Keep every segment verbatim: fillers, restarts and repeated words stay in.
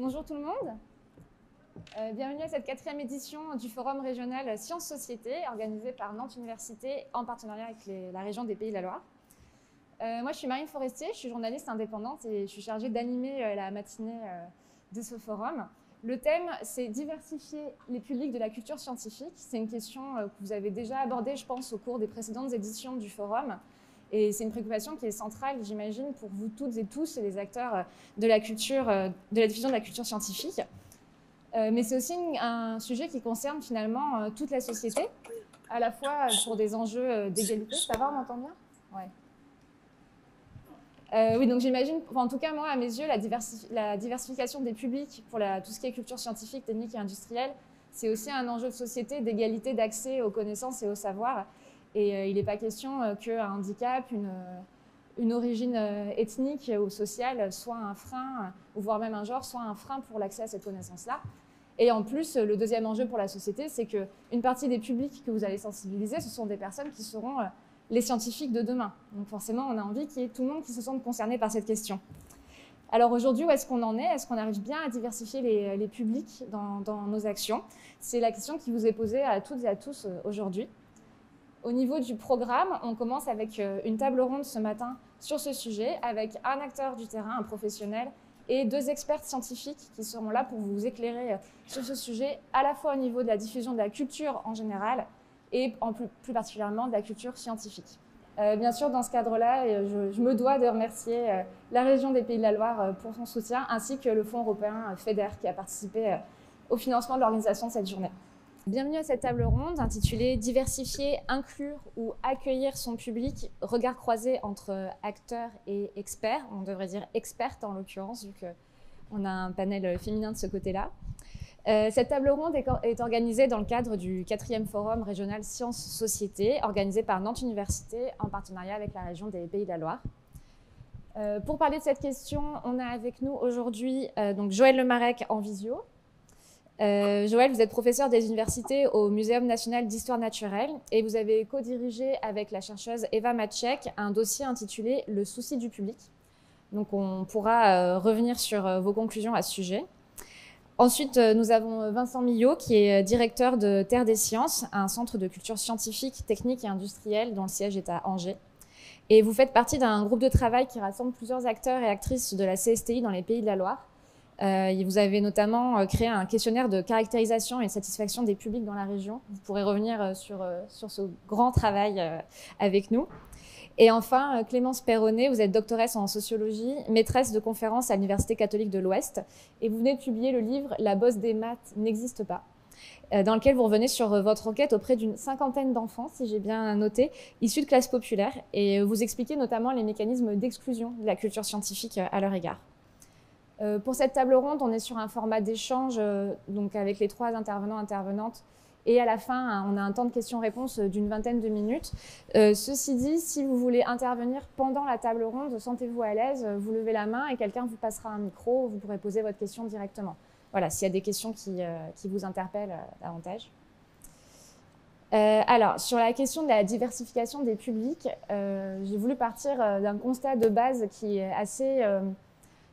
Bonjour tout le monde, euh, bienvenue à cette quatrième édition du Forum régional Sciences Société organisé par Nantes Université en partenariat avec les, la région des Pays-la-Loire. Euh, moi je suis Marine Forestier, je suis journaliste indépendante et je suis chargée d'animer euh, la matinée euh, de ce forum. Le thème c'est diversifier les publics de la culture scientifique, c'est une question euh, que vous avez déjà abordée je pense au cours des précédentes éditions du forum. Et c'est une préoccupation qui est centrale, j'imagine, pour vous toutes et tous, les acteurs de la culture, de la diffusion de la culture scientifique. Mais c'est aussi un sujet qui concerne finalement toute la société, à la fois pour des enjeux d'égalité. Ça va, on m'entend bien ? Ouais. Euh, oui, donc j'imagine, enfin, en tout cas, moi, à mes yeux, la, diversi la diversification des publics pour la, tout ce qui est culture scientifique, technique et industrielle, c'est aussi un enjeu de société, d'égalité d'accès aux connaissances et aux savoirs. Et euh, il n'est pas question euh, qu'un handicap, une, une origine euh, ethnique ou sociale soit un frein, ou voire même un genre, soit un frein pour l'accès à cette connaissance-là. Et en plus, le deuxième enjeu pour la société, c'est qu'une partie des publics que vous allez sensibiliser, ce sont des personnes qui seront euh, les scientifiques de demain. Donc forcément, on a envie qu'il y ait tout le monde qui se sente concerné par cette question. Alors aujourd'hui, où est-ce qu'on en est? Est-ce qu'on arrive bien à diversifier les, les publics dans, dans nos actions? C'est la question qui vous est posée à toutes et à tous euh, aujourd'hui. Au niveau du programme, on commence avec une table ronde ce matin sur ce sujet, avec un acteur du terrain, un professionnel, et deux experts scientifiques qui seront là pour vous éclairer sur ce sujet, à la fois au niveau de la diffusion de la culture en général, et en plus, plus particulièrement de la culture scientifique. Euh, bien sûr, dans ce cadre-là, je, je me dois de remercier la région des Pays-de-la-Loire pour son soutien, ainsi que le Fonds européen FEDER qui a participé au financement de l'organisation de cette journée. Bienvenue à cette table ronde intitulée « Diversifier, inclure ou accueillir son public », regard croisé entre acteurs et experts. On devrait dire expertes en l'occurrence, vu qu'on a un panel féminin de ce côté-là. Euh, cette table ronde est, est organisée dans le cadre du quatrième Forum régional Sciences Société, organisé par Nantes Université en partenariat avec la région des Pays de la Loire. Euh, pour parler de cette question, on a avec nous aujourd'hui euh, donc Joëlle Le Marec en visio. Euh, Joëlle, vous êtes professeure des universités au Muséum national d'histoire naturelle et vous avez co-dirigé avec la chercheuse Eva Maczek un dossier intitulé « Le souci du public ». Donc on pourra euh, revenir sur euh, vos conclusions à ce sujet. Ensuite, euh, nous avons Vincent Millot qui est directeur de Terre des Sciences, un centre de culture scientifique, technique et industrielle dont le siège est à Angers. Et vous faites partie d'un groupe de travail qui rassemble plusieurs acteurs et actrices de la C S T I dans les Pays de la Loire. Euh, vous avez notamment euh, créé un questionnaire de caractérisation et satisfaction des publics dans la région. Vous pourrez revenir euh, sur, euh, sur ce grand travail euh, avec nous. Et enfin, euh, Clémence Perronnet, vous êtes doctoresse en sociologie, maîtresse de conférences à l'Université catholique de l'Ouest. Et vous venez de publier le livre « La bosse des maths n'existe pas », euh, dans lequel vous revenez sur euh, votre enquête auprès d'une cinquantaine d'enfants, si j'ai bien noté, issus de classes populaires. Et euh, vous expliquez notamment les mécanismes d'exclusion de la culture scientifique euh, à leur égard. Euh, pour cette table ronde, on est sur un format d'échange euh, donc avec les trois intervenants intervenantes et à la fin, hein, on a un temps de questions-réponses d'une vingtaine de minutes. Euh, ceci dit, si vous voulez intervenir pendant la table ronde, sentez-vous à l'aise, vous levez la main et quelqu'un vous passera un micro, vous pourrez poser votre question directement. Voilà, s'il y a des questions qui, euh, qui vous interpellent euh, davantage. Euh, alors, sur la question de la diversification des publics, euh, j'ai voulu partir euh, d'un constat de base qui est assez... Euh,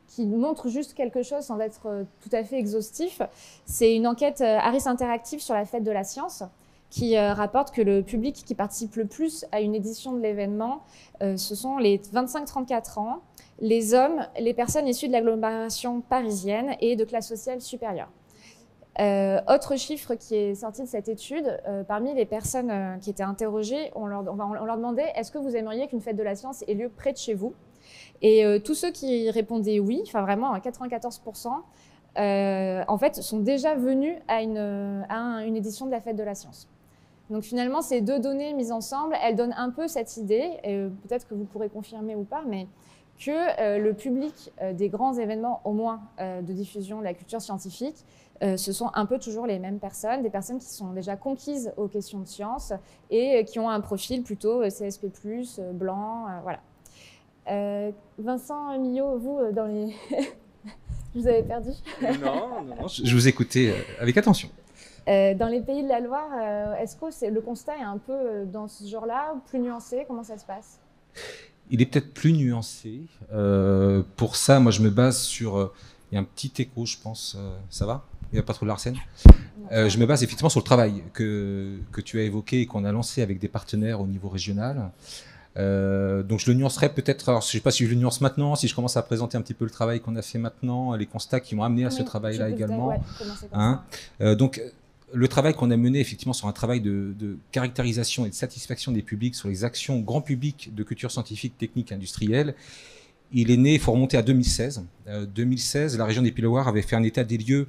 qui montre juste quelque chose sans être tout à fait exhaustif. C'est une enquête Harris Interactive sur la Fête de la Science qui rapporte que le public qui participe le plus à une édition de l'événement, ce sont les vingt-cinq trente-quatre ans, les hommes, les personnes issues de l'agglomération parisienne et de classe sociale supérieure. Euh, autre chiffre qui est sorti de cette étude, euh, parmi les personnes euh, qui étaient interrogées, on leur, on leur demandait « Est-ce que vous aimeriez qu'une fête de la science ait lieu près de chez vous ?» Et euh, tous ceux qui répondaient oui, enfin vraiment à quatre-vingt-quatorze pour cent, euh, en fait, sont déjà venus à, une, à un, une édition de la Fête de la Science. Donc finalement, ces deux données mises ensemble, elles donnent un peu cette idée, et euh, peut-être que vous pourrez confirmer ou pas, mais que euh, le public euh, des grands événements, au moins euh, de diffusion de la culture scientifique, Euh, ce sont un peu toujours les mêmes personnes, des personnes qui sont déjà conquises aux questions de science et euh, qui ont un profil plutôt euh, C S P plus, euh, blanc, euh, voilà. Euh, Vincent Millot, vous, euh, dans les... je vous avais perdu. non, non, non, je vous écoutais euh, avec attention. Euh, dans les Pays de la Loire, euh, est-ce que c'est, le constat est un peu euh, dans ce genre-là, plus nuancé? Comment ça se passe? Il est peut-être plus nuancé. Euh, pour ça, moi, je me base sur... Euh, Il y a un petit écho, je pense. Euh, ça va? Il n'y a pas trop de Larsen. Euh, je me base effectivement sur le travail que, que tu as évoqué et qu'on a lancé avec des partenaires au niveau régional. Euh, donc je le nuancerai peut-être, alors je ne sais pas si je le nuance maintenant, si je commence à présenter un petit peu le travail qu'on a fait maintenant, les constats qui m'ont amené à oui, ce travail-là également. Ouais, hein euh, donc le travail qu'on a mené effectivement sur un travail de, de caractérisation et de satisfaction des publics sur les actions grand public de culture scientifique, technique, industrielle, il est né, il faut remonter à deux mille seize. Euh, deux mille seize, la région des Pays-la-Loire avait fait un état des lieux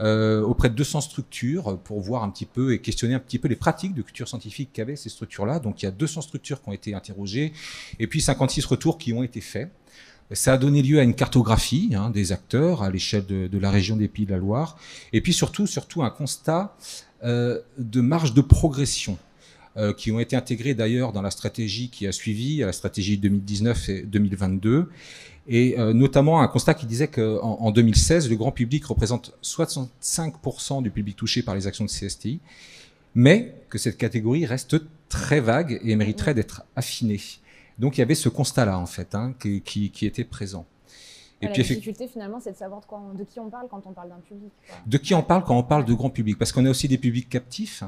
euh, auprès de deux cents structures pour voir un petit peu et questionner un petit peu les pratiques de culture scientifique qu'avaient ces structures-là. Donc il y a deux cents structures qui ont été interrogées et puis cinquante-six retours qui ont été faits. Ça a donné lieu à une cartographie hein, des acteurs à l'échelle de, de la région des Pays-de-la-Loire et puis surtout, surtout un constat euh, de marge de progression. Euh, qui ont été intégrés d'ailleurs dans la stratégie qui a suivi, à la stratégie deux mille dix-neuf et deux mille vingt-deux, et euh, notamment un constat qui disait qu'en en deux mille seize, le grand public représente soixante-cinq pour cent du public touché par les actions de C S T I, mais que cette catégorie reste très vague et mériterait d'être affinée. Donc il y avait ce constat-là en fait, hein, qui, qui, qui était présent. Et la puis, difficulté, finalement, c'est de savoir de, quoi on, de qui on parle quand on parle d'un public. Quoi. De qui on parle quand on parle de grand public. Parce qu'on a aussi des publics captifs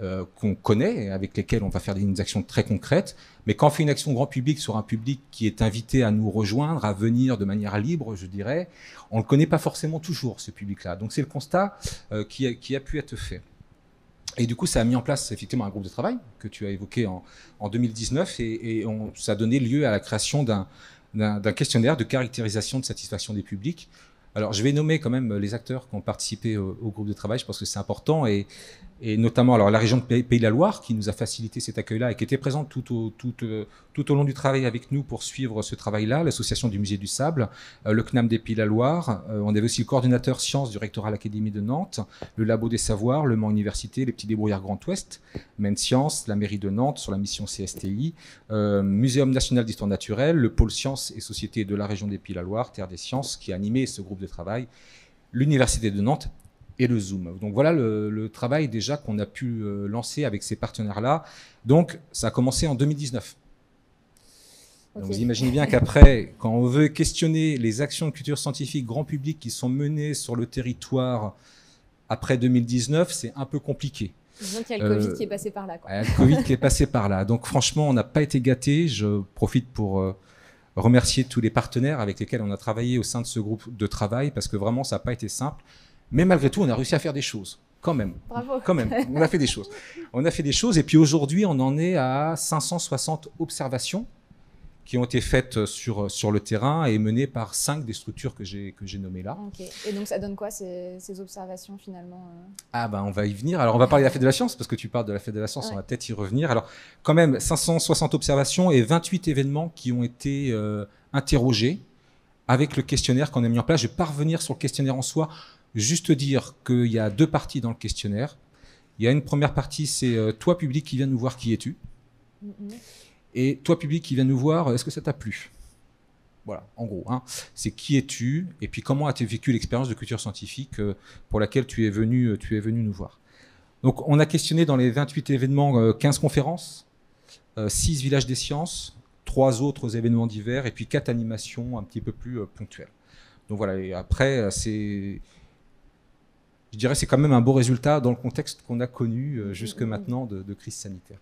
euh, qu'on connaît, avec lesquels on va faire des actions très concrètes. Mais quand on fait une action grand public sur un public qui est invité à nous rejoindre, à venir de manière libre, je dirais, on ne le connaît pas forcément toujours, ce public-là. Donc, c'est le constat euh, qui, a, qui a pu être fait. Et du coup, ça a mis en place effectivement un groupe de travail que tu as évoqué en, en deux mille dix-neuf. Et, et on, ça a donné lieu à la création d'un... d'un questionnaire de caractérisation de satisfaction des publics. Alors, je vais nommer quand même les acteurs qui ont participé au, au groupe de travail. Je pense que c'est important. Et, et notamment, alors, la région de Pays de la Loire, qui nous a facilité cet accueil-là et qui était présente tout au, tout, tout au long du travail avec nous pour suivre ce travail-là, l'association du Musée du Sable, le C N A M des Pays-la-Loire. On avait aussi le coordinateur sciences du rectorat à l'Académie de Nantes, le Labo des Savoirs, le Mans Université, les petits débrouillards Grand Ouest, Mains Sciences, la mairie de Nantes sur la mission C S T I, euh, Muséum national d'histoire naturelle, le Pôle Sciences et Société de la région des Pays-la-Loire, Terre des sciences, qui a animé ce groupe de travail, l'Université de Nantes et le Zoom. Donc voilà le, le travail déjà qu'on a pu euh, lancer avec ces partenaires-là. Donc ça a commencé en deux mille dix-neuf. Okay. Donc, vous imaginez bien qu'après, quand on veut questionner les actions de culture scientifique grand public qui sont menées sur le territoire après deux mille dix-neuf, c'est un peu compliqué. Disons qu'il y a le Covid euh, qui est passé par là. Quoi. Il y a le Covid qui est passé par là. Donc franchement, on n'a pas été gâtés. Je profite pour... Euh, remercier tous les partenaires avec lesquels on a travaillé au sein de ce groupe de travail, parce que vraiment, ça n'a pas été simple. Mais malgré tout, on a réussi à faire des choses, quand même. Bravo. Quand même, on a fait des choses. On a fait des choses, et puis aujourd'hui, on en est à cinq cent soixante observations qui ont été faites sur, sur le terrain et menées par cinq des structures que j'ai que j'ai nommées là. Okay. Et donc, ça donne quoi, ces, ces observations, finalement? Ah ben, on va y venir. Alors, on va parler de la Fête de la Science, parce que tu parles de la Fête de la Science, ouais. On va peut-être y revenir. Alors, quand même, cinq cent soixante observations et vingt-huit événements qui ont été euh, interrogés avec le questionnaire qu'on a mis en place. Je ne vais pas revenir sur le questionnaire en soi, juste dire qu'il y a deux parties dans le questionnaire. Il y a une première partie, c'est euh, « Toi, public, qui viens nous voir, qui es-tu » mm-hmm. Et toi, public, qui vient nous voir, est-ce que ça t'a plu? Voilà, en gros. Hein. C'est qui es-tu? Et puis comment as-tu vécu l'expérience de culture scientifique pour laquelle tu es venu, tu es venu nous voir? Donc, on a questionné dans les vingt-huit événements quinze conférences, six villages des sciences, trois autres événements divers, et puis quatre animations un petit peu plus ponctuelles. Donc voilà, et après, c'est... je dirais que c'est quand même un beau résultat dans le contexte qu'on a connu jusque maintenant de, de crise sanitaire.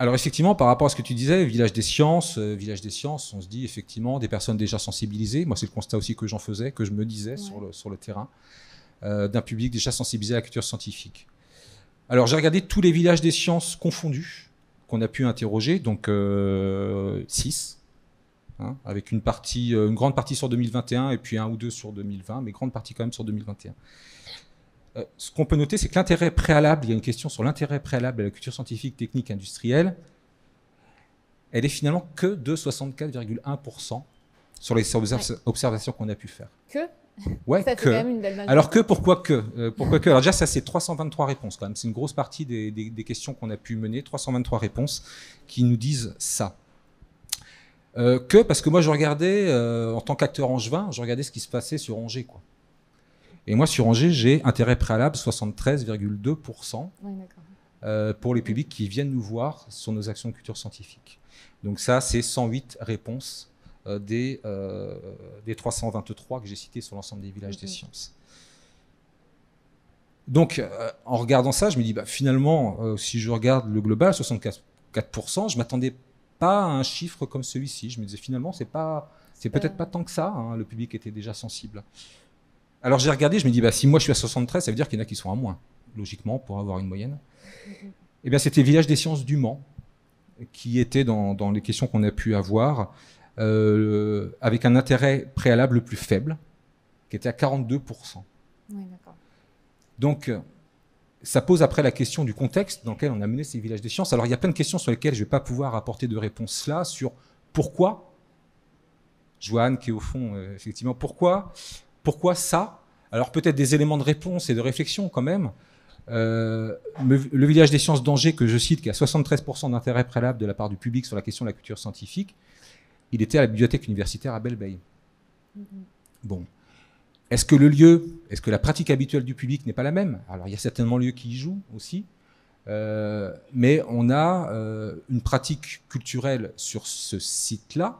Alors effectivement, par rapport à ce que tu disais, village des sciences, euh, village des sciences, on se dit effectivement des personnes déjà sensibilisées. Moi, c'est le constat aussi que j'en faisais, que je me disais ouais. sur, le, sur le terrain, euh, d'un public déjà sensibilisé à la culture scientifique. Alors j'ai regardé tous les villages des sciences confondus qu'on a pu interroger, donc six, euh, hein, avec une, partie, une grande partie sur deux mille vingt et un et puis un ou deux sur deux mille vingt, mais grande partie quand même sur deux mille vingt et un. Ce qu'on peut noter, c'est que l'intérêt préalable, il y a une question sur l'intérêt préalable à la culture scientifique, technique, industrielle, elle est finalement que de soixante-quatre virgule un pour cent sur les observ- ouais. observations qu'on a pu faire. Que Ouais, ça, que. Quand même une belle majorité. Alors que, pourquoi que euh, Pourquoi que Alors déjà, ça, c'est trois cent vingt-trois réponses quand même. C'est une grosse partie des, des, des questions qu'on a pu mener, trois cent vingt-trois réponses qui nous disent ça. Euh, que Parce que moi, je regardais, euh, en tant qu'acteur angevin, je regardais ce qui se passait sur Angers, quoi. Et moi, sur Angers, j'ai intérêt préalable soixante-treize virgule deux pour cent oui, euh, pour les publics qui viennent nous voir sur nos actions de culture scientifique. Donc ça, c'est cent huit réponses euh, des, euh, des trois cent vingt-trois que j'ai cités sur l'ensemble des villages okay. des sciences. Donc, euh, en regardant ça, je me dis, bah, finalement, euh, si je regarde le global, soixante-quatre pour cent, je ne m'attendais pas à un chiffre comme celui-ci. Je me disais, finalement, c'est pas, c'est peut-être pas tant que ça. Hein, le public était déjà sensible. Alors, j'ai regardé, je me dis, bah, si moi, je suis à soixante-treize, ça veut dire qu'il y en a qui sont à moins, logiquement, pour avoir une moyenne. Eh bien, c'était le village des sciences du Mans, qui était dans, dans les questions qu'on a pu avoir, euh, avec un intérêt préalable le plus faible, qui était à quarante-deux pour cent. Oui, d'accord. Donc, ça pose après la question du contexte dans lequel on a mené ces villages des sciences. Alors, il y a plein de questions sur lesquelles je ne vais pas pouvoir apporter de réponse là, sur pourquoi, Joanne qui est au fond, euh, effectivement, pourquoi, pourquoi ça? Alors, peut-être des éléments de réponse et de réflexion quand même. Euh, le, le village des sciences d'Angers, que je cite, qui a soixante-treize pour cent d'intérêt préalable de la part du public sur la question de la culture scientifique, il était à la bibliothèque universitaire à Belleville. Mm-hmm. Bon. Est-ce que le lieu, est-ce que la pratique habituelle du public n'est pas la même? Alors, il y a certainement lieu qui y joue aussi, euh, mais on a euh, une pratique culturelle sur ce site-là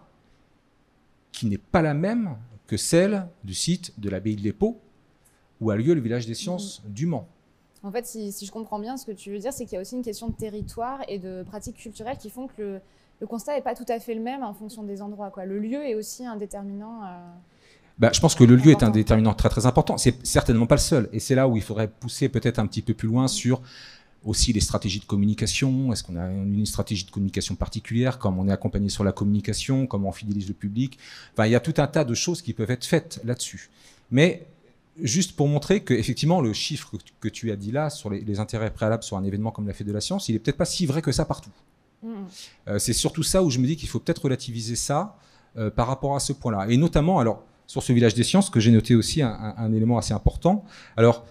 qui n'est pas la même que celle du site de l'abbaye de l'Épau, où a lieu le village des sciences mmh. du Mans. En fait, si, si je comprends bien, ce que tu veux dire, c'est qu'il y a aussi une question de territoire et de pratiques culturelles qui font que le, le constat n'est pas tout à fait le même en fonction des endroits, quoi. Le lieu est aussi un déterminant... Euh... Bah, je pense que le lieu est un déterminant très très important. C'est certainement pas le seul. Et c'est là où il faudrait pousser peut-être un petit peu plus loin sur aussi les stratégies de communication. Est-ce qu'on a une stratégie de communication particulière? Comment on est accompagné sur la communication? Comment on fidélise le public? Enfin, il y a tout un tas de choses qui peuvent être faites là-dessus. Mais juste pour montrer que effectivement le chiffre que tu as dit là sur les, les intérêts préalables sur un événement comme la Fête de la Science, il est peut-être pas si vrai que ça partout. Mmh. Euh, c'est surtout ça où je me dis qu'il faut peut-être relativiser ça euh, par rapport à ce point-là. Et notamment, alors, sur ce village des sciences, que j'ai noté aussi un, un, un élément assez important. Alors,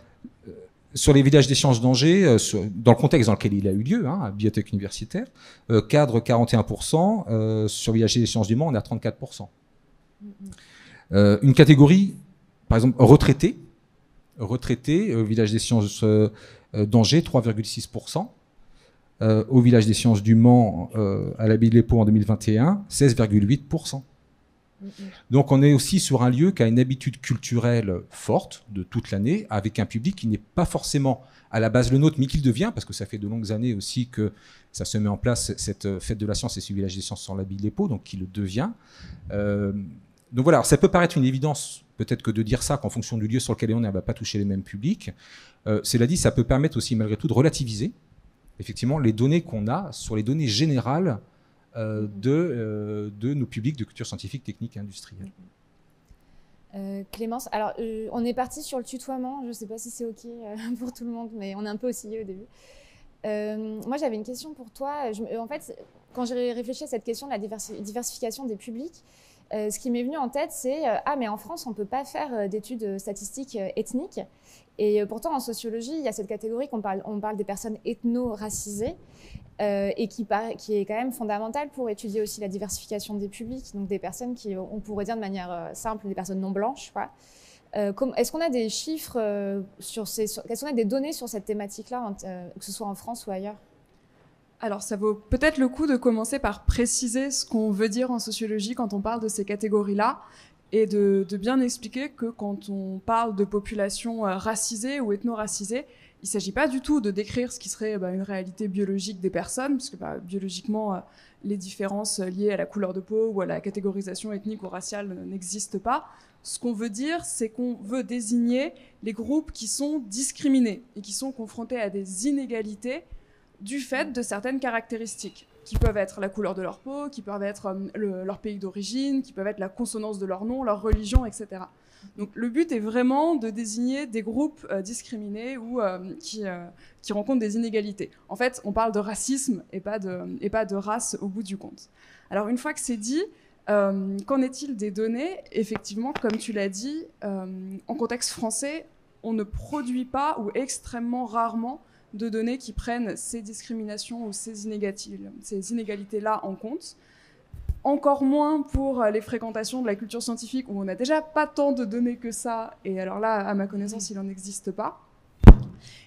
euh, sur les villages des sciences d'Angers, euh, sur, dans le contexte dans lequel il a eu lieu, hein, à la bibliothèque universitaire, euh, cadre quarante et un pour cent, euh, sur le village des sciences du Mans, on est à trente-quatre pour cent. Mm-hmm. euh, une catégorie, par exemple, retraités, retraités, euh, village des sciences euh, d'Angers, trois virgule six pour cent, euh, au village des sciences du Mans, euh, à l'abbaye de l'Épau en deux mille vingt et un, seize virgule huit pour cent. Donc on est aussi sur un lieu qui a une habitude culturelle forte de toute l'année, avec un public qui n'est pas forcément à la base le nôtre, mais qui le devient, parce que ça fait de longues années aussi que ça se met en place, cette fête de la science et ce village des sciences sur l'abbaye de l'Épau, donc qui le devient. Euh, donc voilà, ça peut paraître une évidence, peut-être, que de dire ça, qu'en fonction du lieu sur lequel on est, on ne va pas toucher les mêmes publics. Euh, cela dit, ça peut permettre aussi malgré tout de relativiser, effectivement, les données qu'on a sur les données générales De, euh, de nos publics de culture scientifique, technique et industrielle. Euh, Clémence, alors euh, on est parti sur le tutoiement, je ne sais pas si c'est OK euh, pour tout le monde, mais on a un peu oscillé au début. Euh, moi j'avais une question pour toi. Je, euh, en fait, quand j'ai réfléchi à cette question de la diversi- diversification des publics, euh, ce qui m'est venu en tête, c'est euh, ah mais en France on ne peut pas faire euh, d'études statistiques euh, ethniques. Et pourtant, en sociologie, il y a cette catégorie qu'on parle, on parle des personnes ethno-racisées euh, et qui, par, qui est quand même fondamentale pour étudier aussi la diversification des publics, donc des personnes qui, on pourrait dire de manière simple, des personnes non blanches. Quoi. Euh, comme, est-ce qu'on a des chiffres euh, sur ces, sur, est-ce qu'on a des données sur cette thématique-là, euh, que ce soit en France ou ailleurs? Alors, ça vaut peut-être le coup de commencer par préciser ce qu'on veut dire en sociologie quand on parle de ces catégories-là. Et de, de bien expliquer que quand on parle de populations racisées ou ethno-racisées, il ne s'agit pas du tout de décrire ce qui serait bah, une réalité biologique des personnes, puisque bah, biologiquement, les différences liées à la couleur de peau ou à la catégorisation ethnique ou raciale n'existent pas. Ce qu'on veut dire, c'est qu'on veut désigner les groupes qui sont discriminés et qui sont confrontés à des inégalités du fait de certaines caractéristiques, qui peuvent être la couleur de leur peau, qui peuvent être le, leur pays d'origine, qui peuvent être la consonance de leur nom, leur religion, et cetera. Donc le but est vraiment de désigner des groupes euh, discriminés ou euh, qui, euh, qui rencontrent des inégalités. En fait, on parle de racisme et pas de, et pas de race au bout du compte. Alors une fois que c'est dit, euh, qu'en est-il des données? Effectivement, comme tu l'as dit, euh, en contexte français, on ne produit pas ou extrêmement rarement de données qui prennent ces discriminations ou ces inégalités-là en compte. Encore moins pour les fréquentations de la culture scientifique, où on n'a déjà pas tant de données que ça, et alors là, à ma connaissance, il n'en existe pas.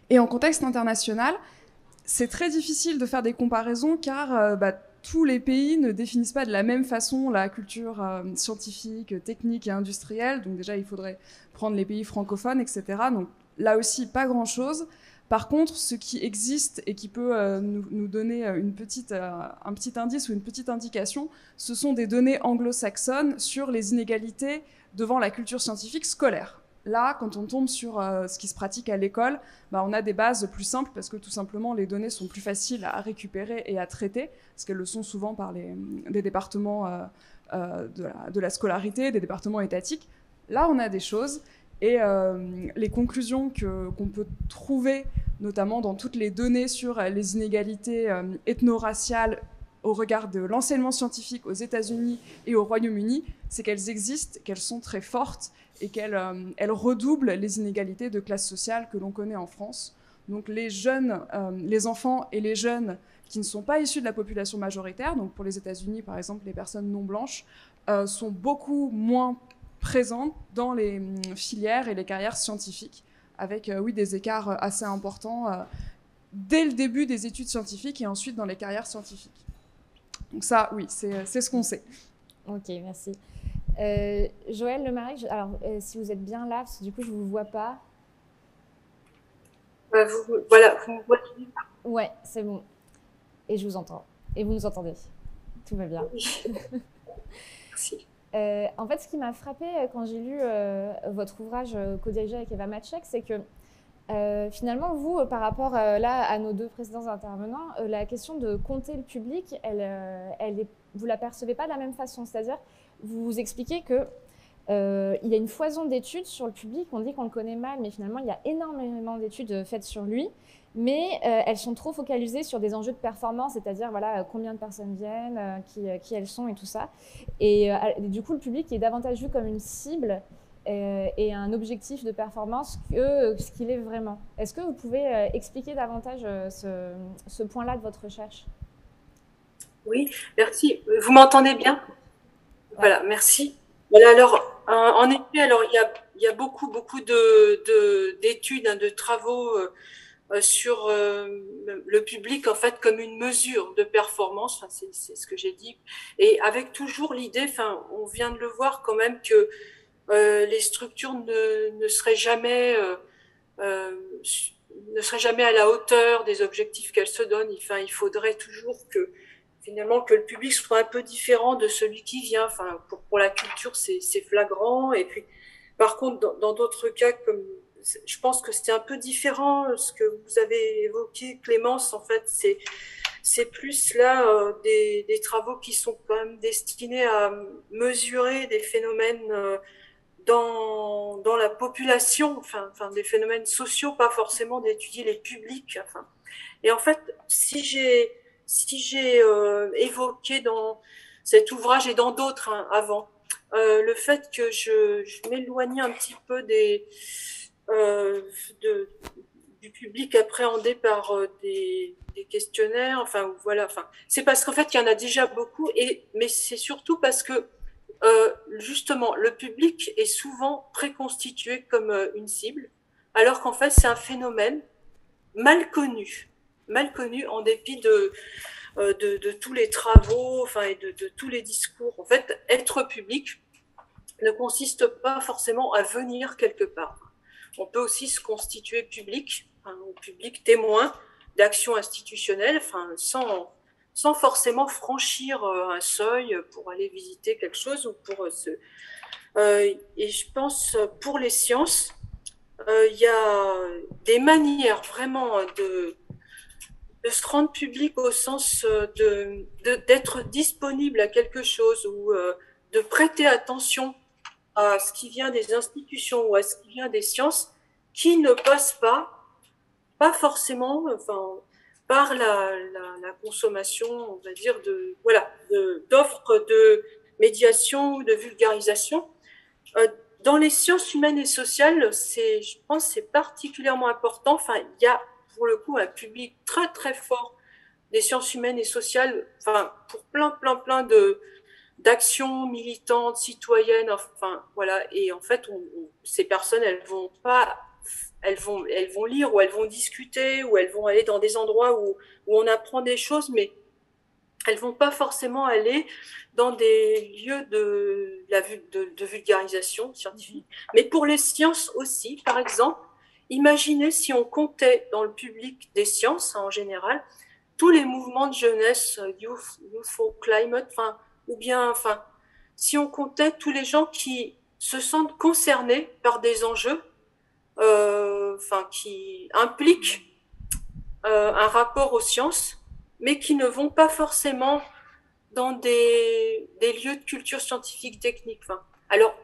Et en contexte international, c'est très difficile de faire des comparaisons, car euh, bah, tous les pays ne définissent pas de la même façon la culture euh, scientifique, technique et industrielle. Donc déjà, il faudrait prendre les pays francophones, et cetera. Donc là aussi, pas grand-chose. Par contre, ce qui existe et qui peut euh, nous, nous donner une petite, euh, un petit indice ou une petite indication, ce sont des données anglo-saxonnes sur les inégalités devant la culture scientifique scolaire. Là, quand on tombe sur euh, ce qui se pratique à l'école, bah, on a des bases plus simples parce que tout simplement, les données sont plus faciles à récupérer et à traiter, parce qu'elles le sont souvent par les, des départements euh, euh, de, la, de la scolarité, des départements étatiques. Là, on a des choses. Et euh, les conclusions que, qu'on peut trouver, notamment dans toutes les données sur les inégalités euh, ethno-raciales au regard de l'enseignement scientifique aux États-Unis et au Royaume-Uni, c'est qu'elles existent, qu'elles sont très fortes et qu'elles euh, elles redoublent les inégalités de classe sociale que l'on connaît en France. Donc les jeunes, euh, les enfants et les jeunes qui ne sont pas issus de la population majoritaire, donc pour les États-Unis par exemple les personnes non blanches, euh, sont beaucoup moins présentes dans les filières et les carrières scientifiques, avec euh, oui, des écarts assez importants euh, dès le début des études scientifiques et ensuite dans les carrières scientifiques. Donc ça, oui, c'est ce qu'on sait. Ok, merci. Euh, Joëlle Le Marec, alors euh, si vous êtes bien là, parce que du coup je ne vous vois pas. Euh, vous, voilà, vous me voyez pas. Ouais, c'est bon. Et je vous entends. Et vous nous entendez. Tout va bien. Merci. Euh, en fait, ce qui m'a frappée quand j'ai lu euh, votre ouvrage euh, co-dirigé avec Eva Maczek, c'est que euh, finalement, vous, euh, par rapport euh, là, à nos deux précédents intervenants, euh, la question de compter le public, elle, euh, elle est, vous ne la percevez pas de la même façon. C'est-à-dire, vous, vous expliquez qu'il euh, y a une foison d'études sur le public. On dit qu'on le connaît mal, mais finalement, il y a énormément d'études faites sur lui. Mais euh, elles sont trop focalisées sur des enjeux de performance, c'est-à-dire voilà, combien de personnes viennent, euh, qui, euh, qui elles sont et tout ça. Et euh, du coup, le public est davantage vu comme une cible euh, et un objectif de performance que ce qu'il est vraiment. Est-ce que vous pouvez euh, expliquer davantage euh, ce, ce point-là de votre recherche? Oui, merci. Vous m'entendez bien? Ouais. Voilà, merci. Voilà, alors, en, en effet, alors, il y a, il y a beaucoup, beaucoup de, d'études, hein, de travaux euh, sur euh, le public, en fait, comme une mesure de performance, enfin, c'est ce que j'ai dit, et avec toujours l'idée, enfin, on vient de le voir quand même, que euh, les structures ne, ne, seraient jamais, euh, euh, ne seraient jamais à la hauteur des objectifs qu'elles se donnent. Enfin, il faudrait toujours que, finalement, que le public soit un peu différent de celui qui vient. Enfin, pour, pour la culture, c'est flagrant. Et puis, par contre, dans d'autres cas, comme je pense que c'était un peu différent ce que vous avez évoqué, Clémence. En fait, c'est c'est plus là euh, des, des travaux qui sont quand même destinés à mesurer des phénomènes euh, dans dans la population, enfin enfin des phénomènes sociaux, pas forcément d'étudier les publics. Enfin, et en fait, si j'ai si j'ai euh, évoqué dans cet ouvrage et dans d'autres hein, avant euh, le fait que je, je m'éloignais un petit peu des Euh, de, du public appréhendé par euh, des, des questionnaires, enfin voilà, enfin c'est parce qu'en fait il y en a déjà beaucoup, et mais c'est surtout parce que euh, justement le public est souvent préconstitué comme euh, une cible, alors qu'en fait c'est un phénomène mal connu, mal connu en dépit de euh, de, de tous les travaux, enfin et de, de tous les discours. En fait, être public ne consiste pas forcément à venir quelque part. On peut aussi se constituer public, hein, ou public témoin d'actions institutionnelles, enfin, sans, sans forcément franchir euh, un seuil pour aller visiter quelque chose. Ou pour euh, se, euh, et je pense, pour les sciences, euh, il y a des manières vraiment de, de se rendre public au sens de, de, d'être disponible à quelque chose, ou euh, de prêter attention à ce qui vient des institutions ou à ce qui vient des sciences, qui ne passe pas, pas forcément, enfin, par la, la, la consommation, on va dire, de, voilà, d'offres de, de médiation ou de vulgarisation. Dans les sciences humaines et sociales, c'est, je pense, c'est particulièrement important. Enfin, il y a pour le coup un public très très fort des sciences humaines et sociales, enfin, pour plein plein plein de d'actions militantes, citoyennes, enfin voilà. Et en fait, on, on, ces personnes, elles vont pas, elles vont, elles vont lire, ou elles vont discuter, ou elles vont aller dans des endroits où, où on apprend des choses, mais elles ne vont pas forcément aller dans des lieux de, de, de vulgarisation scientifique. Mais pour les sciences aussi, par exemple, imaginez si on comptait dans le public des sciences en général tous les mouvements de jeunesse, Youth, Youth for Climate, enfin, ou bien, enfin, si on comptait tous les gens qui se sentent concernés par des enjeux, euh, enfin, qui impliquent euh, un rapport aux sciences, mais qui ne vont pas forcément dans des, des lieux de culture scientifique technique. Enfin, alors,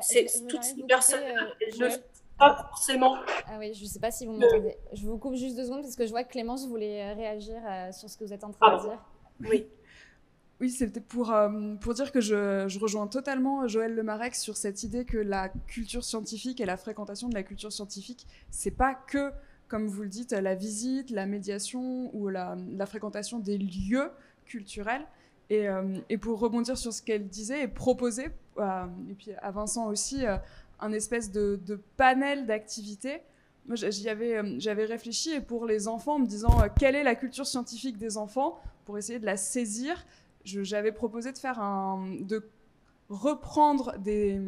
c'est, toutes ces personnes euh, ne sont pas forcément... Ah oui, je ne sais pas si vous m'entendez. Je vous coupe juste deux secondes, parce que je vois que Clémence voulait réagir euh, sur ce que vous êtes en train ah, de dire. Oui. Oui, c'était pour, euh, pour dire que je, je rejoins totalement Joëlle Le Marec sur cette idée que la culture scientifique et la fréquentation de la culture scientifique, c'est pas que... comme vous le dites, la visite, la médiation ou la, la fréquentation des lieux culturels. Et, euh, et pour rebondir sur ce qu'elle disait et proposer, euh, et puis à Vincent aussi, euh, un espèce de, de panel d'activités. Moi, j'y avais, j'avais réfléchi, et pour les enfants, en me disant euh, quelle est la culture scientifique des enfants, pour essayer de la saisir, je, j'avais proposé de, faire un, de reprendre des...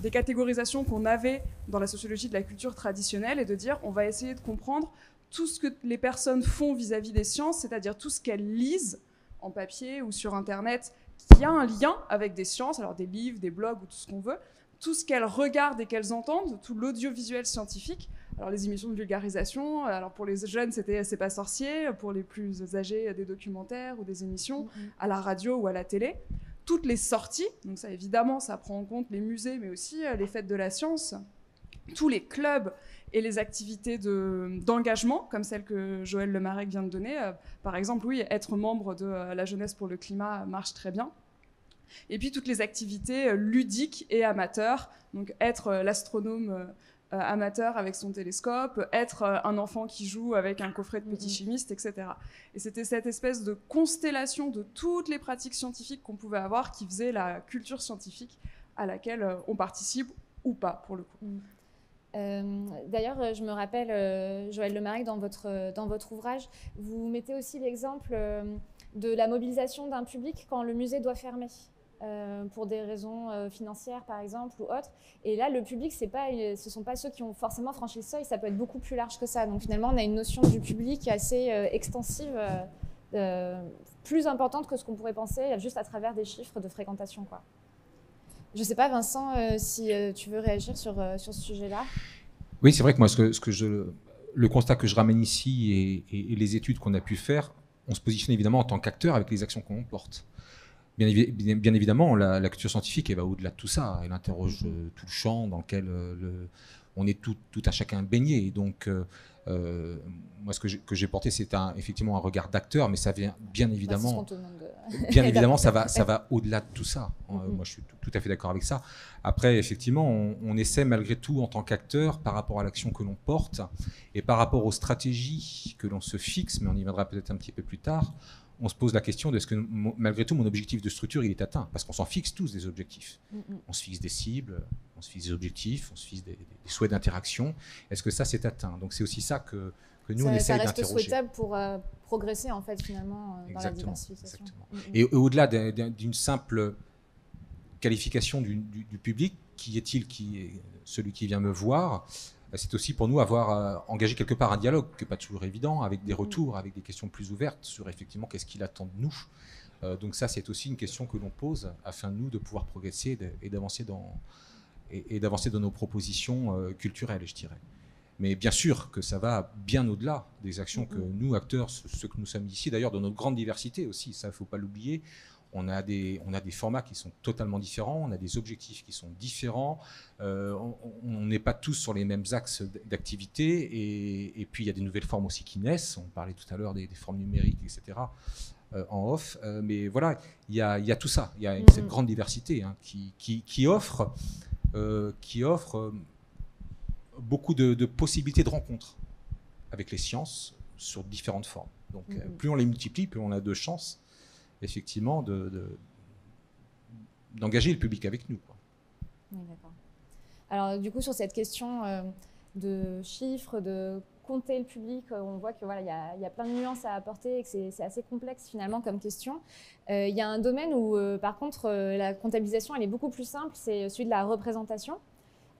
des catégorisations qu'on avait dans la sociologie de la culture traditionnelle, et de dire on va essayer de comprendre tout ce que les personnes font vis-à-vis des sciences, c'est-à-dire tout ce qu'elles lisent en papier ou sur Internet, qui a un lien avec des sciences, alors des livres, des blogs ou tout ce qu'on veut, tout ce qu'elles regardent et qu'elles entendent, tout l'audiovisuel scientifique, alors les émissions de vulgarisation, alors pour les jeunes c'était C'est Pas Sorcier, pour les plus âgés des documentaires ou des émissions mm-hmm. à la radio ou à la télé. Toutes les sorties, donc ça évidemment, ça prend en compte les musées, mais aussi les fêtes de la science, tous les clubs et les activités de, d'engagement, comme celle que Joëlle Le Marec vient de donner. Par exemple, oui, être membre de la Jeunesse pour le Climat marche très bien. Et puis toutes les activités ludiques et amateurs, donc être l'astronome amateur avec son télescope, être un enfant qui joue avec un coffret de Petit Chimiste, et cetera. Et c'était cette espèce de constellation de toutes les pratiques scientifiques qu'on pouvait avoir qui faisait la culture scientifique à laquelle on participe ou pas, pour le coup. Mmh. Euh, d'ailleurs, je me rappelle, euh, Joëlle Le Marec, dans votre, dans votre ouvrage, vous mettez aussi l'exemple euh, de la mobilisation d'un public quand le musée doit fermer. Euh, pour des raisons euh, financières, par exemple, ou autres. Et là, le public, c'est pas, ce sont pas ceux qui ont forcément franchi le seuil, ça peut être beaucoup plus large que ça. Donc finalement, on a une notion du public assez euh, extensive, euh, euh, plus importante que ce qu'on pourrait penser juste à travers des chiffres de fréquentation, quoi. Je sais pas, Vincent, euh, si euh, tu veux réagir sur, euh, sur ce sujet-là. Oui, c'est vrai que moi, ce que, ce que je, le constat que je ramène ici et, et, et les études qu'on a pu faire, on se positionne évidemment en tant qu'acteur avec les actions qu'on porte. Bien, bien, bien évidemment, la, la culture scientifique, elle va au-delà de tout ça. Elle interroge euh, tout le champ dans lequel euh, le, on est tout, tout à chacun baigné. Et donc, euh, euh, moi, ce que, je, que j'ai porté, c'est un, effectivement un regard d'acteur, mais ça vient bien évidemment, bien évidemment, ça va, ça va au-delà de tout ça. Euh, mm-hmm. Moi, je suis tout, tout à fait d'accord avec ça. Après, effectivement, on, on essaie malgré tout en tant qu'acteur, par rapport à l'action que l'on porte et par rapport aux stratégies que l'on se fixe, mais on y viendra peut-être un petit peu plus tard. On se pose la question de est-ce que, malgré tout, mon objectif de structure, il est atteint. Parce qu'on s'en fixe tous des objectifs. Mm-hmm. On se fixe des cibles, on se fixe des objectifs, on se fixe des, des souhaits d'interaction. Est-ce que ça, c'est atteint? Donc, c'est aussi ça que, que nous, ça, on essaye d'interroger. Ça reste souhaitable pour euh, progresser, en fait, finalement, euh, dans la diversification. Mm-hmm. Et, et au-delà d'un, d'un, d'une simple qualification du, du, du public, qui est-il qui est celui qui vient me voir? C'est aussi pour nous avoir engagé quelque part un dialogue qui n'est pas toujours évident, avec des retours, avec des questions plus ouvertes sur effectivement qu'est-ce qu'il attend de nous. Euh, donc ça, c'est aussi une question que l'on pose afin, nous, de pouvoir progresser et d'avancer dans, et, et d'avancer dans nos propositions euh, culturelles, je dirais. Mais bien sûr que ça va bien au-delà des actions que nous, acteurs, ceux que nous sommes ici, d'ailleurs, dans notre grande diversité aussi, ça, il ne faut pas l'oublier. On a, des, on a des formats qui sont totalement différents, on a des objectifs qui sont différents, euh, on n'est pas tous sur les mêmes axes d'activité, et, et puis il y a des nouvelles formes aussi qui naissent, on parlait tout à l'heure des, des formes numériques, et cetera, euh, en off, euh, mais voilà, il y a, y a tout ça, il y a mm-hmm. cette grande diversité hein, qui, qui, qui offre, euh, qui offre euh, beaucoup de, de possibilités de rencontres avec les sciences sur différentes formes. Donc mm-hmm. euh, plus on les multiplie, plus on a de chances effectivement, de, de, d'engager le public avec nous, quoi. Oui, d'accord. Alors, du coup, sur cette question euh, de chiffres, de compter le public, on voit qu'il voilà, y, y a plein de nuances à apporter et que c'est assez complexe finalement comme question. Il euh, y a un domaine où euh, par contre euh, la comptabilisation elle est beaucoup plus simple, c'est celui de la représentation.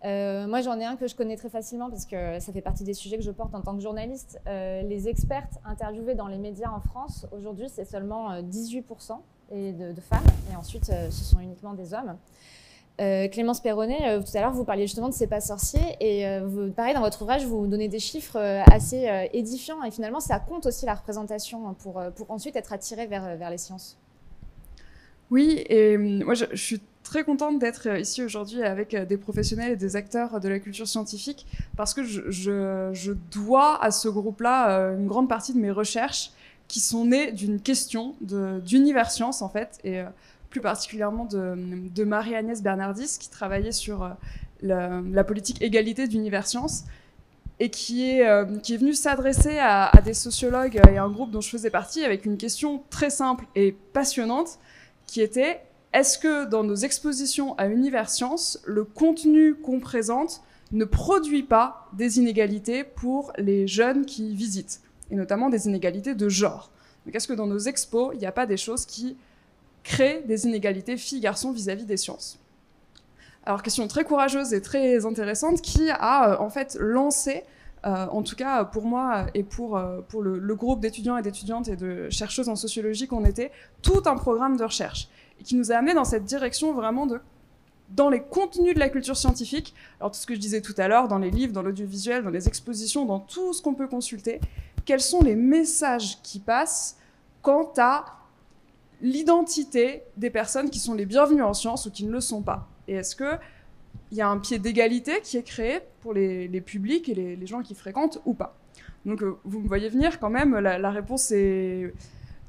Euh, moi j'en ai un que je connais très facilement parce que ça fait partie des sujets que je porte en tant que journaliste. Euh, les expertes interviewées dans les médias en France, aujourd'hui c'est seulement dix-huit pour cent et de, de femmes et ensuite euh, ce sont uniquement des hommes. Euh, Clémence Perronnet, euh, tout à l'heure vous parliez justement de C'est Pas Sorcier et euh, vous, pareil dans votre ouvrage vous donnez des chiffres euh, assez euh, édifiants et finalement ça compte aussi la représentation pour, pour ensuite être attiré vers, vers les sciences. Oui, et moi je, je suis très contente d'être ici aujourd'hui avec des professionnels et des acteurs de la culture scientifique parce que je, je, je dois à ce groupe-là une grande partie de mes recherches qui sont nées d'une question d'UniverScience en fait et plus particulièrement de, de Marie-Agnès Bernardis, qui travaillait sur la, la politique égalité d'UniverScience et qui est, qui est venue s'adresser à, à des sociologues et à un groupe dont je faisais partie avec une question très simple et passionnante qui était: est-ce que dans nos expositions à UniverScience, le contenu qu'on présente ne produit pas des inégalités pour les jeunes qui visitent, et notamment des inégalités de genre? Donc est-ce que dans nos expos, il n'y a pas des choses qui créent des inégalités filles-garçons vis-à-vis des sciences? Alors, question très courageuse et très intéressante qui a euh, en fait lancé, euh, en tout cas pour moi et pour, euh, pour le, le groupe d'étudiants et d'étudiantes et de chercheuses en sociologie qu'on était, tout un programme de recherche qui nous a amené dans cette direction vraiment de, dans les contenus de la culture scientifique, alors tout ce que je disais tout à l'heure, dans les livres, dans l'audiovisuel, dans les expositions, dans tout ce qu'on peut consulter, quels sont les messages qui passent quant à l'identité des personnes qui sont les bienvenues en sciences ou qui ne le sont pas? Et est-ce qu'il y a un pied d'égalité qui est créé pour les, les publics et les, les gens qui fréquentent ou pas? Donc vous me voyez venir quand même, la, la réponse est...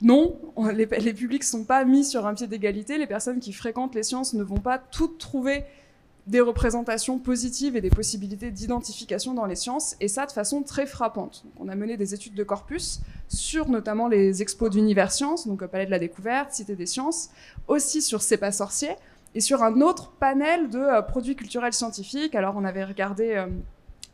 non, les, les publics ne sont pas mis sur un pied d'égalité, les personnes qui fréquentent les sciences ne vont pas toutes trouver des représentations positives et des possibilités d'identification dans les sciences, et ça de façon très frappante. Donc, on a mené des études de corpus sur notamment les expos d'UniverScience, donc au Palais de la Découverte, Cité des Sciences, aussi sur C'est Pas Sorcier, et sur un autre panel de euh, produits culturels scientifiques. Alors on avait regardé euh,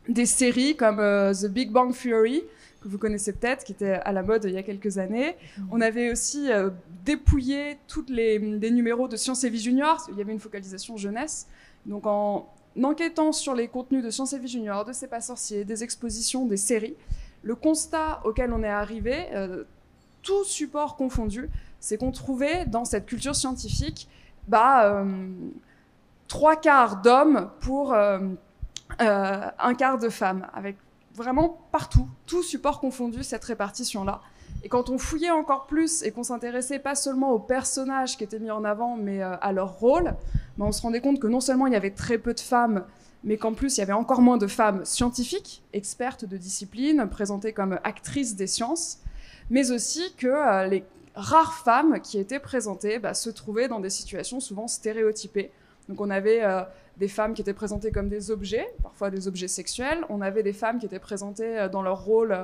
des séries comme euh, The Big Bang Theory, que vous connaissez peut-être, qui était à la mode il y a quelques années. On avait aussi euh, dépouillé tous les, les numéros de Sciences et Vie Junior, il y avait une focalisation jeunesse. Donc en enquêtant sur les contenus de Sciences et Vie Junior, de C'est Pas Sorcier, des expositions, des séries, le constat auquel on est arrivé, euh, tout support confondu, c'est qu'on trouvait dans cette culture scientifique bah, euh, trois quarts d'hommes pour euh, euh, un quart de femmes, avec vraiment partout, tout support confondu, cette répartition-là. Et quand on fouillait encore plus et qu'on s'intéressait pas seulement aux personnages qui étaient mis en avant, mais à leur rôle, ben on se rendait compte que non seulement il y avait très peu de femmes, mais qu'en plus il y avait encore moins de femmes scientifiques, expertes de disciplines, présentées comme actrices des sciences, mais aussi que les rares femmes qui étaient présentées ben, se trouvaient dans des situations souvent stéréotypées. Donc on avait euh, des femmes qui étaient présentées comme des objets, parfois des objets sexuels. On avait des femmes qui étaient présentées euh, dans leur rôle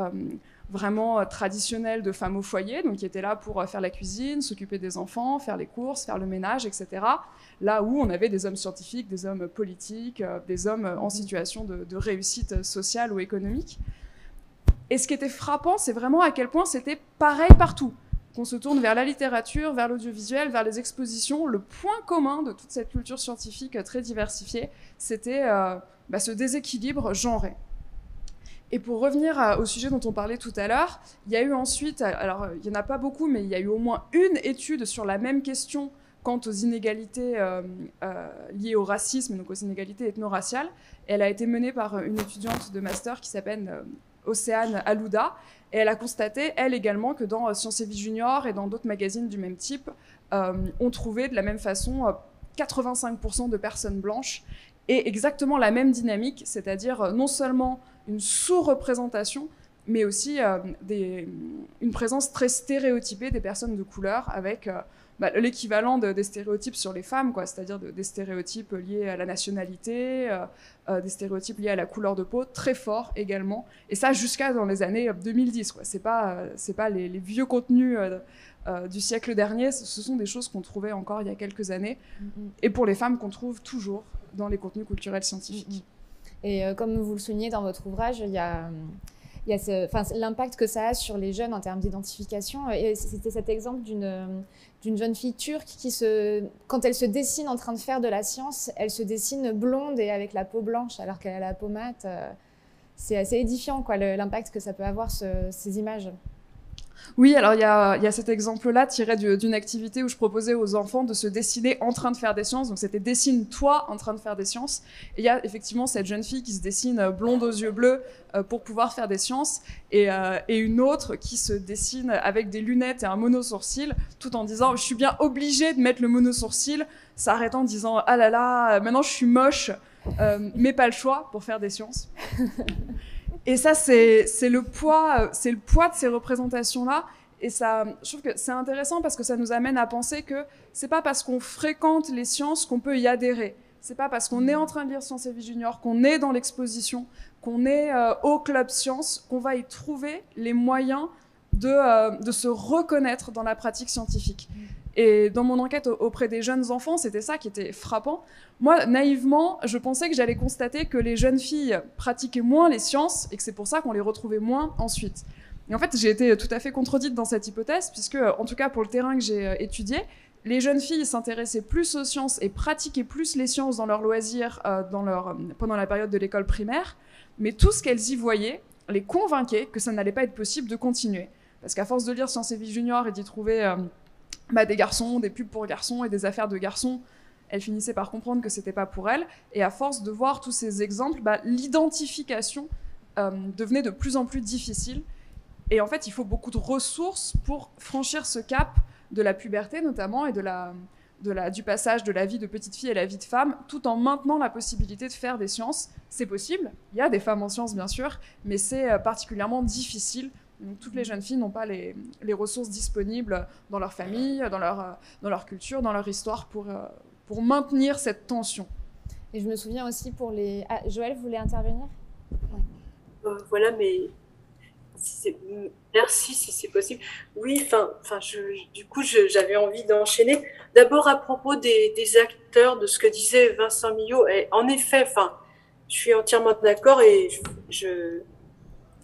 euh, vraiment euh, traditionnel de femmes au foyer, donc qui étaient là pour euh, faire la cuisine, s'occuper des enfants, faire les courses, faire le ménage, et cetera. Là où on avait des hommes scientifiques, des hommes politiques, euh, des hommes euh, en situation de, de réussite sociale ou économique. Et ce qui était frappant, c'est vraiment à quel point c'était pareil partout. Qu'on se tourne vers la littérature, vers l'audiovisuel, vers les expositions, le point commun de toute cette culture scientifique très diversifiée, c'était euh, bah, ce déséquilibre genré. Et pour revenir à, au sujet dont on parlait tout à l'heure, il y a eu ensuite, alors il n'y en a pas beaucoup, mais il y a eu au moins une étude sur la même question quant aux inégalités euh, euh, liées au racisme, donc aux inégalités ethno-raciales. Elle a été menée par une étudiante de master qui s'appelle... Euh, Océane Alouda, et elle a constaté, elle également, que dans Sciences et Vie Junior et dans d'autres magazines du même type, euh, on trouvait de la même façon quatre-vingt-cinq pour cent de personnes blanches et exactement la même dynamique, c'est-à-dire non seulement une sous-représentation, mais aussi euh, des, une présence très stéréotypée des personnes de couleur avec... Euh, Bah, l'équivalent de, des stéréotypes sur les femmes, quoi, c'est-à-dire de, des stéréotypes liés à la nationalité, euh, euh, des stéréotypes liés à la couleur de peau, très fort également. Et ça, jusqu'à dans les années deux mille dix. Ce n'est pas, euh, c'est pas les, les vieux contenus euh, euh, du siècle dernier, ce sont des choses qu'on trouvait encore il y a quelques années, mm-hmm. et pour les femmes qu'on trouve toujours dans les contenus culturels scientifiques. Mm-hmm. Et euh, comme vous le soulignez dans votre ouvrage, il y a, il y a ce, enfin, l'impact que ça a sur les jeunes en termes d'identification. Et c'était cet exemple d'une d'une jeune fille turque qui, se, quand elle se dessine en train de faire de la science, elle se dessine blonde et avec la peau blanche alors qu'elle a la peau mate. C'est assez édifiant, quoi, l'impact que ça peut avoir, ce, ces images. Oui, alors il y a, y a cet exemple-là tiré d'une activité où je proposais aux enfants de se dessiner en train de faire des sciences. Donc c'était « dessine-toi en train de faire des sciences ». Et il y a effectivement cette jeune fille qui se dessine blonde aux yeux bleus pour pouvoir faire des sciences et, euh, et une autre qui se dessine avec des lunettes et un monosourcil tout en disant « je suis bien obligée de mettre le monosourcil », s'arrêtant en disant « ah là là, maintenant je suis moche, euh, mais pas le choix pour faire des sciences ». Et ça, c'est le poids, c'est le poids de ces représentations-là. Et ça, je trouve que c'est intéressant parce que ça nous amène à penser que c'est pas parce qu'on fréquente les sciences qu'on peut y adhérer. C'est pas parce qu'on est en train de lire Sciences et Vie Junior, qu'on est dans l'exposition, qu'on est euh, au Club Science, qu'on va y trouver les moyens de, euh, de se reconnaître dans la pratique scientifique. Et dans mon enquête auprès des jeunes enfants, c'était ça qui était frappant. Moi, naïvement, je pensais que j'allais constater que les jeunes filles pratiquaient moins les sciences et que c'est pour ça qu'on les retrouvait moins ensuite. Et en fait, j'ai été tout à fait contredite dans cette hypothèse, puisque, en tout cas pour le terrain que j'ai étudié, les jeunes filles s'intéressaient plus aux sciences et pratiquaient plus les sciences dans leurs loisirs euh, dans leur, pendant la période de l'école primaire. Mais tout ce qu'elles y voyaient les convainquait que ça n'allait pas être possible de continuer. Parce qu'à force de lire Sciences et Vie Junior et d'y trouver... Euh, Bah, des garçons, des pubs pour garçons et des affaires de garçons, elle finissait par comprendre que c'était pas pour elle. Et à force de voir tous ces exemples, bah, l'identification euh, devenait de plus en plus difficile. Et en fait, il faut beaucoup de ressources pour franchir ce cap de la puberté notamment et de la, de la, du passage de la vie de petite fille à la vie de femme, tout en maintenant la possibilité de faire des sciences. C'est possible, il y a des femmes en sciences bien sûr, mais c'est euh, particulièrement difficile. Donc, toutes les jeunes filles n'ont pas les, les ressources disponibles dans leur famille, dans leur, dans leur culture, dans leur histoire pour, pour maintenir cette tension. Et je me souviens aussi pour les... Ah, Joëlle, vous voulez intervenir? euh, Voilà, mais... Si Merci, si c'est possible. Oui, enfin, du coup, j'avais envie d'enchaîner. D'abord, à propos des, des acteurs, de ce que disait Vincent Millot. Et en effet, je suis entièrement d'accord et je... je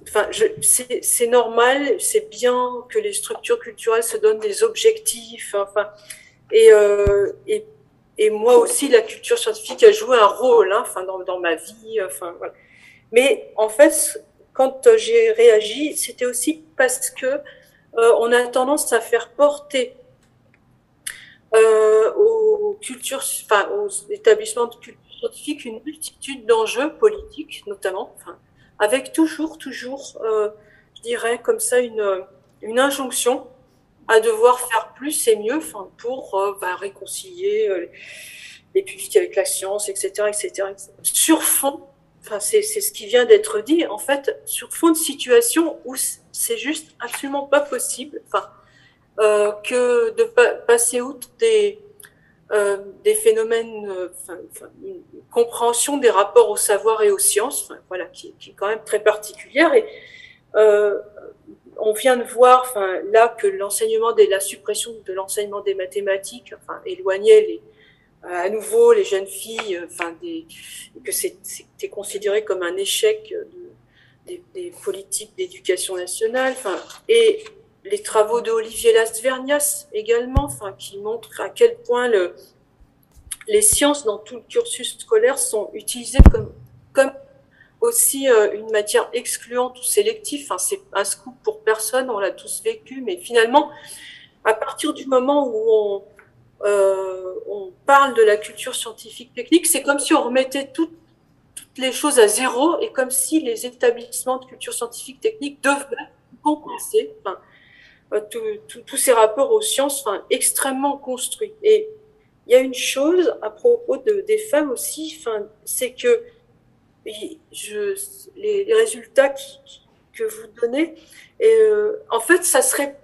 Enfin, c'est normal, c'est bien que les structures culturelles se donnent des objectifs. Enfin, et, euh, et, et moi aussi, la culture scientifique a joué un rôle, hein, enfin, dans, dans ma vie. Enfin, voilà. Mais en fait, quand j'ai réagi, c'était aussi parce que euh, on a tendance à faire porter euh, aux cultures, enfin, aux établissements de culture scientifique une multitude d'enjeux politiques, notamment. Enfin, avec toujours, toujours, euh, je dirais comme ça, une, une injonction à devoir faire plus et mieux, enfin, pour euh, bah, réconcilier euh, les publics avec la science, et cetera, et cetera, et cetera. Sur fond, enfin, c'est ce qui vient d'être dit, en fait, sur fond de situation où c'est juste absolument pas possible, enfin, euh, que de pa passer outre des, euh, des phénomènes, euh, enfin, enfin, une compréhension des rapports au savoir et aux sciences, enfin, voilà, qui, qui est quand même très particulière. Et euh, on vient de voir, enfin, là, que l'enseignement des, la suppression de l'enseignement des mathématiques, enfin, éloignait les, euh, à nouveau les jeunes filles, euh, enfin, des, que c'était considéré comme un échec de, des, des politiques d'éducation nationale, enfin, et les travaux de Olivier Lasvernias également, enfin, qui montrent à quel point le, les sciences dans tout le cursus scolaire sont utilisées comme, comme aussi euh, une matière excluante ou sélective. Enfin, c'est un scoop pour personne, on l'a tous vécu, mais finalement, à partir du moment où on, euh, on parle de la culture scientifique technique, c'est comme si on remettait toutes, toutes les choses à zéro et comme si les établissements de culture scientifique technique devaient compenser, enfin, tous ces rapports aux sciences, enfin, extrêmement construits. Et il y a une chose à propos de, des femmes aussi, enfin, c'est que je, les, les résultats qui, qui, que vous donnez, et, euh, en fait, ça serait,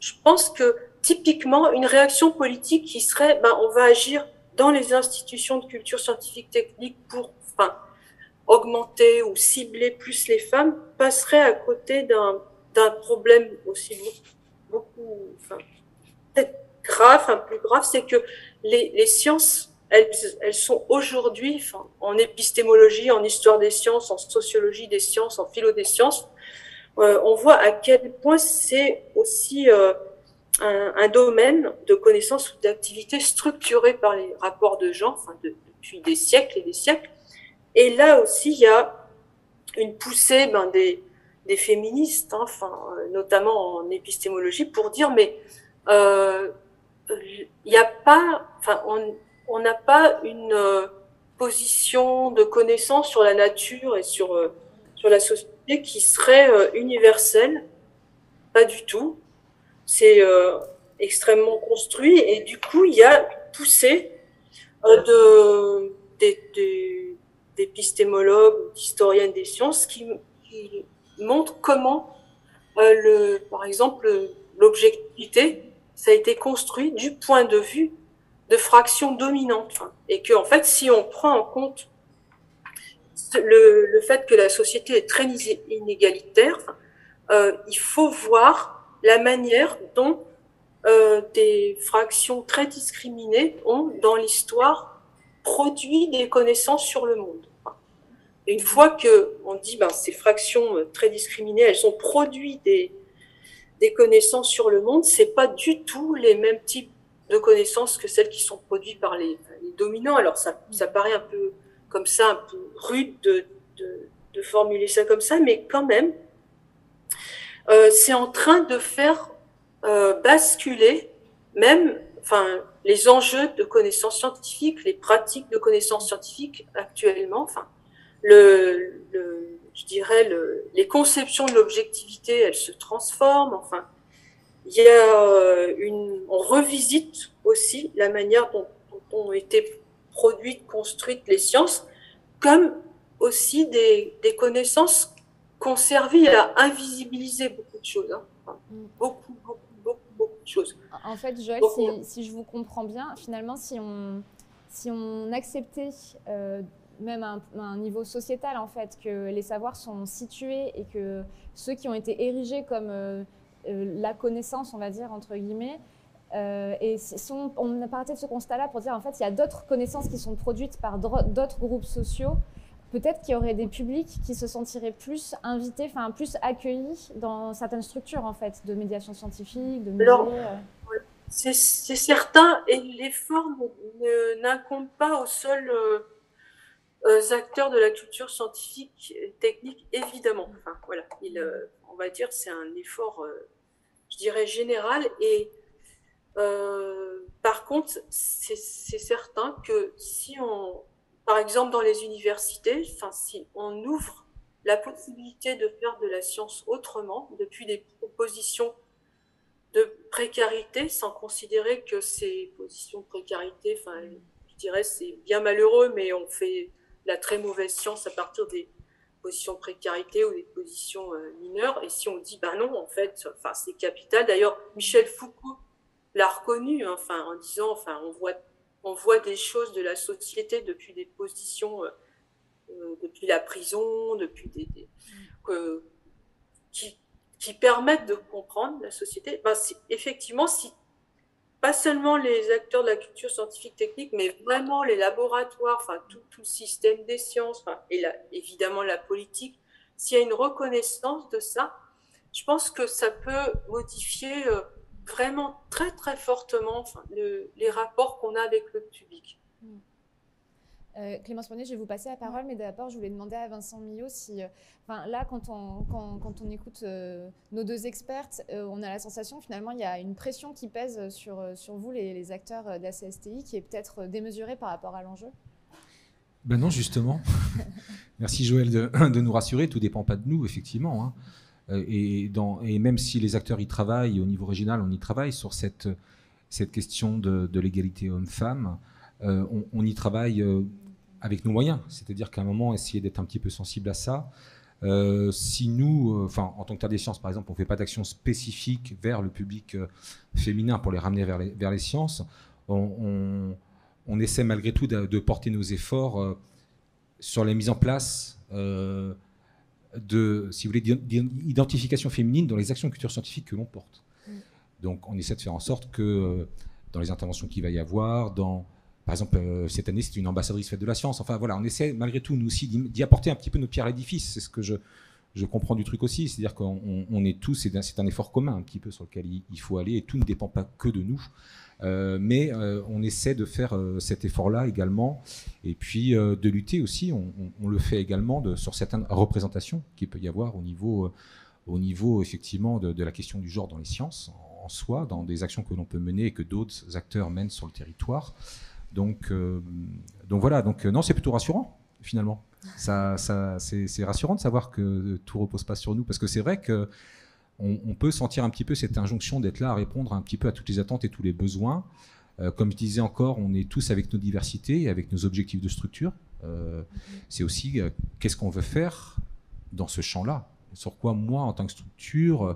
je pense que typiquement, une réaction politique qui serait, ben, on va agir dans les institutions de culture scientifique technique pour, enfin, augmenter ou cibler plus les femmes, passerait à côté d'un d'un problème aussi beaucoup, beaucoup, enfin, peut-être grave, enfin, plus grave, c'est que les, les sciences elles, elles sont aujourd'hui, enfin, en épistémologie, en histoire des sciences, en sociologie des sciences, en philo des sciences, euh, on voit à quel point c'est aussi euh, un, un domaine de connaissances ou d'activités structurées par les rapports de genre, enfin, de, depuis des siècles et des siècles. Et là aussi, il y a une poussée ben, des, des féministes, hein, enfin, notamment en épistémologie, pour dire mais euh, y a pas, enfin, on n'a pas une euh, position de connaissance sur la nature et sur, euh, sur la société qui serait euh, universelle, pas du tout. C'est euh, extrêmement construit et du coup, il y a une poussée euh, de, des, des, d'épistémologues, d'historiennes des sciences qui, qui montrent comment, euh, le, par exemple, l'objectivité, ça a été construit du point de vue de fractions dominantes. Enfin, et que, en fait, si on prend en compte le, le fait que la société est très inégalitaire, euh, il faut voir la manière dont euh, des fractions très discriminées ont, dans l'histoire, produit des connaissances sur le monde. Et une fois que on dit ben, ces fractions très discriminées, elles ont produit des des connaissances sur le monde, c'est pas du tout les mêmes types de connaissances que celles qui sont produites par les, les dominants. Alors ça, ça paraît un peu comme ça, un peu rude de, de, de formuler ça comme ça, mais quand même, euh, c'est en train de faire euh, basculer même, enfin, les enjeux de connaissances scientifiques, les pratiques de connaissances scientifiques actuellement, enfin, le, le je dirais, le, les conceptions de l'objectivité, elles se transforment. Enfin, il y a une, on revisite aussi la manière dont, dont ont été produites, construites les sciences, comme aussi des, des connaissances qui ont servi à invisibiliser beaucoup de choses. Hein. Enfin, beaucoup, beaucoup, beaucoup, beaucoup de choses. En fait, Joëlle, si, si je vous comprends bien, finalement, si on, si on acceptait... Euh, même à un, à un niveau sociétal en fait, que les savoirs sont situés et que ceux qui ont été érigés comme euh, euh, la connaissance, on va dire, entre guillemets, euh, et si on, on a parti de ce constat-là pour dire en fait, il y a d'autres connaissances qui sont produites par d'autres groupes sociaux, peut-être qu'il y aurait des publics qui se sentiraient plus invités, enfin plus accueillis dans certaines structures en fait, de médiation scientifique, de musée. Euh... C'est certain, et les formes n'incombent pas au seul... Euh... acteurs de la culture scientifique et technique, évidemment. Enfin, voilà, il, euh, on va dire c'est un effort, euh, je dirais, général. Et euh, par contre, c'est certain que si on, par exemple dans les universités, enfin, si on ouvre la possibilité de faire de la science autrement, depuis des propositions de précarité, sans considérer que ces positions de précarité, enfin, je dirais, c'est bien malheureux, mais on fait... la très mauvaise science à partir des positions de précarité ou des positions mineures. Et si on dit, ben non, en fait, enfin, c'est capital. D'ailleurs, Michel Foucault l'a reconnu, hein, enfin, en disant, enfin, on voit, on voit des choses de la société depuis des positions, euh, depuis la prison, depuis des, des euh, qui, qui permettent de comprendre la société. Ben, effectivement, si pas seulement les acteurs de la culture scientifique technique, mais vraiment les laboratoires, enfin tout, tout le système des sciences, enfin, et la, évidemment la politique, s'il y a une reconnaissance de ça, je pense que ça peut modifier euh, vraiment très très fortement enfin, le, les rapports qu'on a avec le public. Mmh. Euh, Clémence Perronnet, je vais vous passer la parole, mais d'abord, je voulais demander à Vincent Millot si, euh, enfin, là, quand on, quand, quand on écoute euh, nos deux expertes, euh, on a la sensation, finalement, il y a une pression qui pèse sur, sur vous, les, les acteurs de la C S T I, qui est peut-être démesurée par rapport à l'enjeu. Ben non, justement. Merci, Joëlle, de, de nous rassurer. Tout dépend pas de nous, effectivement. Hein. Et, dans, et même si les acteurs y travaillent, au niveau régional, on y travaille sur cette, cette question de, de l'égalité homme-femme, euh, on, on y travaille... Euh, avec nos moyens, c'est-à-dire qu'à un moment, essayer d'être un petit peu sensible à ça. Euh, si nous, enfin, euh, en tant que Terre des sciences, par exemple, on ne fait pas d'action spécifique vers le public euh, féminin pour les ramener vers les, vers les sciences, on, on, on essaie malgré tout de, de porter nos efforts euh, sur la mise en place euh, de, si vous voulez, d'identification féminine dans les actions de culture scientifique que l'on porte. Donc, on essaie de faire en sorte que, euh, dans les interventions qu'il va y avoir, dans Par exemple, euh, cette année, c'est une ambassadrice Fête de la Science. Enfin, voilà, on essaie malgré tout, nous aussi, d'y apporter un petit peu notre pierre à l'édifice. C'est ce que je, je comprends du truc aussi. C'est-à-dire qu'on on est tous, c'est un, c'est un effort commun un petit peu sur lequel il, il faut aller. Et tout ne dépend pas que de nous. Euh, mais euh, on essaie de faire euh, cet effort-là également. Et puis, euh, de lutter aussi, on, on, on le fait également de, sur certaines représentations qu'il peut y avoir au niveau, euh, au niveau effectivement, de, de la question du genre dans les sciences, en, en soi, dans des actions que l'on peut mener et que d'autres acteurs mènent sur le territoire. Donc, euh, donc voilà, donc, euh, non, c'est plutôt rassurant, finalement. Ça, ça, c'est, c'est rassurant de savoir que tout ne repose pas sur nous, parce que c'est vrai qu'on on peut sentir un petit peu cette injonction d'être là à répondre un petit peu à toutes les attentes et tous les besoins. Euh, comme je disais encore, on est tous avec nos diversités et avec nos objectifs de structure. Euh, c'est aussi euh, qu'est-ce qu'on veut faire dans ce champ-là, sur quoi moi, en tant que structure... Euh,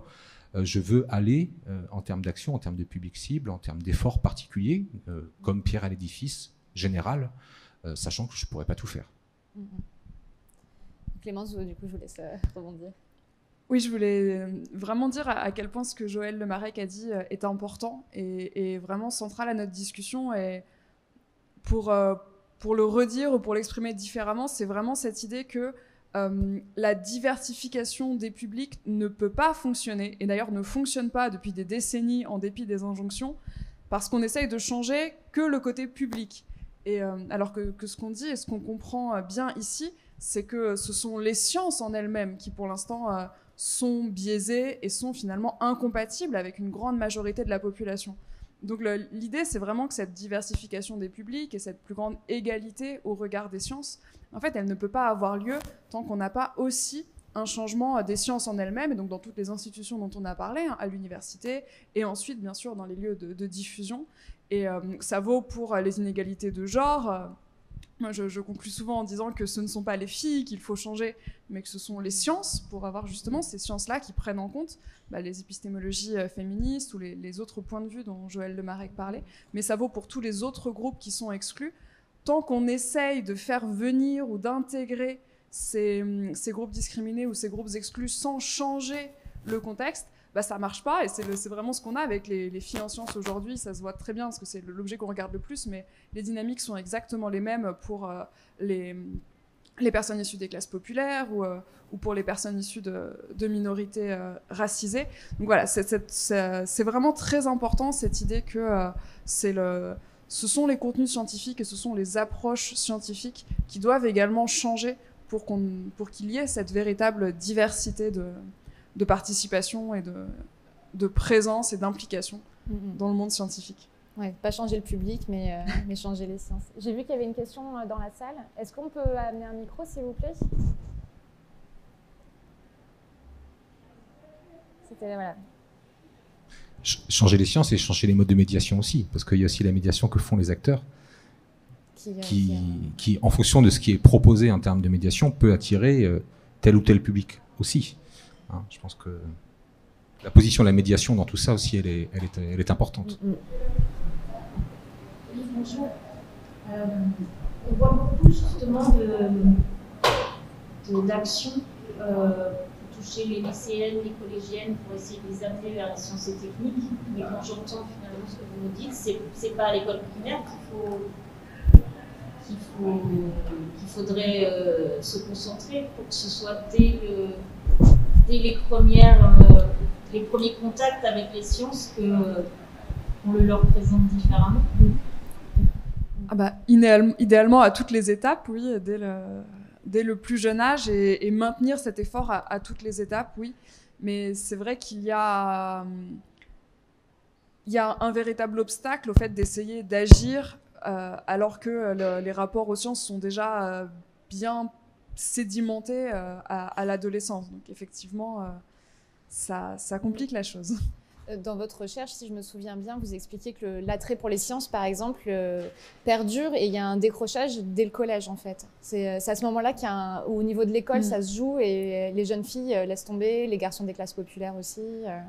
Euh, je veux aller euh, en termes d'action, en termes de public cible, en termes d'efforts particuliers, euh, comme pierre à l'édifice général, euh, sachant que je ne pourrais pas tout faire. Mmh. Clémence, du coup, je vous laisse euh, rebondir. Oui, je voulais vraiment dire à, à quel point ce que Joëlle Le Marec a dit euh, est important et, et vraiment central à notre discussion. Et pour, euh, pour le redire ou pour l'exprimer différemment, c'est vraiment cette idée que Euh, la diversification des publics ne peut pas fonctionner, et d'ailleurs ne fonctionne pas depuis des décennies en dépit des injonctions, parce qu'on essaye de changer que le côté public. Et, euh, alors que, que ce qu'on dit et ce qu'on comprend bien ici, c'est que ce sont les sciences en elles-mêmes qui pour l'instant euh, sont biaisées et sont finalement incompatibles avec une grande majorité de la population. Donc le, l'idée, c'est vraiment que cette diversification des publics et cette plus grande égalité au regard des sciences, en fait, elle ne peut pas avoir lieu tant qu'on n'a pas aussi un changement des sciences en elles-mêmes, et donc dans toutes les institutions dont on a parlé, hein, à l'université, et ensuite, bien sûr, dans les lieux de, de diffusion. Et euh, ça vaut pour les inégalités de genre. Moi, je, je conclue souvent en disant que ce ne sont pas les filles qu'il faut changer, mais que ce sont les sciences, pour avoir justement ces sciences-là qui prennent en compte bah, les épistémologies euh, féministes ou les, les autres points de vue dont Joëlle Le Marec parlait. Mais ça vaut pour tous les autres groupes qui sont exclus. Tant qu'on essaye de faire venir ou d'intégrer ces, ces groupes discriminés ou ces groupes exclus sans changer le contexte, bah, ça ne marche pas. Et c'est, le, c'est vraiment ce qu'on a avec les, les filles en sciences aujourd'hui. Ça se voit très bien parce que c'est l'objet qu'on regarde le plus, mais les dynamiques sont exactement les mêmes pour euh, les, les personnes issues des classes populaires ou, euh, ou pour les personnes issues de, de minorités euh, racisées. Donc voilà, c'est, c'est, c'est, c'est vraiment très important cette idée que euh, c'est le... ce sont les contenus scientifiques et ce sont les approches scientifiques qui doivent également changer pour, qu'on, pour qu'il y ait cette véritable diversité de, de participation et de, de présence et d'implication mm-hmm. dans le monde scientifique. Ouais, pas changer le public, mais, euh, mais changer les sciences. J'ai vu qu'il y avait une question dans la salle. Est-ce qu'on peut amener un micro, s'il vous plaît ? C'était... Voilà. Changer les sciences et changer les modes de médiation aussi, parce qu'il y a aussi la médiation que font les acteurs qui, qui, qui en fonction de ce qui est proposé en termes de médiation peut attirer euh, tel ou tel public aussi, hein, je pense que la position de la médiation dans tout ça aussi elle est, elle est, elle est importante. Oui, bonjour. Euh, on voit beaucoup justement de, de, d'actions euh, toucher les lycéennes, les collégiennes pour essayer de les amener vers les sciences et techniques. Mais quand j'entends finalement ce que vous nous dites, c'est, c'est pas à l'école primaire qu'il faut, qu'il faut, qu'il faudrait euh, se concentrer pour que ce soit dès, le, dès les, premières, euh, les premiers contacts avec les sciences que euh, on le leur présente différemment. Ah bah, idéalement à toutes les étapes, oui, dès le... dès le plus jeune âge et, et maintenir cet effort à, à toutes les étapes, oui. Mais c'est vrai qu'il y a, hum, il y a un véritable obstacle au fait d'essayer d'agir euh, alors que le, les rapports aux sciences sont déjà euh, bien sédimentés euh, à, à l'adolescence. Donc effectivement, euh, ça, ça complique la chose. Dans votre recherche, si je me souviens bien, vous expliquez que le, l'attrait pour les sciences, par exemple, euh, perdure et il y a un décrochage dès le collège, en fait. C'est, c'est à ce moment-là qu'il y a un, où, au niveau de l'école, mmh. ça se joue et les jeunes filles euh, laissent tomber, les garçons des classes populaires aussi. Euh.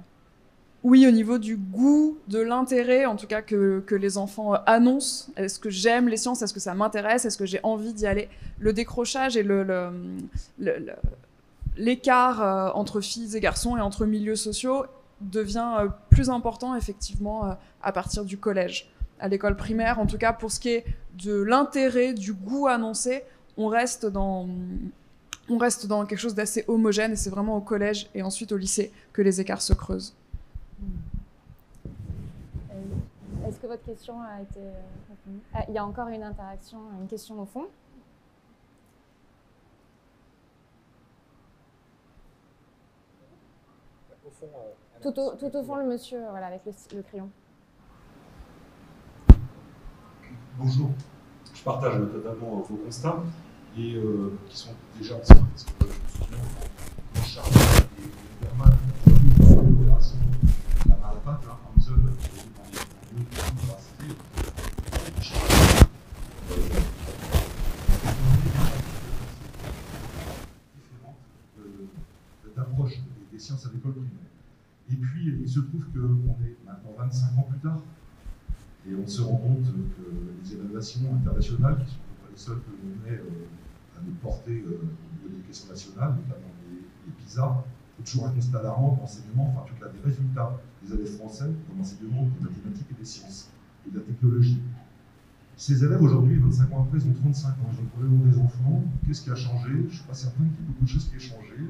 Oui, au niveau du goût, de l'intérêt, en tout cas, que, que les enfants euh, annoncent. Est-ce que j'aime les sciences? Est-ce que ça m'intéresse? Est-ce que j'ai envie d'y aller? Le décrochage et le... le, le, le l'écart euh, entre filles et garçons et entre milieux sociaux devient plus important effectivement à partir du collège. à l'école primaire, en tout cas pour ce qui est de l'intérêt, du goût annoncé, on reste dans, on reste dans quelque chose d'assez homogène, et c'est vraiment au collège et ensuite au lycée que les écarts se creusent. Est-ce que votre question a été répondue ? Ah, il y a encore une interaction, une question au fond. Au fond euh, tout, au, tout au fond, le monsieur, voilà, avec le, le crayon. Bonjour. Je partage totalement vos constats, et euh, qui sont déjà anciens, parce que je me souviens, quand Charles et Berman ont fait une opération de la marapate, hein, en zone qui est dans les universités, Charles, euh, différente d'approche des sciences à l'école primaire. Et puis, il se trouve qu'on est maintenant vingt-cinq ans plus tard, et on se rend compte que les évaluations internationales, qui ne sont pas les seules que l'on ait euh, à nous porter euh, au niveau de l'éducation nationale, notamment les, les PISA, c'est toujours un constat alarmant en enseignement, enfin, en tout cas des résultats des élèves français dans l'enseignement des mathématiques et des sciences et de la technologie. Ces élèves aujourd'hui, vingt-cinq ans après, ils ont trente-cinq ans. Ils ont probablement des enfants. Qu'est-ce qui a changé? Je ne suis pas certain qu'il y ait beaucoup de choses qui aient changé.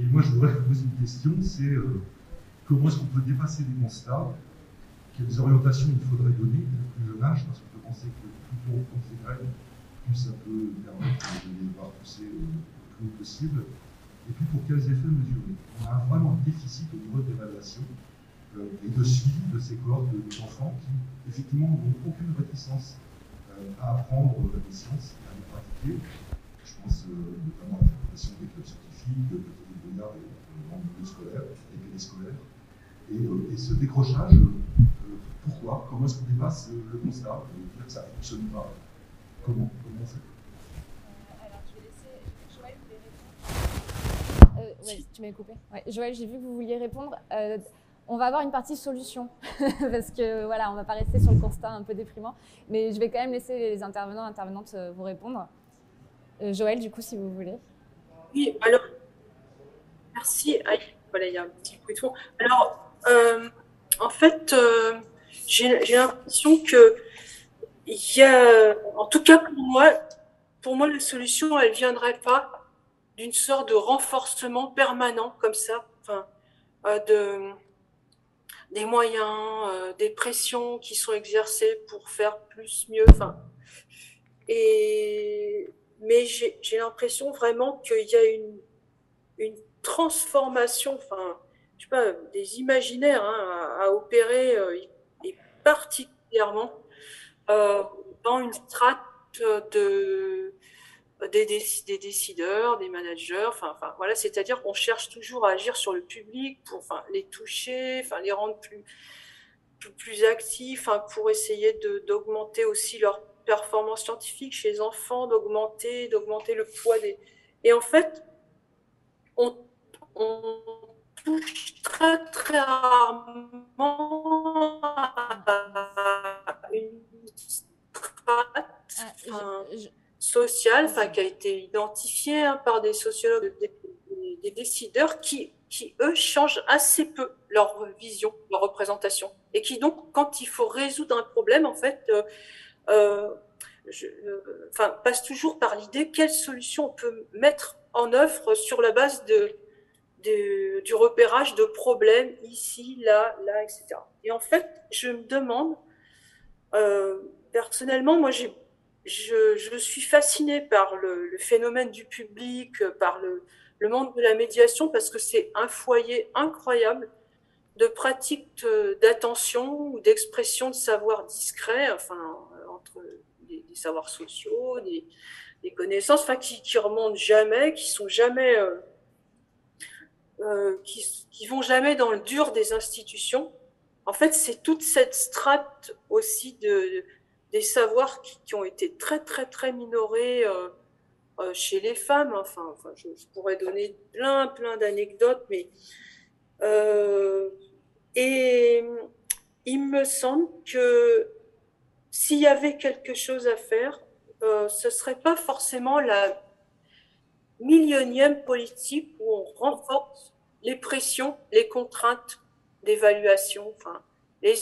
Et moi, je voudrais vous poser une question, c'est euh, comment est-ce qu'on peut dépasser les constats? Quelles orientations il faudrait donner à plus jeune âge, parce qu'on peut penser que plus tôt on prend ses graines, plus ça peut permettre de les voir pousser le plus haut possible, et puis pour quels effets mesurer. On a vraiment un déficit au niveau d'évaluation euh, et de suivi de ces cohortes d'enfants qui, effectivement, n'ont aucune réticence euh, à apprendre les sciences et à les pratiquer. Je pense euh, notamment à la formation des clubs scientifiques, de petits débrouillards dans le milieu scolaire, des pédés scolaires, et, euh, et ce décrochage. Euh, Pourquoi? Comment est-ce qu'on dépasse le constat? Ça ne fonctionne pas. Comment, Comment on fait? euh, Alors, je vais laisser Joëlle vous les répondre. Euh, oui, tu m'as coupé. Ouais. Joëlle, j'ai vu que vous vouliez répondre. Euh, on va avoir une partie solution, parce que voilà, on ne va pas rester sur le constat un peu déprimant. Mais je vais quand même laisser les intervenants et intervenantes vous répondre. Euh, Joëlle, du coup, si vous voulez. Oui, alors, merci. Ah, voilà, il y a un petit bruit de fond. Alors, euh, en fait, euh, j'ai l'impression que, il y a, en tout cas pour moi, pour moi la solution, elle ne viendrait pas d'une sorte de renforcement permanent comme ça, enfin, euh, de, des moyens, euh, des pressions qui sont exercées pour faire plus, mieux. Enfin, et, mais j'ai l'impression vraiment qu'il y a une, une transformation, enfin, je sais pas, des imaginaires hein, à, à opérer. Euh, particulièrement euh, dans une strate de, des, des décideurs, des managers, enfin, enfin voilà, c'est-à-dire qu'on cherche toujours à agir sur le public pour enfin, les toucher, enfin, les rendre plus, plus, plus actifs, hein, pour essayer d'augmenter aussi leur performance scientifique chez les enfants, d'augmenter d'augmenter le poids des... Et en fait, on, on touche très très rarement à une strate ah, je, je... sociale enfin, qui a été identifiée hein, par des sociologues, des, des décideurs qui, qui, eux, changent assez peu leur vision, leur représentation. Et qui, donc, quand il faut résoudre un problème, en fait, euh, euh, je, euh, enfin, passe toujours par l'idée quelle solution on peut mettre en œuvre sur la base de De, du repérage de problèmes ici, là, là, et cetera. Et en fait, je me demande, euh, personnellement, moi, je, je suis fascinée par le, le phénomène du public, par le, le monde de la médiation, parce que c'est un foyer incroyable de pratiques d'attention ou d'expression de savoirs discrets, enfin, entre des, des savoirs sociaux, des, des connaissances, enfin, qui, qui remontent jamais, qui sont jamais... Euh, Euh, qui, qui vont jamais dans le dur des institutions. En fait, c'est toute cette strate aussi de, de, des savoirs qui, qui ont été très, très, très minorés euh, euh, chez les femmes. Enfin, enfin je, je pourrais donner plein, plein d'anecdotes, mais... Euh, et il me semble que s'il y avait quelque chose à faire, euh, ce serait pas forcément la millionième politique où on renforce les pressions, les contraintes d'évaluation, enfin, les,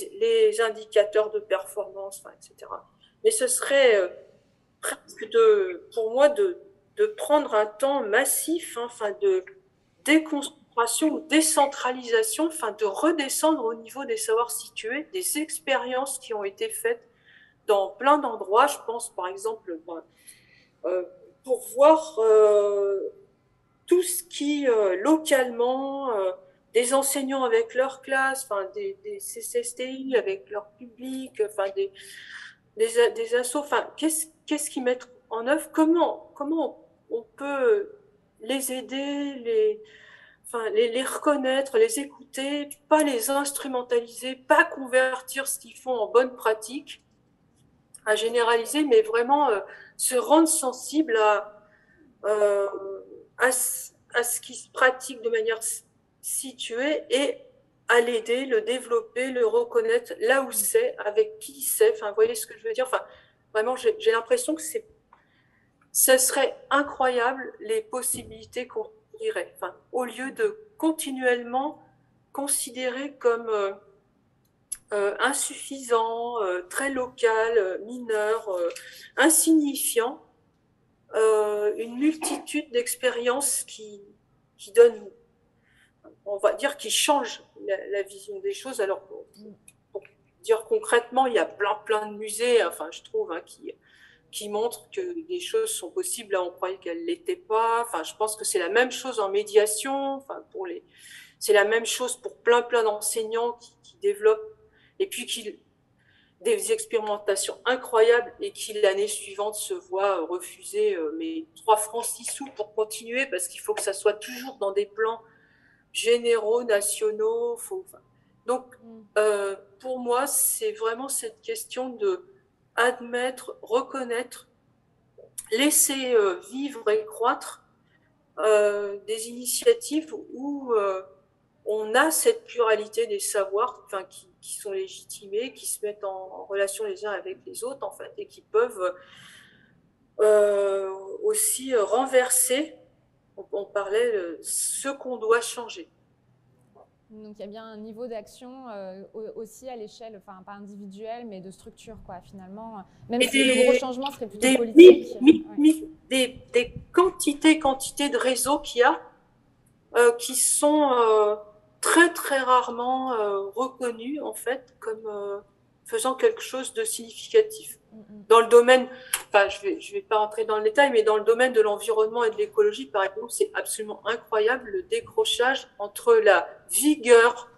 les indicateurs de performance, enfin, et cetera. Mais ce serait euh, presque de, pour moi de, de prendre un temps massif, hein, enfin, de déconcentration ou décentralisation, enfin, de redescendre au niveau des savoirs situés, des expériences qui ont été faites dans plein d'endroits. Je pense par exemple ben, euh, pour voir euh, tout ce qui euh, localement, euh, des enseignants avec leur classe, enfin des, des C S T I avec leur public, enfin des des, des assos, enfin qu'est-ce qu'est-ce qu'ils mettent en œuvre, comment comment on peut les aider, les enfin les, les reconnaître, les écouter, pas les instrumentaliser, pas convertir ce qu'ils font en bonne pratique à généraliser, mais vraiment euh, se rendre sensible à, euh, à, à ce qui se pratique de manière située et à l'aider, le développer, le reconnaître là où c'est, avec qui c'est. Enfin, vous voyez ce que je veux dire. Enfin, vraiment, j'ai, j'ai l'impression que c'est, ce serait incroyable les possibilités qu'on ouvrirait. Enfin, au lieu de continuellement considérer comme euh, Euh, insuffisant, euh, très local, euh, mineur, euh, insignifiant, euh, une multitude d'expériences qui, qui donnent, on va dire, qui changent la, la vision des choses. Alors, pour, pour dire concrètement, il y a plein, plein de musées, enfin, je trouve, hein, qui, qui montrent que des choses sont possibles. Là, on croyait qu'elles ne l'étaient pas. Enfin, je pense que c'est la même chose en médiation. Enfin, pour les, c'est la même chose pour plein, plein d'enseignants qui, qui développent. Et puis qu'il des expérimentations incroyables et qui l'année suivante se voit refuser euh, mes trois francs six sous pour continuer parce qu'il faut que ça soit toujours dans des plans généraux, nationaux. Faut, enfin. Donc, euh, pour moi, c'est vraiment cette question de admettre, reconnaître, laisser euh, vivre et croître euh, des initiatives où euh, on a cette pluralité des savoirs, enfin, qui qui sont légitimés, qui se mettent en relation les uns avec les autres, en fait, et qui peuvent euh, aussi renverser, on, on parlait, euh, ce qu'on doit changer. Donc, il y a bien un niveau d'action euh, aussi à l'échelle, enfin, pas individuelle, mais de structure, quoi, finalement. Même et si des, le gros changement serait plutôt des, politique. Mi, mi, ouais. des, des quantités, quantités de réseaux qu'il y a, euh, qui sont... Euh, très très rarement euh, reconnu en fait comme euh, faisant quelque chose de significatif. Dans le domaine, enfin je vais je vais pas rentrer dans le détail, mais dans le domaine de l'environnement et de l'écologie par exemple, c'est absolument incroyable le décrochage entre la vigueur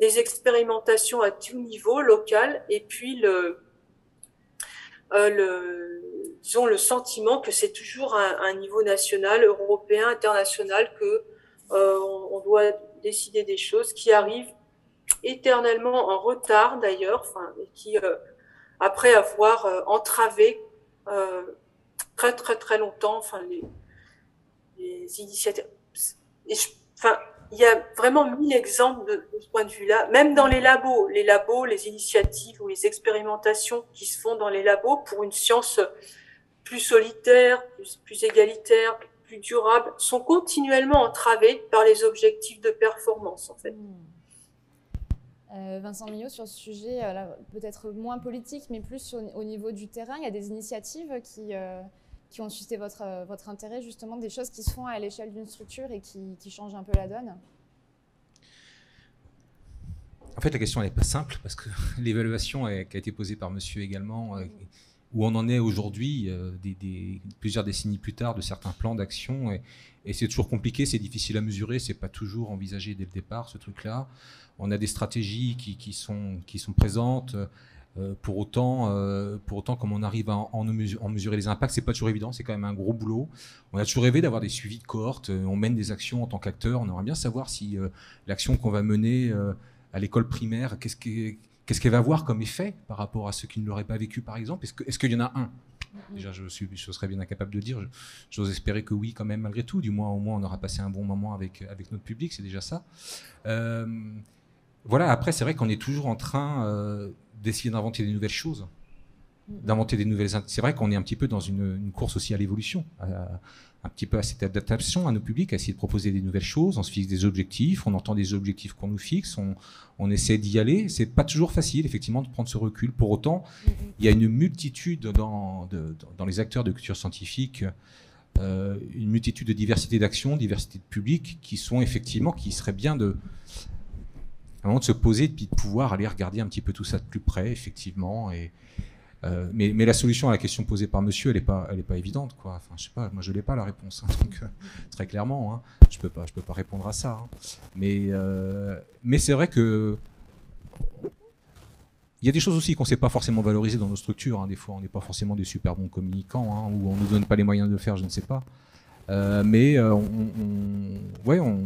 des expérimentations à tout niveau local et puis le euh, le disons le sentiment que c'est toujours un, un niveau national, européen, international que Euh, on doit décider des choses qui arrivent éternellement en retard d'ailleurs, enfin, et qui euh, après avoir euh, entravé euh, très très très longtemps, enfin les, les initiatives. Et je, enfin, il y a vraiment mille exemples de, de ce point de vue-là, même dans les labos, les labos, les initiatives ou les expérimentations qui se font dans les labos pour une science plus solitaire, plus, plus égalitaire, plus durables, sont continuellement entravés par les objectifs de performance, en fait. Mmh. Euh, Vincent Millot, sur ce sujet, euh, peut-être moins politique, mais plus au, au niveau du terrain, il y a des initiatives qui, euh, qui ont suscité votre, euh, votre intérêt, justement, des choses qui se font à l'échelle d'une structure et qui, qui changent un peu la donne. En fait, la question n'est pas simple, parce que l'évaluation qui a été posée par monsieur également... Euh, mmh. où on en est aujourd'hui, euh, des, des, plusieurs décennies plus tard, de certains plans d'action. Et, et c'est toujours compliqué, c'est difficile à mesurer, c'est pas toujours envisagé dès le départ, ce truc-là. On a des stratégies qui, qui, sont, qui sont présentes. Euh, pour, autant, euh, pour autant, comme on arrive à en, en, mesurer, en mesurer les impacts, c'est pas toujours évident, c'est quand même un gros boulot. On a toujours rêvé d'avoir des suivis de cohortes, euh, on mène des actions en tant qu'acteur, on aimerait bien savoir si euh, l'action qu'on va mener euh, à l'école primaire, qu'est-ce qui... Qu'est-ce qu'elle va avoir comme effet par rapport à ceux qui ne l'auraient pas vécu, par exemple? Est-ce que, est-ce qu'il y en a un? Déjà, je, suis, je serais bien incapable de le dire. Je, j'ose espérer que oui, quand même, malgré tout. Du moins, au moins, on aura passé un bon moment avec, avec notre public, c'est déjà ça. Euh, voilà, après, c'est vrai qu'on est toujours en train euh, d'essayer d'inventer des nouvelles choses. d'inventer des nouvelles. C'est vrai qu'on est un petit peu dans une, une course aussi à l'évolution, un petit peu à cette adaptation à nos publics, à essayer de proposer des nouvelles choses. On se fixe des objectifs, on entend des objectifs qu'on nous fixe, on, on essaie d'y aller. C'est pas toujours facile, effectivement, de prendre ce recul. Pour autant, mm-hmm. il y a une multitude dans, de, dans les acteurs de culture scientifique, euh, une multitude de diversité d'actions, diversité de publics, qui sont effectivement, qui serait bien de... à un moment de se poser et puis de pouvoir aller regarder un petit peu tout ça de plus près, effectivement. Et, euh, mais, mais la solution à la question posée par monsieur, elle n'est pas, elle est pas évidente, quoi. Enfin, je sais pas, moi, je n'ai pas la réponse. Hein, donc, euh, très clairement, hein, je ne peux pas, je peux pas répondre à ça. Hein. Mais, euh, mais c'est vrai que... Il y a des choses aussi qu'on ne sait pas forcément valoriser dans nos structures. Hein. Des fois, on n'est pas forcément des super bons communicants, hein, ou on ne nous donne pas les moyens de le faire, je ne sais pas. Euh, mais euh, on, on, ouais, on...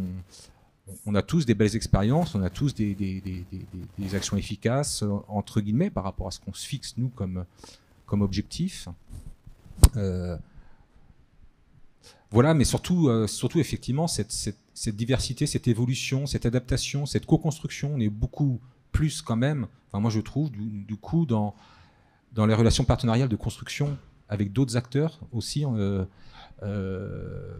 On a tous des belles expériences, on a tous des, des, des, des, des actions efficaces, entre guillemets, par rapport à ce qu'on se fixe, nous, comme, comme objectif. Euh, voilà, mais surtout, euh, surtout effectivement, cette, cette, cette diversité, cette évolution, cette adaptation, cette co-construction, on est beaucoup plus quand même, enfin, moi je trouve, du, du coup, dans, dans les relations partenariales de construction avec d'autres acteurs aussi, euh, euh,